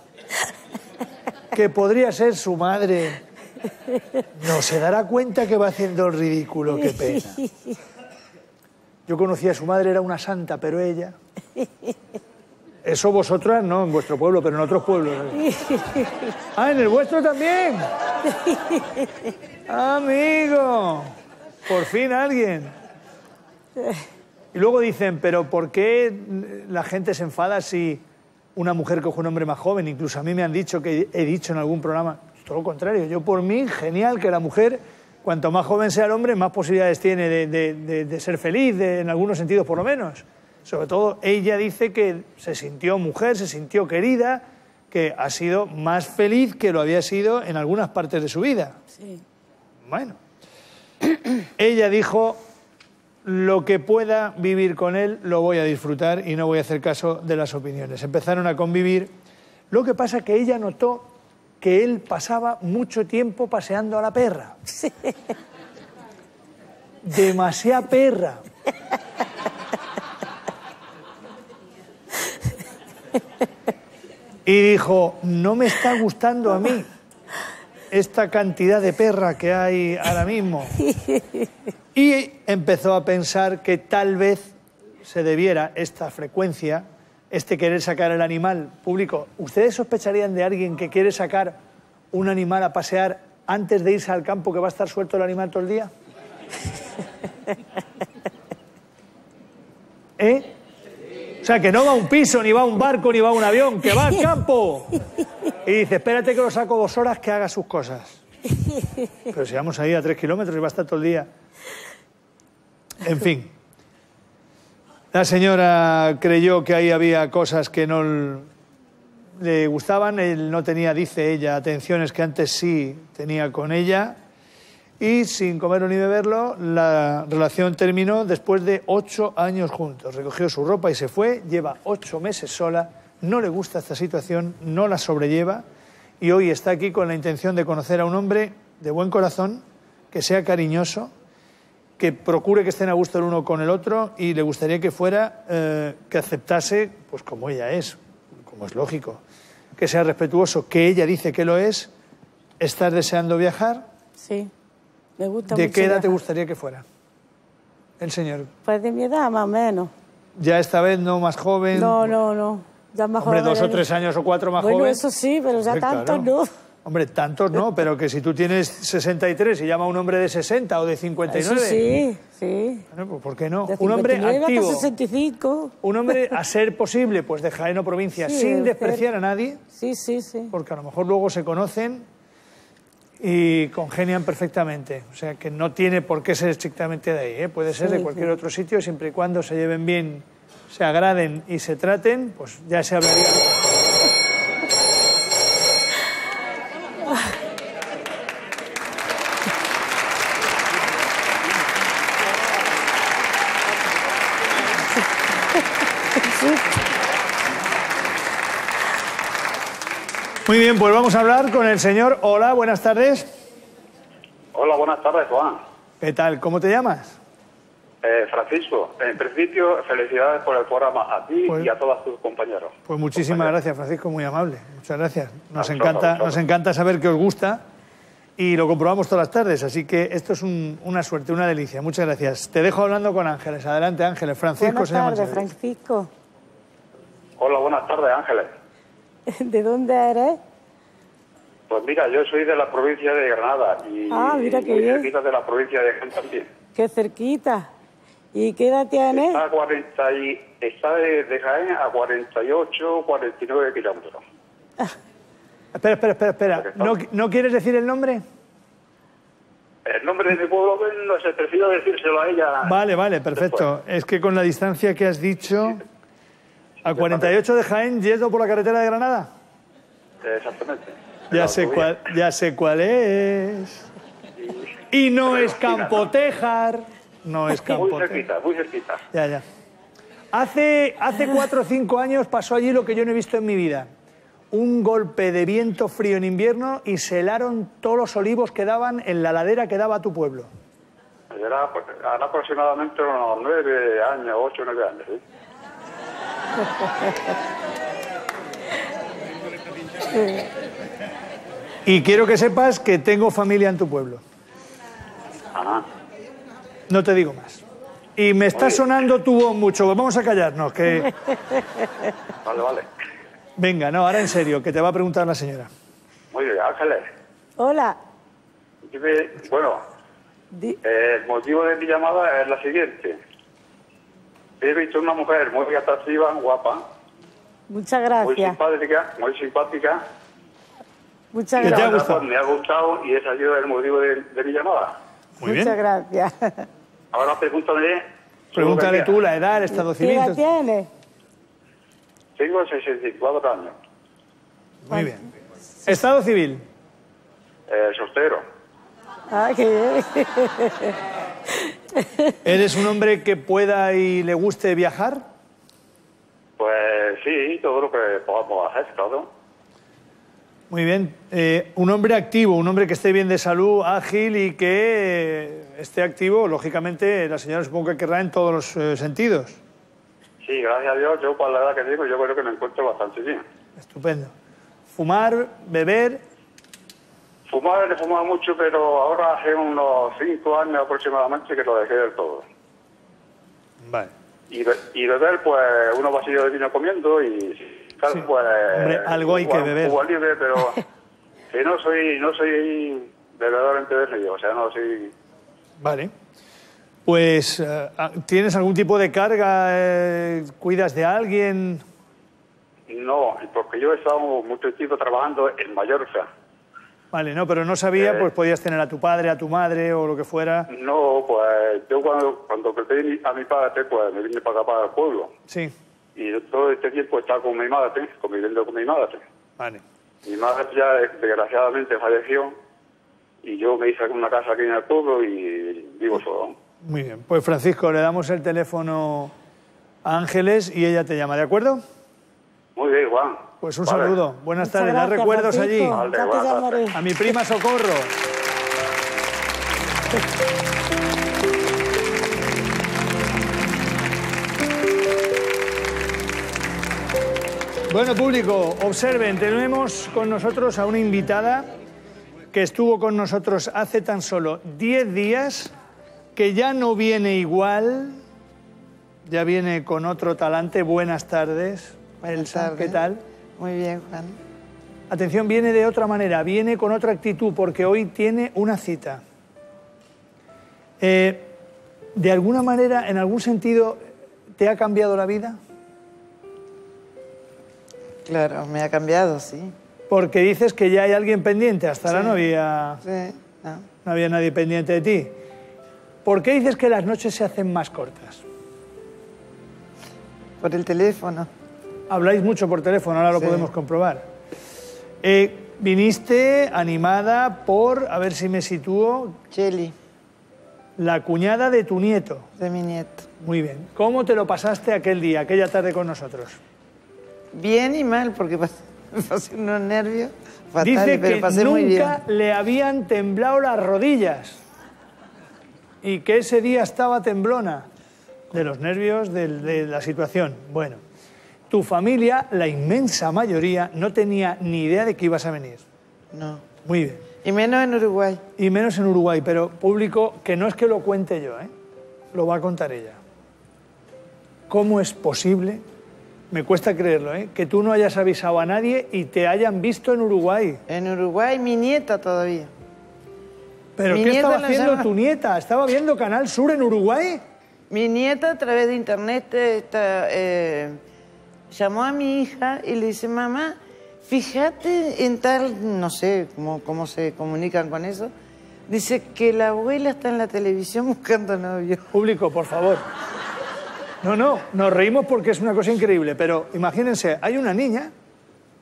Que podría ser su madre. No se dará cuenta que va haciendo el ridículo, qué pena. Yo conocí a su madre, era una santa, pero ella... Eso vosotras no, en vuestro pueblo, pero en otros pueblos. Ah, ¿en el vuestro también? Amigo, por fin alguien. Y luego dicen, pero ¿por qué la gente se enfada si una mujer coge un hombre más joven? Incluso a mí me han dicho que he dicho en algún programa, todo lo contrario, yo por mí, genial que la mujer, cuanto más joven sea el hombre, más posibilidades tiene de, de, de, de ser feliz, de, en algunos sentidos por lo menos. Sobre todo, ella dice que se sintió mujer, se sintió querida, que ha sido más feliz que lo había sido en algunas partes de su vida. Sí. Bueno. Ella dijo, lo que pueda vivir con él lo voy a disfrutar y no voy a hacer caso de las opiniones. Empezaron a convivir. Lo que pasa es que ella notó que él pasaba mucho tiempo paseando a la perra. Sí. Demasiada perra. Y dijo, no me está gustando a mí esta cantidad de perra que hay ahora mismo. Y empezó a pensar que tal vez se debiera esta frecuencia, este querer sacar el animal público. ¿Ustedes sospecharían de alguien que quiere sacar un animal a pasear antes de irse al campo, que va a estar suelto el animal todo el día? ¿Eh? O sea, que no va a un piso, ni va a un barco, ni va a un avión, que va al campo. Y dice, espérate que lo saco dos horas, que haga sus cosas. Pero si vamos ahí a tres kilómetros y va a estar todo el día. En fin. La señora creyó que ahí había cosas que no le gustaban. Él no tenía, dice ella, atenciones que antes sí tenía con ella. Y sin comerlo ni beberlo, la relación terminó después de ocho años juntos. Recogió su ropa y se fue, lleva ocho meses sola, no le gusta esta situación, no la sobrelleva y hoy está aquí con la intención de conocer a un hombre de buen corazón, que sea cariñoso, que procure que estén a gusto el uno con el otro y le gustaría que fuera, eh, que aceptase, pues como ella es, como es lógico, que sea respetuoso, que ella dice que lo es. ¿Estás deseando viajar? Sí. Me gusta ¿De mucho qué edad viajar. Te gustaría que fuera el señor? Pues de mi edad, más o menos. ¿Ya esta vez no más joven? No, no, no. Ya más Hombre, joven. dos o tres años o cuatro más bueno, joven. Bueno, eso sí, pero ya sí, tantos claro. no. Hombre, tantos no, pero que si tú tienes sesenta y tres y llama a un hombre de sesenta o de cincuenta y nueve... Eso sí, sí. Bueno, pues ¿por qué no? De un hombre activo. sesenta y cinco. Un hombre, a ser posible, pues de Jaén o provincia, sí, sin despreciar ser. a nadie. Sí, sí, sí. Porque a lo mejor luego se conocen... y congenian perfectamente. O sea, que no tiene por qué ser estrictamente de ahí, ¿eh? Puede ser sí, de cualquier sí. otro sitio, siempre y cuando se lleven bien, se agraden y se traten, pues ya se hablaría. Muy bien, pues vamos a hablar con el señor. Hola, buenas tardes. Hola, buenas tardes, Juan. ¿Qué tal? ¿Cómo te llamas? Eh, Francisco. En principio, felicidades por el programa a ti pues, y a todos tus compañeros. Pues muchísimas compañeros. gracias, Francisco, muy amable. Muchas gracias. Nos, no, encanta, no, no, no. nos encanta saber que os gusta y lo comprobamos todas las tardes, así que esto es un, una suerte, una delicia. Muchas gracias. Te dejo hablando con Ángeles. Adelante, Ángeles. Francisco buenas se llama. Buenas tardes, Francisco. Hola, buenas tardes, Ángeles. ¿De dónde eres? Pues mira, yo soy de la provincia de Granada y ah, mira qué muy bien. cerquita de la provincia de Jaén también. ¡Qué cerquita! ¿Y qué edad tienes? Está, cuarenta y, está de, de Jaén a cuarenta y ocho, cuarenta y nueve kilómetros. Ah. Espera, espera, espera. espera. ¿No, ¿No quieres decir el nombre? El nombre de mi pueblo, no sé, prefiero decírselo a ella. Vale, vale, perfecto. Después. Es que con la distancia que has dicho... Sí. ¿A cuarenta y ocho de Jaén, yendo por la carretera de Granada? Exactamente. Ya sé cuál, ya sé cuál es. Y no es Campotejar. No es Campotejar. Muy cerquita, muy cerquita. Ya, ya. Hace, hace cuatro o cinco años pasó allí lo que yo no he visto en mi vida. Un golpe de viento frío en invierno y se helaron todos los olivos que daban en la ladera que daba a tu pueblo. Era, era aproximadamente unos nueve años, ocho o nueve años, ¿sí? Sí. Y quiero que sepas que tengo familia en tu pueblo. Ajá. No te digo más. Y me está Oye. sonando tu voz mucho. Vamos a callarnos, que... Vale, vale. Venga, no, ahora en serio, que te va a preguntar la señora. Muy bien, Ángeles. Hola. Dime, bueno, Di... el motivo de mi llamada es la siguiente. He visto una mujer muy atractiva, guapa. Muchas gracias. Muy simpática, muy simpática. Muchas gracias. ¿Te ha gustado? Me ha gustado y ese ha sido el motivo de, de mi llamada. Muy bien. Muchas gracias. Ahora pregúntale... Pregúntale tú la edad, el estado civil. ¿Qué edad tienes? Tengo sesenta y cuatro años. Muy bien. ¿Estado civil? Eh, soltero. Ah, qué bien. ¿Eres un hombre que pueda y le guste viajar? Pues sí, todo lo que podamos hacer, todo. Muy bien. Eh, un hombre activo, un hombre que esté bien de salud, ágil y que eh, esté activo. Lógicamente, la señora supongo que querrá en todos los eh, sentidos. Sí, gracias a Dios. Yo, por la edad que tengo, yo creo que me encuentro bastante bien. Estupendo. ¿Fumar, beber? Fumar, he fumado mucho, pero ahora hace unos cinco años aproximadamente que lo dejé del todo. Vale. Y, be y beber, pues, unos vasillos de vino comiendo y... Sí. Pues, hombre, algo hay Cuba, que beber. Cuba libre, pero que no soy, no soy verdaderamente de yo, o sea, no soy... Vale. Pues, ¿tienes algún tipo de carga? ¿Cuidas de alguien? No, porque yo he estado mucho tiempo trabajando en Mallorca. Vale, no, pero no sabía, eh, pues podías tener a tu padre, a tu madre o lo que fuera. No, pues yo cuando, cuando perdí a mi padre, pues me vine para acá, para el pueblo. Sí. Y todo este tiempo estaba con mi madre, conviviendo con mi madre. Vale. Mi madre ya desgraciadamente falleció y yo me hice una casa aquí en el pueblo y vivo solo. Muy bien. Pues Francisco, le damos el teléfono a Ángeles y ella te llama, ¿de acuerdo? Muy bien, Juan. Pues un vale. saludo. Buenas tardes. Gracias, ¿Has recuerdos Francisco. allí? Vale, vale. A mi prima Socorro. Bueno, público, observen, tenemos con nosotros a una invitada que estuvo con nosotros hace tan solo diez días, que ya no viene igual, ya viene con otro talante. Buenas tardes, Elsa, ¿qué tal? Muy bien, Juan. Atención, viene de otra manera, viene con otra actitud, porque hoy tiene una cita. Eh, ¿De alguna manera, en algún sentido, te ha cambiado la vida? Claro, me ha cambiado, sí. Porque dices que ya hay alguien pendiente, hasta ahora no había... Sí, no. No había nadie pendiente de ti. ¿Por qué dices que las noches se hacen más cortas? Por el teléfono. Habláis mucho por teléfono, ahora lo podemos comprobar. Eh, viniste animada por, a ver si me sitúo... Cheli. La cuñada de tu nieto. De mi nieto. Muy bien. ¿Cómo te lo pasaste aquel día, aquella tarde con nosotros? Bien y mal, porque pasé unos nervios fatales. Dice pero pasé que muy bien. Nunca le habían temblado las rodillas y que ese día estaba temblona de los nervios de, de la situación. Bueno, tu familia, la inmensa mayoría, no tenía ni idea de que ibas a venir. No. Muy bien. Y menos en Uruguay. Y menos en Uruguay, pero público, que no es que lo cuente yo, ¿eh? Lo va a contar ella. ¿Cómo es posible? Me cuesta creerlo, ¿eh? Que tú no hayas avisado a nadie y te hayan visto en Uruguay. En Uruguay, mi nieta todavía. ¿Pero mi qué estaba haciendo llama... tu nieta? ¿Estaba viendo Canal Sur en Uruguay? Mi nieta, a través de internet, está, eh, llamó a mi hija y le dice, mamá, fíjate en tal... No sé cómo, cómo se comunican con eso. Dice que la abuela está en la televisión buscando novio. Público, por favor. No, no, nos reímos porque es una cosa increíble, pero imagínense, hay una niña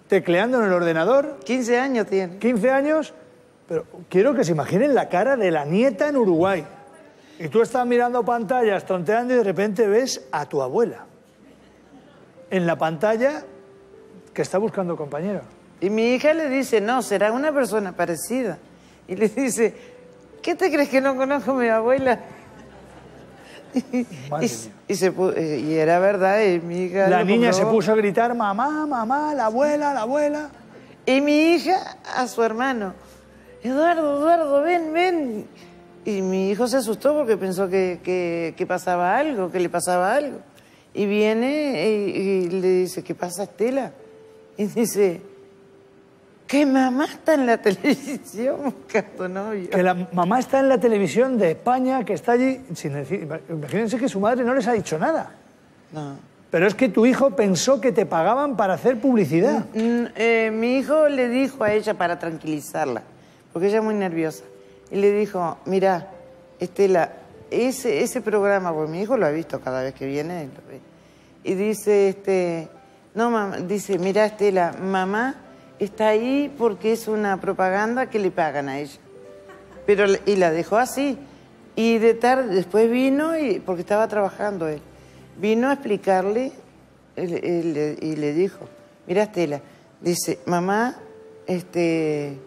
tecleando en el ordenador... quince años tiene. quince años, pero quiero que se imaginen la cara de la nieta en Uruguay. Y tú estás mirando pantallas, tonteando y de repente ves a tu abuela. en la pantalla que está buscando compañero. Y mi hija le dice, no, será una persona parecida. Y le dice, ¿qué te crees que no conozco a mi abuela? Y, y, se, y era verdad, y mi hija... La niña comprobó. Se puso a gritar, mamá, mamá, la abuela, la abuela. Y mi hija a su hermano, Eduardo, Eduardo, ven, ven. Y mi hijo se asustó porque pensó que, que, que pasaba algo, que le pasaba algo. Y viene y, y le dice, ¿qué pasa, Estela? Y dice, que mamá está en la televisión buscando novio. Que la mamá está en la televisión de España, que está allí sin decir... Imagínense que su madre no les ha dicho nada. No. Pero es que tu hijo pensó que te pagaban para hacer publicidad. Mm, eh, mi hijo le dijo a ella para tranquilizarla, porque ella es muy nerviosa. Y le dijo, mira, Estela, ese, ese programa, porque mi hijo lo ha visto cada vez que viene. Lo ve. Y dice, este, no, mamá, dice, mira, Estela, mamá está ahí porque es una propaganda que le pagan a ella. Pero, y la dejó así. Y de tarde, después vino, y, porque estaba trabajando él, vino a explicarle él, él, él, y le dijo, mira, Estela, dice, mamá, este...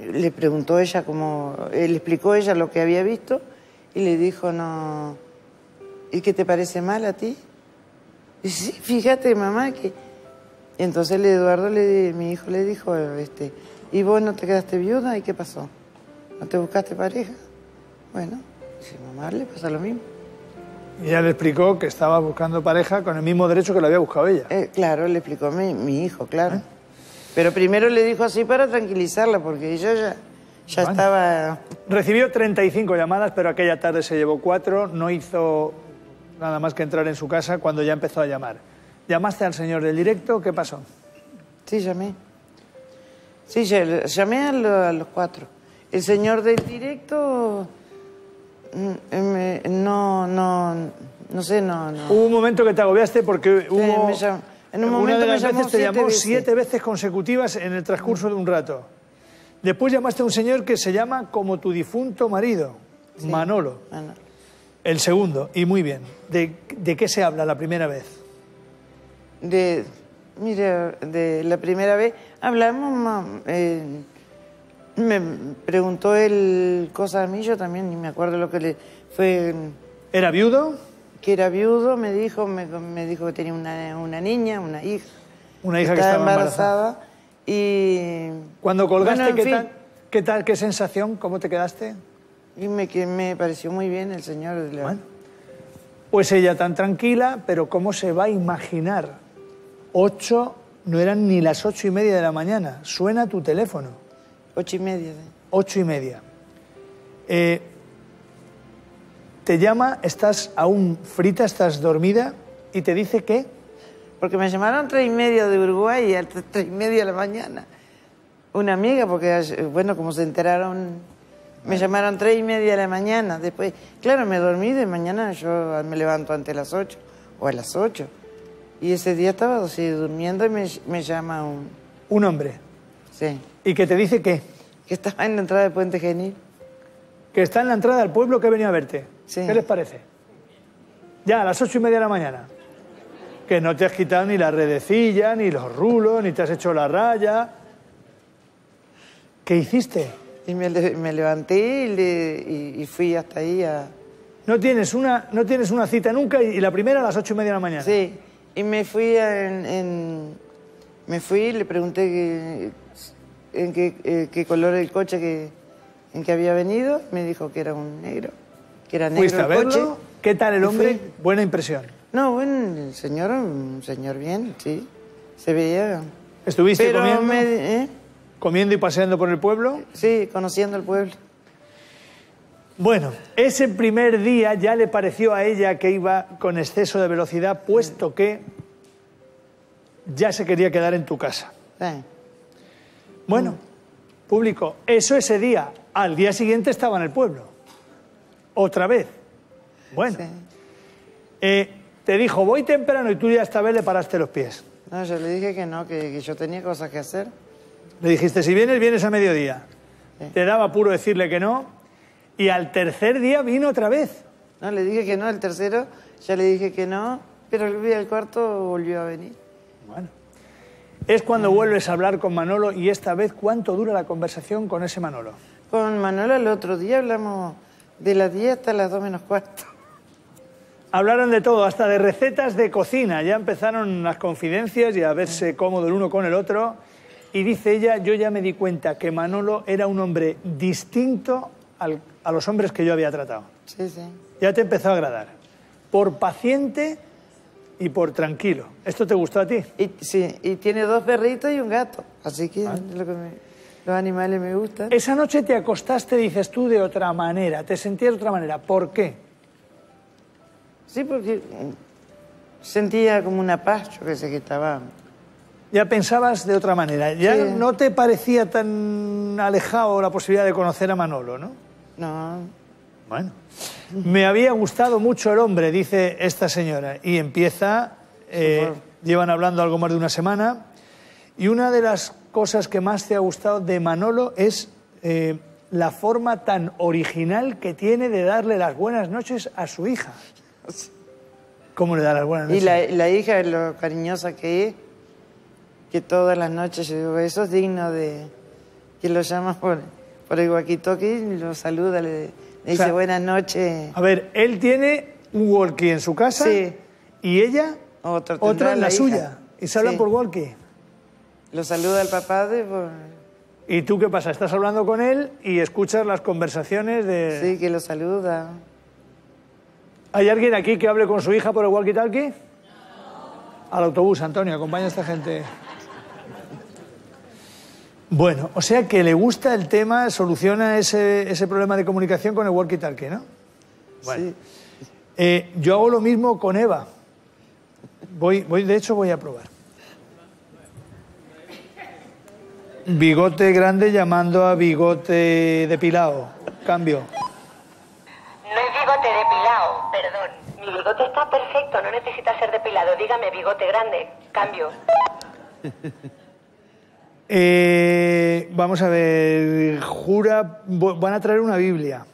Le preguntó ella como... Le explicó ella lo que había visto y le dijo, no... ¿Y qué te parece mal a ti? Y dice, sí, fíjate, mamá, que... Y entonces Eduardo, le, mi hijo, le dijo, este... ¿Y vos no te quedaste viuda? ¿Y qué pasó? ¿No te buscaste pareja? Bueno, dice, mamá, le pasa lo mismo. Y ella le explicó que estaba buscando pareja con el mismo derecho que la había buscado ella. Eh, claro, le explicó a mi, mi hijo, claro. ¿Eh? Pero primero le dijo así para tranquilizarla, porque ella ya, ya bueno, estaba... Recibió treinta y cinco llamadas, pero aquella tarde se llevó cuatro. No hizo nada más que entrar en su casa cuando ya empezó a llamar. ¿Llamaste al señor del directo? ¿Qué pasó? Sí, llamé. Sí, llamé a, lo, a los cuatro. El señor del directo... No, no, no sé, no, no. Hubo un momento que te agobiaste porque hubo... Sí, me llamó. En un momento Una de las me llamó veces te siete llamó veces. siete veces consecutivas en el transcurso de un rato. Después llamaste a un señor que se llama como tu difunto marido, sí, Manolo. Manolo. El segundo, y muy bien. ¿De, de qué se habla la primera vez? De, mira, de la primera vez hablamos, mam, eh, me preguntó él cosas a mí, yo también ni me acuerdo lo que le fue. ¿Era viudo? Que era viudo, me dijo, me, me dijo que tenía una, una niña, una hija. Una hija que, que estaba embarazada. embarazada. Y... Cuando colgaste, bueno, ¿qué, fin, tal, ¿qué tal? ¿Qué sensación? ¿Cómo te quedaste? Y me, que me pareció muy bien el señor. Bueno, pues ella tan tranquila, pero ¿cómo se va a imaginar? Ocho, no eran ni las ocho y media de la mañana. Suena tu teléfono. Ocho y media. ¿Eh? Ocho y media. Eh... Te llama, estás aún frita, estás dormida, y te dice que... Porque me llamaron tres y media de Uruguay, a tres y media de la mañana. Una amiga, porque, bueno, como se enteraron... Me llamaron tres y media de la mañana, después... Claro, me dormí, de mañana yo me levanto antes de las ocho, o a las ocho. Y ese día estaba así durmiendo y me, me llama un... Un hombre. Sí. ¿Y que te dice qué? Que estaba en la entrada de Puente Genil. Que está en la entrada del pueblo, que he venido a verte. Sí. ¿Qué les parece? Ya, a las ocho y media de la mañana. Que no te has quitado ni la redecilla, ni los rulos, ni te has hecho la raya. ¿Qué hiciste? Y me, me levanté y, le, y, y fui hasta ahí a... No tienes una, no tienes una cita nunca, y la primera a las ocho y media de la mañana. Sí, y me fui a, en, en... Me fui y le pregunté que, en qué, qué color el coche que, en que había venido. Me dijo que era un negro. Que era negro. ¿Fuiste a verlo? Coche. ¿Qué tal el hombre? Fui. Buena impresión. No, bueno, el señor, un señor bien, sí. Se veía. ¿Estuviste Pero comiendo? Me, ¿eh? ¿Comiendo y paseando por el pueblo? Sí, conociendo el pueblo. Bueno, ese primer día ya le pareció a ella que iba con exceso de velocidad, puesto que ya se quería quedar en tu casa. Sí. Bueno, mm. público, eso ese día. Al día siguiente estaba en el pueblo. Otra vez. Bueno. Sí. Eh, te dijo, voy temprano, y tú ya esta vez le paraste los pies. No, yo le dije que no, que, que yo tenía cosas que hacer. Le dijiste, si vienes, vienes a mediodía. Sí. Te daba puro decirle que no. Y al tercer día vino otra vez. No, le dije que no, al tercero ya le dije que no. Pero el día del cuarto volvió a venir. Bueno. Es cuando vuelves a hablar con Manolo y esta vez, ¿cuánto dura la conversación con ese Manolo? Con Manolo el otro día hablamos de las diez hasta las dos menos cuarto. Hablaron de todo, hasta de recetas de cocina. Ya empezaron las confidencias y a verse cómodo el uno con el otro. Y dice ella, yo ya me di cuenta que Manolo era un hombre distinto al, a los hombres que yo había tratado. Sí, sí. Ya te empezó a agradar. Por paciente y por tranquilo. ¿Esto te gustó a ti? Y, sí, y tiene dos perritos y un gato. Así que, ah. lo que me, los animales me gustan. Esa noche te acostaste, dices tú, de otra manera. Te sentías de otra manera. ¿Por qué? Sí, porque sentía como una paz, yo que sé, que estaba... Ya pensabas de otra manera. Ya sí. No te parecía tan alejado la posibilidad de conocer a Manolo, ¿no? No. Bueno. Me había gustado mucho el hombre, dice esta señora. Y empieza... Eh, sí, por... Llevan hablando algo más de una semana. Y una de las cosas que más te ha gustado de Manolo es... Eh, la forma tan original que tiene de darle las buenas noches a su hija. ¿Cómo le da las buenas noches? Y la, la hija, lo cariñosa que es, que todas las noches yo digo, eso es digno de... que lo llama por, por el walkie-talkie, lo saluda, le, le dice, o sea, buenas noches. A ver, él tiene un walkie en su casa, sí. Y ella Otro, otra en la, la suya. Y se hablan, sí, por walkie. Lo saluda el papá de... Por... ¿Y tú qué pasa? Estás hablando con él y escuchas las conversaciones de... Sí, que lo saluda. ¿Hay alguien aquí que hable con su hija por el walkie-talkie? No. Al autobús, Antonio, acompaña a esta gente. Bueno, o sea que le gusta el tema, soluciona ese, ese problema de comunicación con el walkie-talkie, ¿no? Bueno. Sí. Eh, yo hago lo mismo con Eva. Voy, voy, de hecho, voy a probar. Bigote grande llamando a bigote depilado. Cambio. No es bigote depilado, perdón. Mi bigote está perfecto, no necesita ser depilado. Dígame, bigote grande. Cambio. Eh, vamos a ver. Jura... Van a traer una Biblia,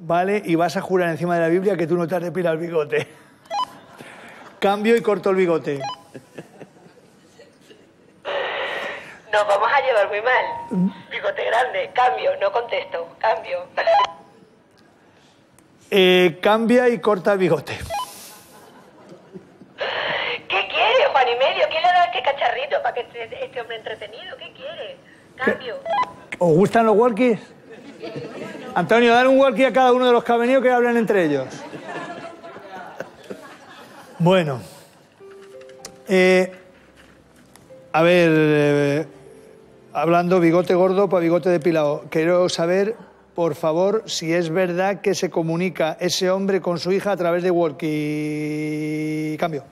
¿vale? Y vas a jurar encima de la Biblia que tú no te has depilado el bigote. Cambio y corto el bigote. Nos vamos a llevar muy mal. Bigote grande. Cambio. No contesto. Cambio. Eh, cambia y corta el bigote. ¿Qué quiere, Juan y medio? ¿Quién le da este cacharrito para que esté este hombre entretenido? ¿Qué quiere? Cambio. ¿Qué? ¿Os gustan los walkies? Antonio, dale un walkie a cada uno de los que ha venido que hablen entre ellos. Bueno. Eh, a ver, eh, hablando bigote gordo para bigote depilado, quiero saber... Por favor, si es verdad que se comunica ese hombre con su hija a través de walkie... Cambio.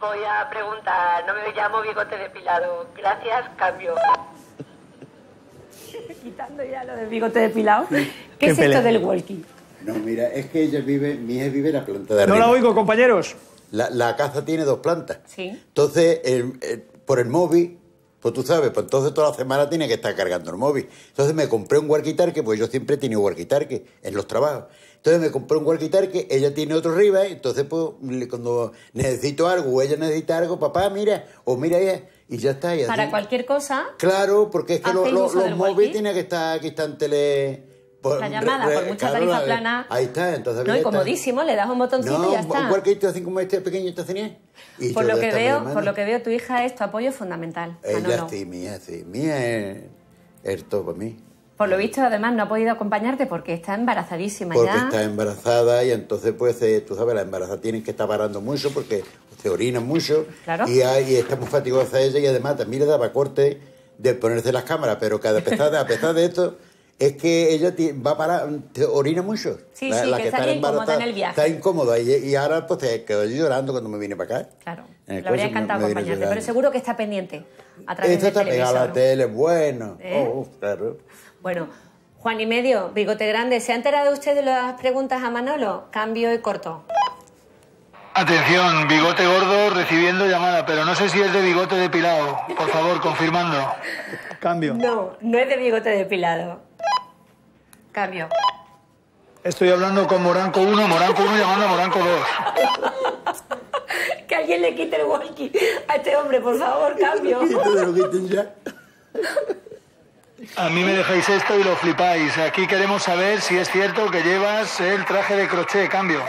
Voy a preguntar, no me llamo bigote depilado. Gracias, cambio. Quitando ya lo del bigote depilado. Sí. ¿Qué, ¿Qué es pelea? Esto del walkie? No, mira, es que ella vive, mi hija vive en la planta de arriba. No la oigo, compañeros. La, la casa tiene dos plantas. Sí. Entonces, el, el, por el móvil... Pues tú sabes, pues entonces toda la semana tiene que estar cargando el móvil. Entonces me compré un walkie-talkie, pues yo siempre he tenido walkie-talkie en los trabajos. Entonces me compré un walkie-talkie, ella tiene otro arriba, ¿eh? Entonces pues cuando necesito algo o ella necesita algo, papá, mira, o mira ella, y ya está. Y para cualquier cosa. Claro, porque es que lo, lo, los móviles tienen que estar aquí están tele... Por, la llamada, re, re, por mucha claro, tarifa plana. Ahí está, entonces... No, y comodísimo, le das un botoncito no, y ya está. No, un cuarquito así como este pequeño estacional. Por, lo que veo, por lo que veo, tu hija es tu apoyo fundamental. Ella no, sí, no. mía, sí. Mía es, es todo para mí. Por lo visto, además, no ha podido acompañarte porque está embarazadísima porque ya. Porque está embarazada y entonces, pues, tú sabes, las embarazadas tienen que estar parando mucho porque se orinan mucho. Claro. Y, y está muy fatigosa ella y además también le daba corte de ponerse las cámaras, pero que a pesar de, a pesar de esto... Es que ella va a parar, orina mucho. Sí, la, sí, la que, que está, está incómoda en el viaje. Está incómoda y, y ahora pues te quedó llorando cuando me vine para acá. Claro, le habría encantado acompañarte, pero seguro que está pendiente a través Esto del está televisor. Pegada a la tele, bueno. ¿Eh? Oh, claro. Bueno, Juan y medio, bigote grande, ¿se ha enterado usted de las preguntas a Manolo? Cambio y corto. Atención, bigote gordo recibiendo llamada, pero no sé si es de bigote depilado. Por favor, confirmando. Cambio. No, no es de bigote depilado. Cambio. Estoy hablando con Moranco uno, Moranco uno llamando a Moranco dos. Que alguien le quite el walkie a este hombre, por favor, cambio. A mí me dejáis esto y lo flipáis. Aquí queremos saber si es cierto que llevas el traje de crochet, cambio.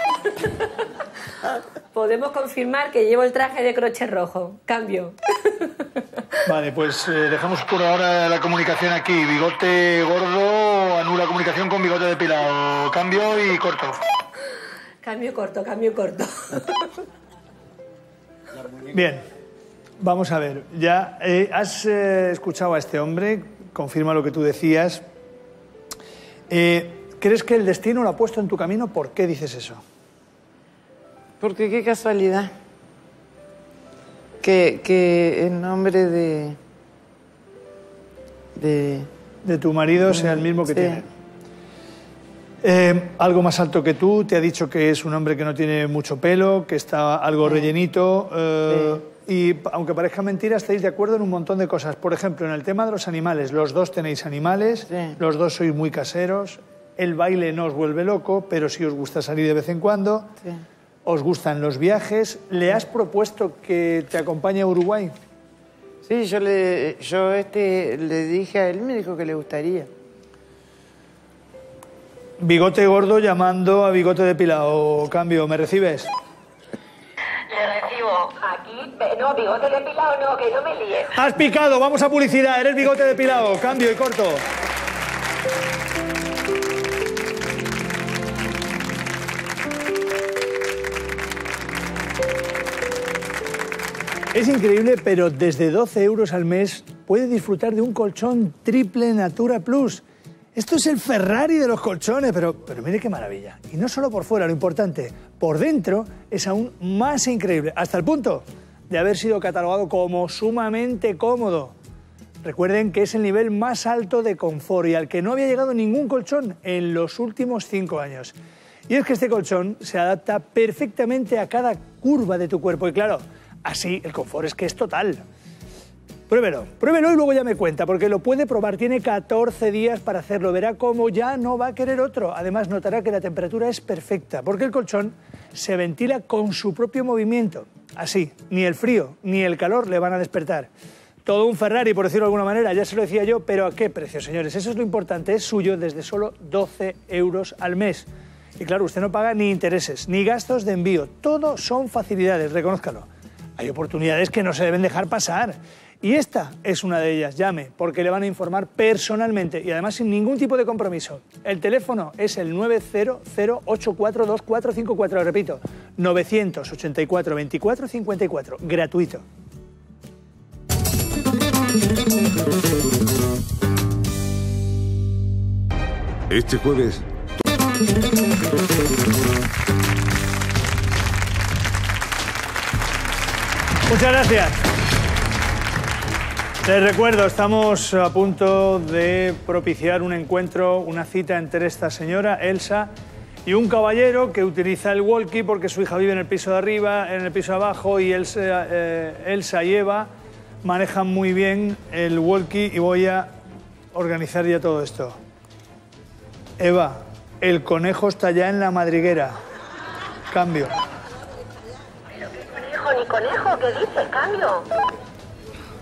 Podemos confirmar que llevo el traje de crochet rojo, cambio. Vale, pues eh, dejamos por ahora la comunicación aquí. Bigote gordo, anula comunicación con bigote depilado. Cambio y corto. Cambio corto, cambio corto. Bien, vamos a ver. Ya eh, has eh, escuchado a este hombre, confirma lo que tú decías. Eh, ¿Crees que el destino lo ha puesto en tu camino? ¿Por qué dices eso? Porque qué casualidad que, que en nombre de, de... de tu marido de, sea el mismo que sí. tiene. Eh, algo más alto que tú, te ha dicho que es un hombre que no tiene mucho pelo, que está algo sí. rellenito... Eh, sí. Y aunque parezca mentira, estáis de acuerdo en un montón de cosas. Por ejemplo, en el tema de los animales. Los dos tenéis animales, sí. los dos sois muy caseros, el baile no os vuelve loco, pero sí os gusta salir de vez en cuando, sí. os gustan los viajes. ¿Le has propuesto que te acompañe a Uruguay? Sí, yo le, yo este, le dije a él, me dijo que le gustaría. Bigote gordo llamando a bigote depilado. Cambio, ¿me recibes? Le recibo aquí... No, bigote depilado no, que no me líes. Has picado, vamos a publicidad, eres bigote depilado. Cambio y corto. Es increíble, pero desde doce euros al mes puede disfrutar de un colchón triple Natura Plus. Esto es el Ferrari de los colchones, pero, pero mire qué maravilla. Y no solo por fuera, lo importante, por dentro es aún más increíble, hasta el punto de haber sido catalogado como sumamente cómodo. Recuerden que es el nivel más alto de confort y al que no había llegado ningún colchón en los últimos cinco años. Y es que este colchón se adapta perfectamente a cada curva de tu cuerpo y claro, así el confort es que es total. Pruébelo, pruébelo y luego ya me cuenta, porque lo puede probar. Tiene catorce días para hacerlo. Verá cómo ya no va a querer otro. Además, notará que la temperatura es perfecta, porque el colchón se ventila con su propio movimiento. Así, ni el frío ni el calor le van a despertar. Todo un Ferrari, por decirlo de alguna manera, ya se lo decía yo, pero ¿a qué precio, señores? Eso es lo importante, es suyo desde solo doce euros al mes. Y claro, usted no paga ni intereses, ni gastos de envío. Todo son facilidades, reconózcalo. Hay oportunidades que no se deben dejar pasar. Y esta es una de ellas, llame, porque le van a informar personalmente y además sin ningún tipo de compromiso. El teléfono es el nueve cero cero, ocho cuatro dos, cuatro cinco cuatro, lo repito, nueve ocho cuatro, veinticuatro cincuenta y cuatro, gratuito. Este jueves... Muchas gracias. Les recuerdo, estamos a punto de propiciar un encuentro, una cita entre esta señora, Elsa, y un caballero que utiliza el walkie porque su hija vive en el piso de arriba, en el piso de abajo, y Elsa, eh, Elsa y Eva manejan muy bien el walkie y voy a organizar ya todo esto. Eva, el conejo está ya en la madriguera. Cambio. ¿Pero qué conejo ni conejo? ¿Qué dices? Cambio.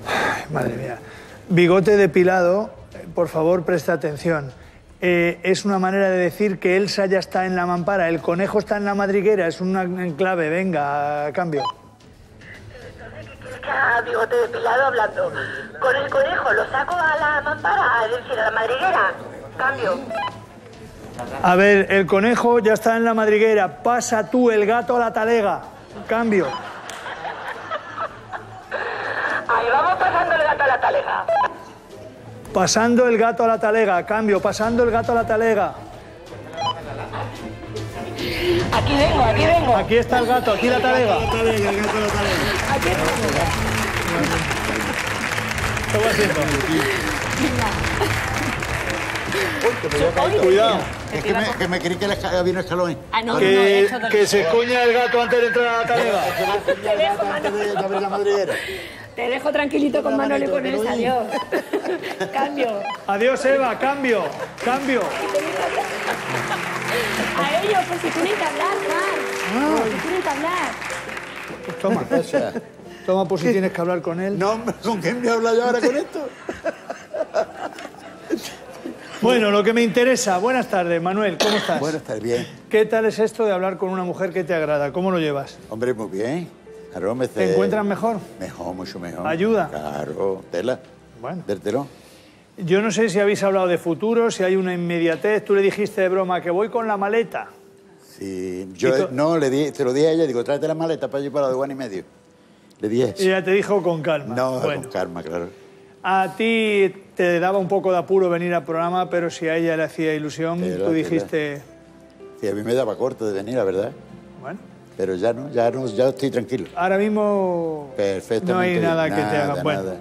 Ay, madre mía. Bigote depilado, por favor, presta atención. Eh, es una manera de decir que Elsa ya está en la mampara, el conejo está en la madriguera, es un enclave, venga, cambio. Entonces, ¿qué quieres que haga bigote depilado hablando? Con el conejo, ¿lo saco a la mampara? Es decir, a la madriguera, cambio. A ver, el conejo ya está en la madriguera, pasa tú el gato a la talega, cambio. Ahí vamos pasando el gato a la talega. Pasando el gato a la talega, cambio, pasando el gato a la talega. Aquí vengo, aquí vengo. Aquí está el gato, aquí la talega. El gato a la talega, el gato a la talega. Aquí está. Toma tiempo. Cuidado. Es que me, que me creí que les había un escalón. Ah, no, que, no, he hecho que se escoña el gato antes de entrar a la talega. Te dejo, Manolo. Te dejo tranquilito con Manolo y con él. Adiós. Cambio. Adiós, Eva. Cambio. Cambio. A ellos, pues si tienen que hablar, Juan. No. Si tienen que hablar. Toma, gracias. Toma por si ¿Qué? Tienes que hablar con él. No, ¿con quién me habla yo ahora con esto? Bueno, lo que me interesa. Buenas tardes, Manuel, ¿cómo estás? Buenas tardes, bien. ¿Qué tal es esto de hablar con una mujer que te agrada? ¿Cómo lo llevas? Hombre, muy bien. Claro, me ¿Te encuentras mejor? Mejor, mucho mejor. ¿Ayuda? Claro, tela. Bueno. Dértelo. Yo no sé si habéis hablado de futuro, si hay una inmediatez. Tú le dijiste de broma que voy con la maleta. Sí, yo no, le di, te lo dije a ella, digo, tráete la maleta para ir para la aduana y medio. Le dije eso. Y ella te dijo con calma. No, bueno, con calma, claro. A ti te daba un poco de apuro venir al programa, pero si a ella le hacía ilusión, pero tú dijiste... Sí, a mí me daba corto de venir, la verdad. Bueno. Pero ya no, ya no, ya estoy tranquilo. Ahora mismo no hay nada que nada, te haga. Bueno, nada.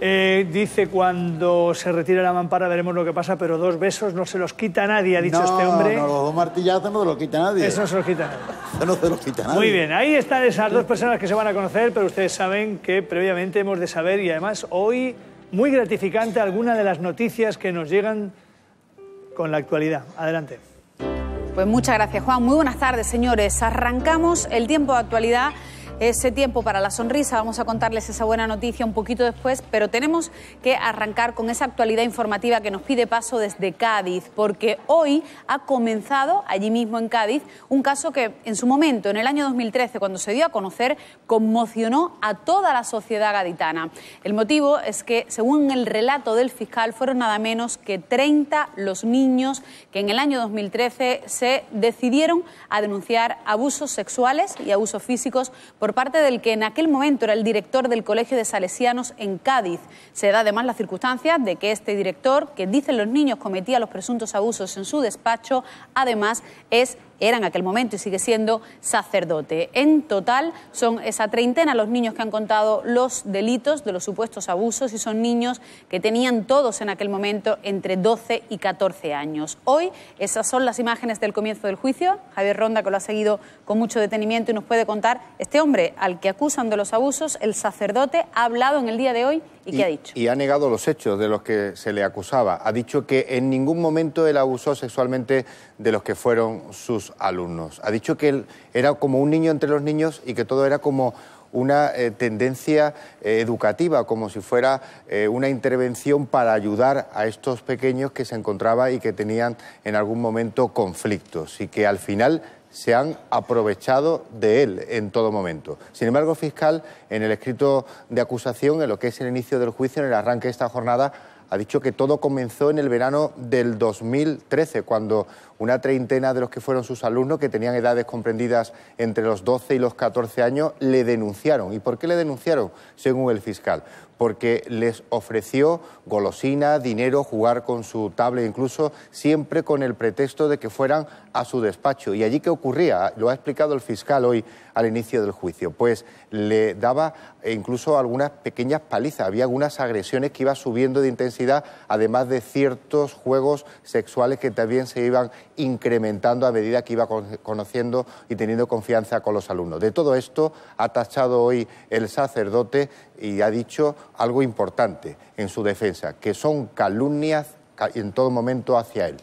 Eh, dice, cuando se retira la mampara veremos lo que pasa, pero dos besos no se los quita nadie, ha dicho no, este hombre. No, no, los dos martillazos no se los quita nadie. Eso no se los quita nadie. Eso no se los quita nadie. Muy bien, ahí están esas dos personas que se van a conocer, pero ustedes saben que previamente hemos de saber, y además hoy, muy gratificante, alguna de las noticias que nos llegan con la actualidad. Adelante. Pues muchas gracias, Juan. Muy buenas tardes, señores. Arrancamos el tiempo de actualidad. Ese tiempo para la sonrisa, vamos a contarles esa buena noticia un poquito después, pero tenemos que arrancar con esa actualidad informativa que nos pide paso desde Cádiz, porque hoy ha comenzado, allí mismo en Cádiz, un caso que en su momento, en el año dos mil trece, cuando se dio a conocer, conmocionó a toda la sociedad gaditana. El motivo es que, según el relato del fiscal, fueron nada menos que treinta los niños que en el año dos mil trece se decidieron a denunciar abusos sexuales y abusos físicos por por parte del que en aquel momento era el director del Colegio de Salesianos en Cádiz. Se da además la circunstancia de que este director, que dicen los niños cometía los presuntos abusos en su despacho, además es... era en aquel momento y sigue siendo sacerdote. En total son esa treintena los niños que han contado los delitos de los supuestos abusos, y son niños que tenían todos en aquel momento entre doce y catorce años. Hoy esas son las imágenes del comienzo del juicio. Javier Ronda, que lo ha seguido con mucho detenimiento y nos puede contar, este hombre al que acusan de los abusos, el sacerdote, ha hablado en el día de hoy y, y ¿qué ha dicho? Y ha negado los hechos de los que se le acusaba. Ha dicho que en ningún momento él abusó sexualmente de los que fueron sus alumnos. Ha dicho que él era como un niño entre los niños y que todo era como una eh, tendencia eh, educativa, como si fuera eh, una intervención para ayudar a estos pequeños que se encontraba y que tenían en algún momento conflictos, y que al final se han aprovechado de él en todo momento. Sin embargo, el fiscal, en el escrito de acusación, en lo que es el inicio del juicio, en el arranque de esta jornada, ha dicho que todo comenzó en el verano del dos mil trece, cuando una treintena de los que fueron sus alumnos, que tenían edades comprendidas entre los doce y los catorce años, le denunciaron. ¿Y por qué le denunciaron? Según el fiscal, porque les ofreció golosinas, dinero, jugar con su tablet, incluso siempre con el pretexto de que fueran a su despacho. ¿Y allí qué ocurría? Lo ha explicado el fiscal hoy al inicio del juicio. Pues le daba incluso algunas pequeñas palizas, había algunas agresiones que iba subiendo de intensidad, además de ciertos juegos sexuales que también se iban incrementando a medida que iba conociendo y teniendo confianza con los alumnos. De todo esto ha tachado hoy el sacerdote y ha dicho algo importante en su defensa, que son calumnias en todo momento hacia él.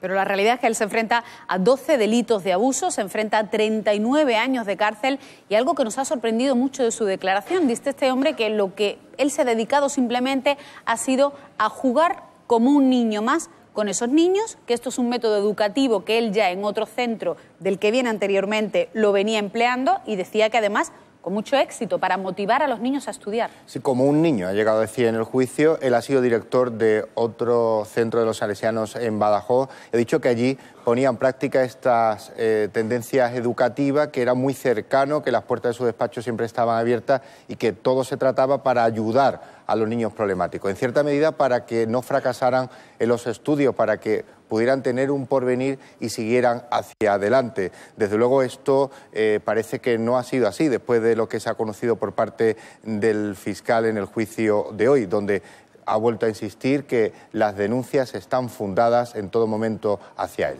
Pero la realidad es que él se enfrenta a doce delitos de abuso, se enfrenta a treinta y nueve años de cárcel, y algo que nos ha sorprendido mucho de su declaración, dice este hombre que lo que él se ha dedicado simplemente ha sido a jugar como un niño más con esos niños, que esto es un método educativo que él ya en otro centro del que viene anteriormente lo venía empleando, y decía que además con mucho éxito para motivar a los niños a estudiar. Sí, como un niño, ha llegado a decir en el juicio. Él ha sido director de otro centro de los salesianos en Badajoz. He dicho que allí ponía en práctica estas eh, tendencias educativas, que era muy cercano, que las puertas de su despacho siempre estaban abiertas y que todo se trataba para ayudar a los niños problemáticos, en cierta medida para que no fracasaran en los estudios, para que pudieran tener un porvenir y siguieran hacia adelante. Desde luego esto eh, parece que no ha sido así, después de lo que se ha conocido por parte del fiscal en el juicio de hoy, donde ha vuelto a insistir que las denuncias están fundadas en todo momento hacia él.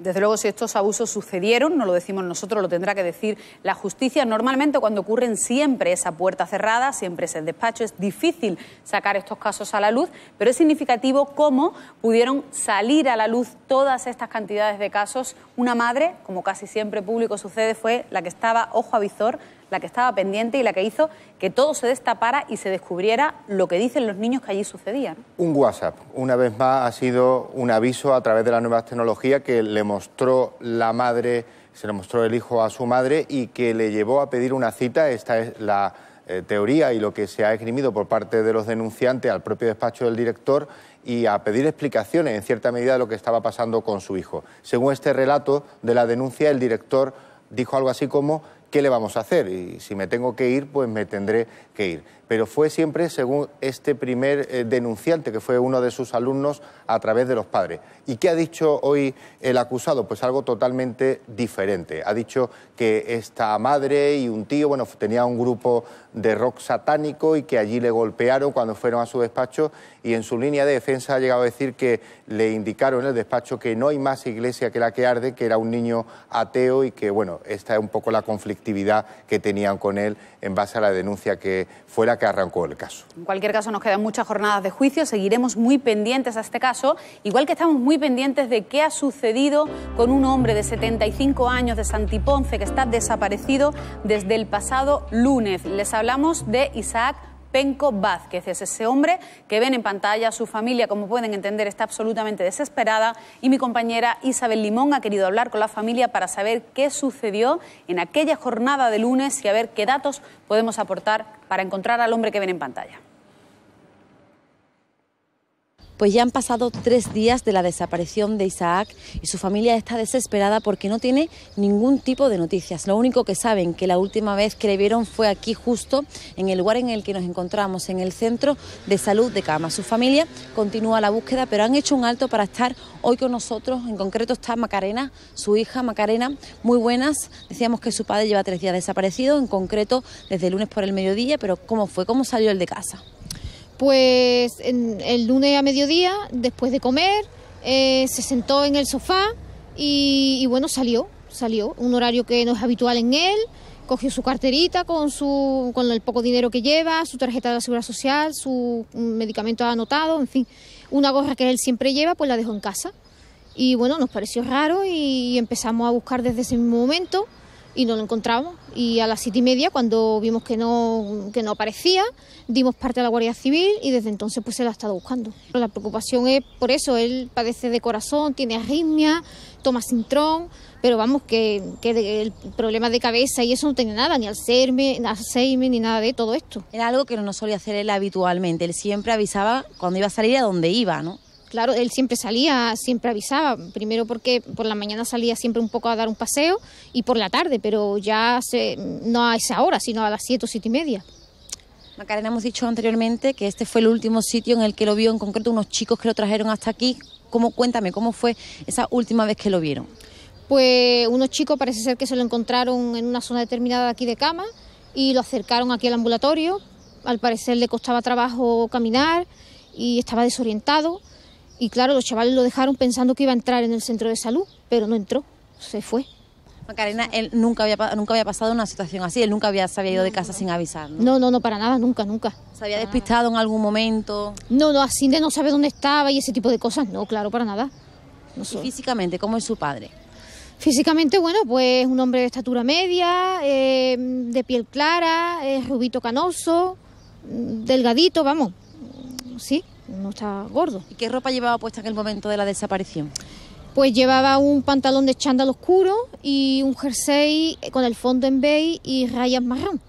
Desde luego, si estos abusos sucedieron, no lo decimos nosotros, lo tendrá que decir la justicia. Normalmente, cuando ocurren, siempre esa puerta cerrada, siempre ese despacho. Es difícil sacar estos casos a la luz, pero es significativo cómo pudieron salir a la luz todas estas cantidades de casos. Una madre, como casi siempre público sucede, fue la que estaba ojo a visor, la que estaba pendiente y la que hizo que todo se destapara y se descubriera lo que dicen los niños que allí sucedía. Un WhatsApp, una vez más, ha sido un aviso a través de las nuevas tecnologías que le mostró la madre, se le mostró el hijo a su madre y que le llevó a pedir una cita. Esta es la eh, teoría y lo que se ha esgrimido por parte de los denunciantes al propio despacho del director, y a pedir explicaciones en cierta medida de lo que estaba pasando con su hijo. Según este relato de la denuncia, el director dijo algo así como: ¿qué le vamos a hacer? Y si me tengo que ir, pues me tendré que ir. Pero fue siempre, según este primer eh, denunciante, que fue uno de sus alumnos, a través de los padres. ¿Y qué ha dicho hoy el acusado? Pues algo totalmente diferente. Ha dicho que esta madre y un tío, bueno, tenía un grupo de rock satánico y que allí le golpearon cuando fueron a su despacho, y en su línea de defensa ha llegado a decir que le indicaron en el despacho que no hay más iglesia que la que arde, que era un niño ateo y que, bueno, esta es un poco la conflictividad actividad que tenían con él en base a la denuncia que fue la que arrancó el caso. En cualquier caso, nos quedan muchas jornadas de juicio, seguiremos muy pendientes a este caso, igual que estamos muy pendientes de qué ha sucedido con un hombre de setenta y cinco años de Santiponce que está desaparecido desde el pasado lunes. Les hablamos de Isaac Penco Vázquez. Es ese hombre que ven en pantalla. Su familia, como pueden entender, está absolutamente desesperada, y mi compañera Isabel Limón ha querido hablar con la familia para saber qué sucedió en aquella jornada de lunes y a ver qué datos podemos aportar para encontrar al hombre que ven en pantalla. Pues ya han pasado tres días de la desaparición de Isaac y su familia está desesperada porque no tiene ningún tipo de noticias. Lo único que saben, que la última vez que le vieron fue aquí, justo en el lugar en el que nos encontramos, en el centro de salud de Cama. Su familia continúa la búsqueda, pero han hecho un alto para estar hoy con nosotros. En concreto está Macarena, su hija. Macarena, muy buenas. Decíamos que su padre lleva tres días desaparecido, en concreto desde el lunes por el mediodía, pero ¿cómo fue? ¿Cómo salió el de casa? Pues en, el lunes a mediodía, después de comer, eh, se sentó en el sofá y, y bueno, salió, salió, un horario que no es habitual en él. Cogió su carterita con, su, con el poco dinero que lleva, su tarjeta de la Seguridad Social, su medicamento anotado, en fin, una gorra que él siempre lleva, pues la dejó en casa. Y bueno, nos pareció raro y empezamos a buscar desde ese mismo momento y no lo encontramos, y a las siete y media, cuando vimos que no, que no aparecía, dimos parte a la Guardia Civil y desde entonces pues se la ha estado buscando. La preocupación es por eso. Él padece de corazón, tiene arritmia, toma Sintrón, pero vamos, que, que el problema de cabeza y eso no tenía nada, ni Alzheimer, ni nada de todo esto. Era algo que no nos solía hacer él habitualmente. Él siempre avisaba cuando iba a salir a dónde iba, ¿no? Claro, él siempre salía, siempre avisaba, primero porque por la mañana salía siempre un poco a dar un paseo y por la tarde, pero ya se, no a esa hora, sino a las siete o siete y media. Macarena, hemos dicho anteriormente que este fue el último sitio en el que lo vio, en concreto unos chicos que lo trajeron hasta aquí. ¿Cómo, cuéntame, cómo fue esa última vez que lo vieron? Pues unos chicos parece ser que se lo encontraron en una zona determinada de aquí de Cama y lo acercaron aquí al ambulatorio. Al parecer le costaba trabajo caminar y estaba desorientado. Y claro, los chavales lo dejaron pensando que iba a entrar en el centro de salud, pero no entró, se fue. Macarena, él nunca había, nunca había pasado una situación así, él nunca había, se había ido de casa sin avisar, ¿no? No, no, no, para nada, nunca, nunca. ¿Se había despistado en algún momento? No, no, así de no saber dónde estaba y ese tipo de cosas, no, claro, para nada. No sé. ¿Y físicamente, cómo es su padre? Físicamente, bueno, pues un hombre de estatura media, eh, de piel clara, eh, rubito canoso, delgadito, vamos, sí. No está gordo. ¿Y qué ropa llevaba puesta en el momento de la desaparición? Pues llevaba un pantalón de chándal oscuro y un jersey con el fondo en beige y rayas marrón.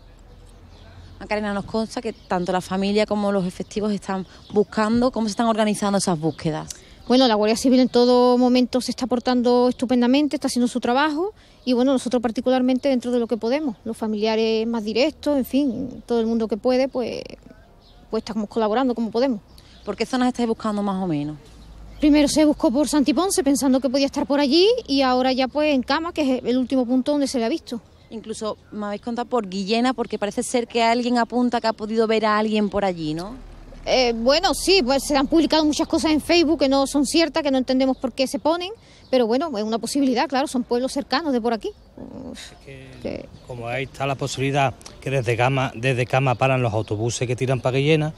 Macarena, nos consta que tanto la familia como los efectivos están buscando. ¿Cómo se están organizando esas búsquedas? Bueno, la Guardia Civil en todo momento se está portando estupendamente, está haciendo su trabajo y bueno, nosotros particularmente dentro de lo que podemos, los familiares más directos, en fin, todo el mundo que puede, pues, pues estamos colaborando como podemos. ¿Por qué zonas estáis buscando más o menos? Primero se buscó por Santiponce pensando que podía estar por allí y ahora ya pues en Cama, que es el último punto donde se le ha visto. Incluso me habéis contado por Guillena porque parece ser que alguien apunta que ha podido ver a alguien por allí, ¿no? Eh, bueno, sí, pues se han publicado muchas cosas en Facebook que no son ciertas, que no entendemos por qué se ponen, pero bueno, es una posibilidad, claro, son pueblos cercanos de por aquí. Es que, que... Como ahí está la posibilidad que desde Cama, desde Cama paran los autobuses que tiran para Guillena,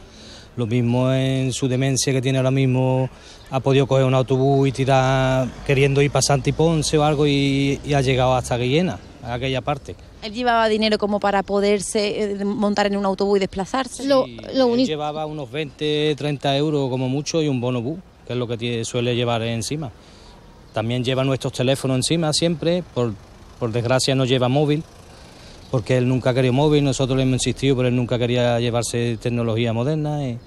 lo mismo en su demencia que tiene ahora mismo, ha podido coger un autobús y tirar, queriendo ir para Santiponce o algo, y, y ha llegado hasta Guillena, a aquella parte. Él llevaba dinero como para poderse eh, montar en un autobús y desplazarse. Sí, lo, lo único... llevaba unos veinte, treinta euros como mucho y un bono bus, que es lo que tiene, suele llevar encima. También lleva nuestros teléfonos encima siempre, por, por desgracia no lleva móvil, porque él nunca quería móvil, nosotros le hemos insistido, pero él nunca quería llevarse tecnología moderna. Y...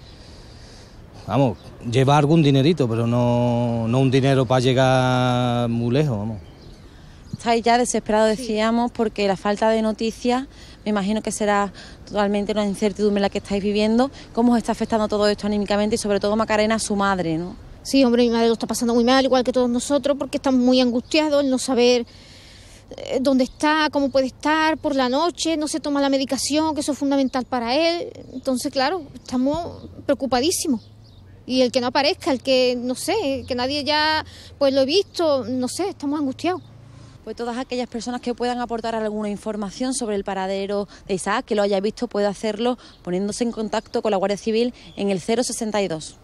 Vamos, lleva algún dinerito, pero no, no un dinero para llegar muy lejos, vamos. Estáis ya desesperados, decíamos, porque la falta de noticias, me imagino que será totalmente una incertidumbre la que estáis viviendo. ¿Cómo os está afectando todo esto anímicamente y sobre todo Macarena, su madre, no? Sí, hombre, mi madre lo está pasando muy mal, igual que todos nosotros, porque estamos muy angustiados el no saber dónde está, cómo puede estar, por la noche, no se toma la medicación, que eso es fundamental para él. Entonces, claro, estamos preocupadísimos. Y el que no aparezca, el que, no sé, que nadie ya pues lo he visto, no sé, estamos angustiados. Pues todas aquellas personas que puedan aportar alguna información sobre el paradero de Isaac, que lo haya visto, puede hacerlo poniéndose en contacto con la Guardia Civil en el cero sesenta y dos.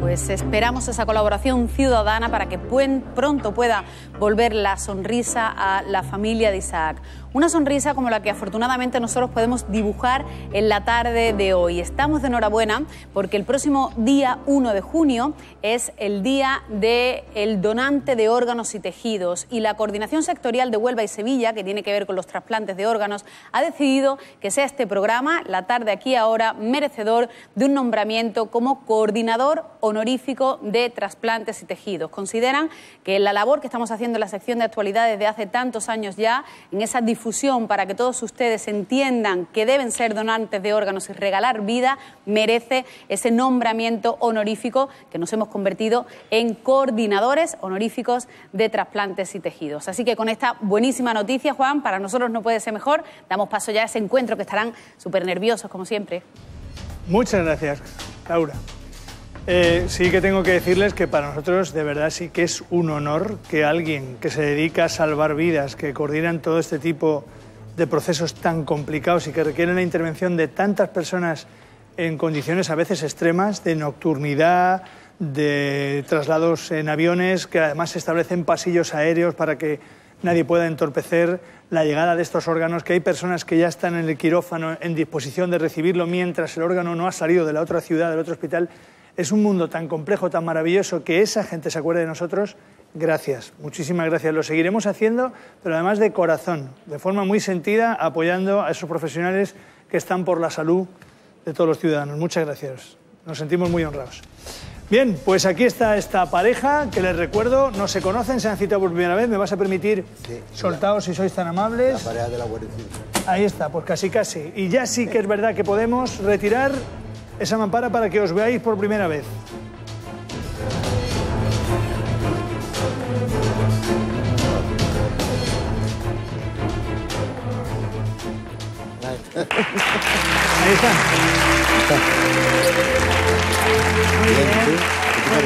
Pues esperamos esa colaboración ciudadana para que pronto pueda volver la sonrisa a la familia de Isaac. Una sonrisa como la que afortunadamente nosotros podemos dibujar en la tarde de hoy. Estamos de enhorabuena porque el próximo día uno de junio es el día del donante de órganos y tejidos, y la Coordinación Sectorial de Huelva y Sevilla, que tiene que ver con los trasplantes de órganos, ha decidido que sea este programa, La Tarde Aquí Ahora, merecedor de un nombramiento como coordinador honorífico de trasplantes y tejidos. Consideran que la labor que estamos haciendo en la sección de actualidad desde hace tantos años ya, en esa difusión para que todos ustedes entiendan que deben ser donantes de órganos y regalar vida, merece ese nombramiento honorífico que nos hemos convertido en coordinadores honoríficos de trasplantes y tejidos. Así que con esta buenísima noticia, Juan, para nosotros no puede ser mejor, damos paso ya a ese encuentro que estarán súper nerviosos como siempre. Muchas gracias, Laura. Eh, sí que tengo que decirles que para nosotros de verdad sí que es un honor que alguien que se dedica a salvar vidas, que coordinan todo este tipo de procesos tan complicados y que requieren la intervención de tantas personas en condiciones a veces extremas, de nocturnidad, de traslados en aviones, que además se establecen pasillos aéreos para que nadie pueda entorpecer la llegada de estos órganos, que hay personas que ya están en el quirófano en disposición de recibirlo mientras el órgano no ha salido de la otra ciudad, del otro hospital. Es un mundo tan complejo, tan maravilloso, que esa gente se acuerde de nosotros. Gracias, muchísimas gracias. Lo seguiremos haciendo, pero además de corazón, de forma muy sentida, apoyando a esos profesionales que están por la salud de todos los ciudadanos. Muchas gracias, nos sentimos muy honrados. Bien, pues aquí está esta pareja, que les recuerdo, no se conocen, se han citado por primera vez. ¿Me vas a permitir? Sí, soltaos la, si sois tan amables. La pareja de la Guardia Civil. Ahí está, pues casi casi. Y ya sí que es verdad que podemos retirar esa mampara para que os veáis por primera vez. Ahí está. Muy bien.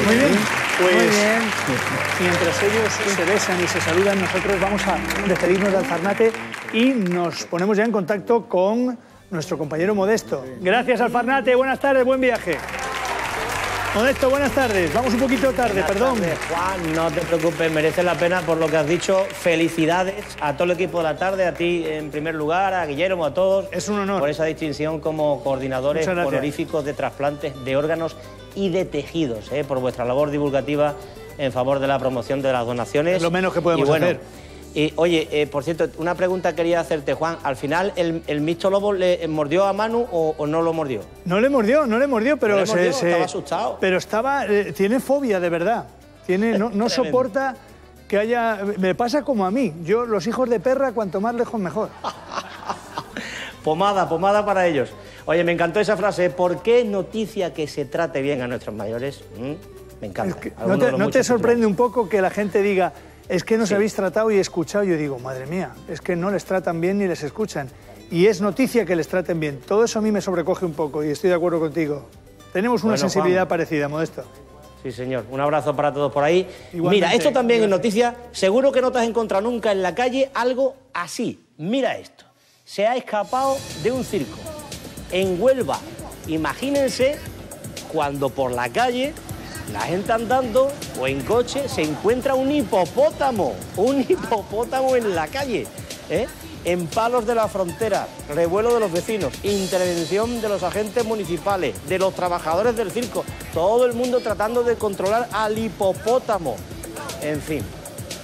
Muy bien. Pues mientras ellos se besan y se saludan, nosotros vamos a despedirnos del Farnate y nos ponemos ya en contacto con nuestro compañero Modesto. Gracias al Farnate, buenas tardes, buen viaje. Modesto, buenas tardes. Vamos un poquito tarde, buenas perdón. Tardes, Juan, no te preocupes, merece la pena por lo que has dicho. Felicidades a todo el equipo de la tarde, a ti en primer lugar, a Guillermo, a todos. Es un honor. Por esa distinción como coordinadores honoríficos de trasplantes de órganos y de tejidos, ¿eh? por vuestra labor divulgativa en favor de la promoción de las donaciones. Es lo menos que podemos y bueno, hacer. Y, oye, eh, por cierto, una pregunta quería hacerte, Juan. ¿Al final el, el mixto lobo le mordió a Manu o, o no lo mordió? No le mordió, no le mordió, pero... ¿No le mordió? Se, se, estaba asustado. Pero estaba... Eh, tiene fobia, de verdad. Tiene, no no soporta que haya... Me pasa como a mí. Yo, los hijos de perra, cuanto más lejos, mejor. Pomada, pomada para ellos. Oye, me encantó esa frase. ¿Por qué noticia que se trate bien a nuestros mayores? ¿Mm? Me encanta. Es que ¿no te, ¿no te sorprende un poco que la gente diga... Es que nos sí. habéis tratado y escuchado, yo digo, madre mía, es que no les tratan bien ni les escuchan. Y es noticia que les traten bien. Todo eso a mí me sobrecoge un poco y estoy de acuerdo contigo. Tenemos una bueno, sensibilidad Juan. parecida, Modesto. Sí, señor. Un abrazo para todos por ahí. Igualmente, mira, esto también es noticia. Seguro que no te has encontrado nunca en la calle algo así. Mira esto. Se ha escapado de un circo en Huelva. Imagínense cuando por la calle la gente andando o en coche se encuentra un hipopótamo. Un hipopótamo en la calle. ¿Eh? En Palos de la Frontera, revuelo de los vecinos, intervención de los agentes municipales, de los trabajadores del circo, todo el mundo tratando de controlar al hipopótamo. En fin,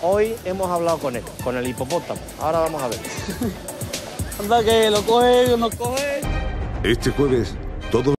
hoy hemos hablado con él, con el hipopótamo. Ahora vamos a ver. Anda que lo coge, lo coge. Este jueves, todo...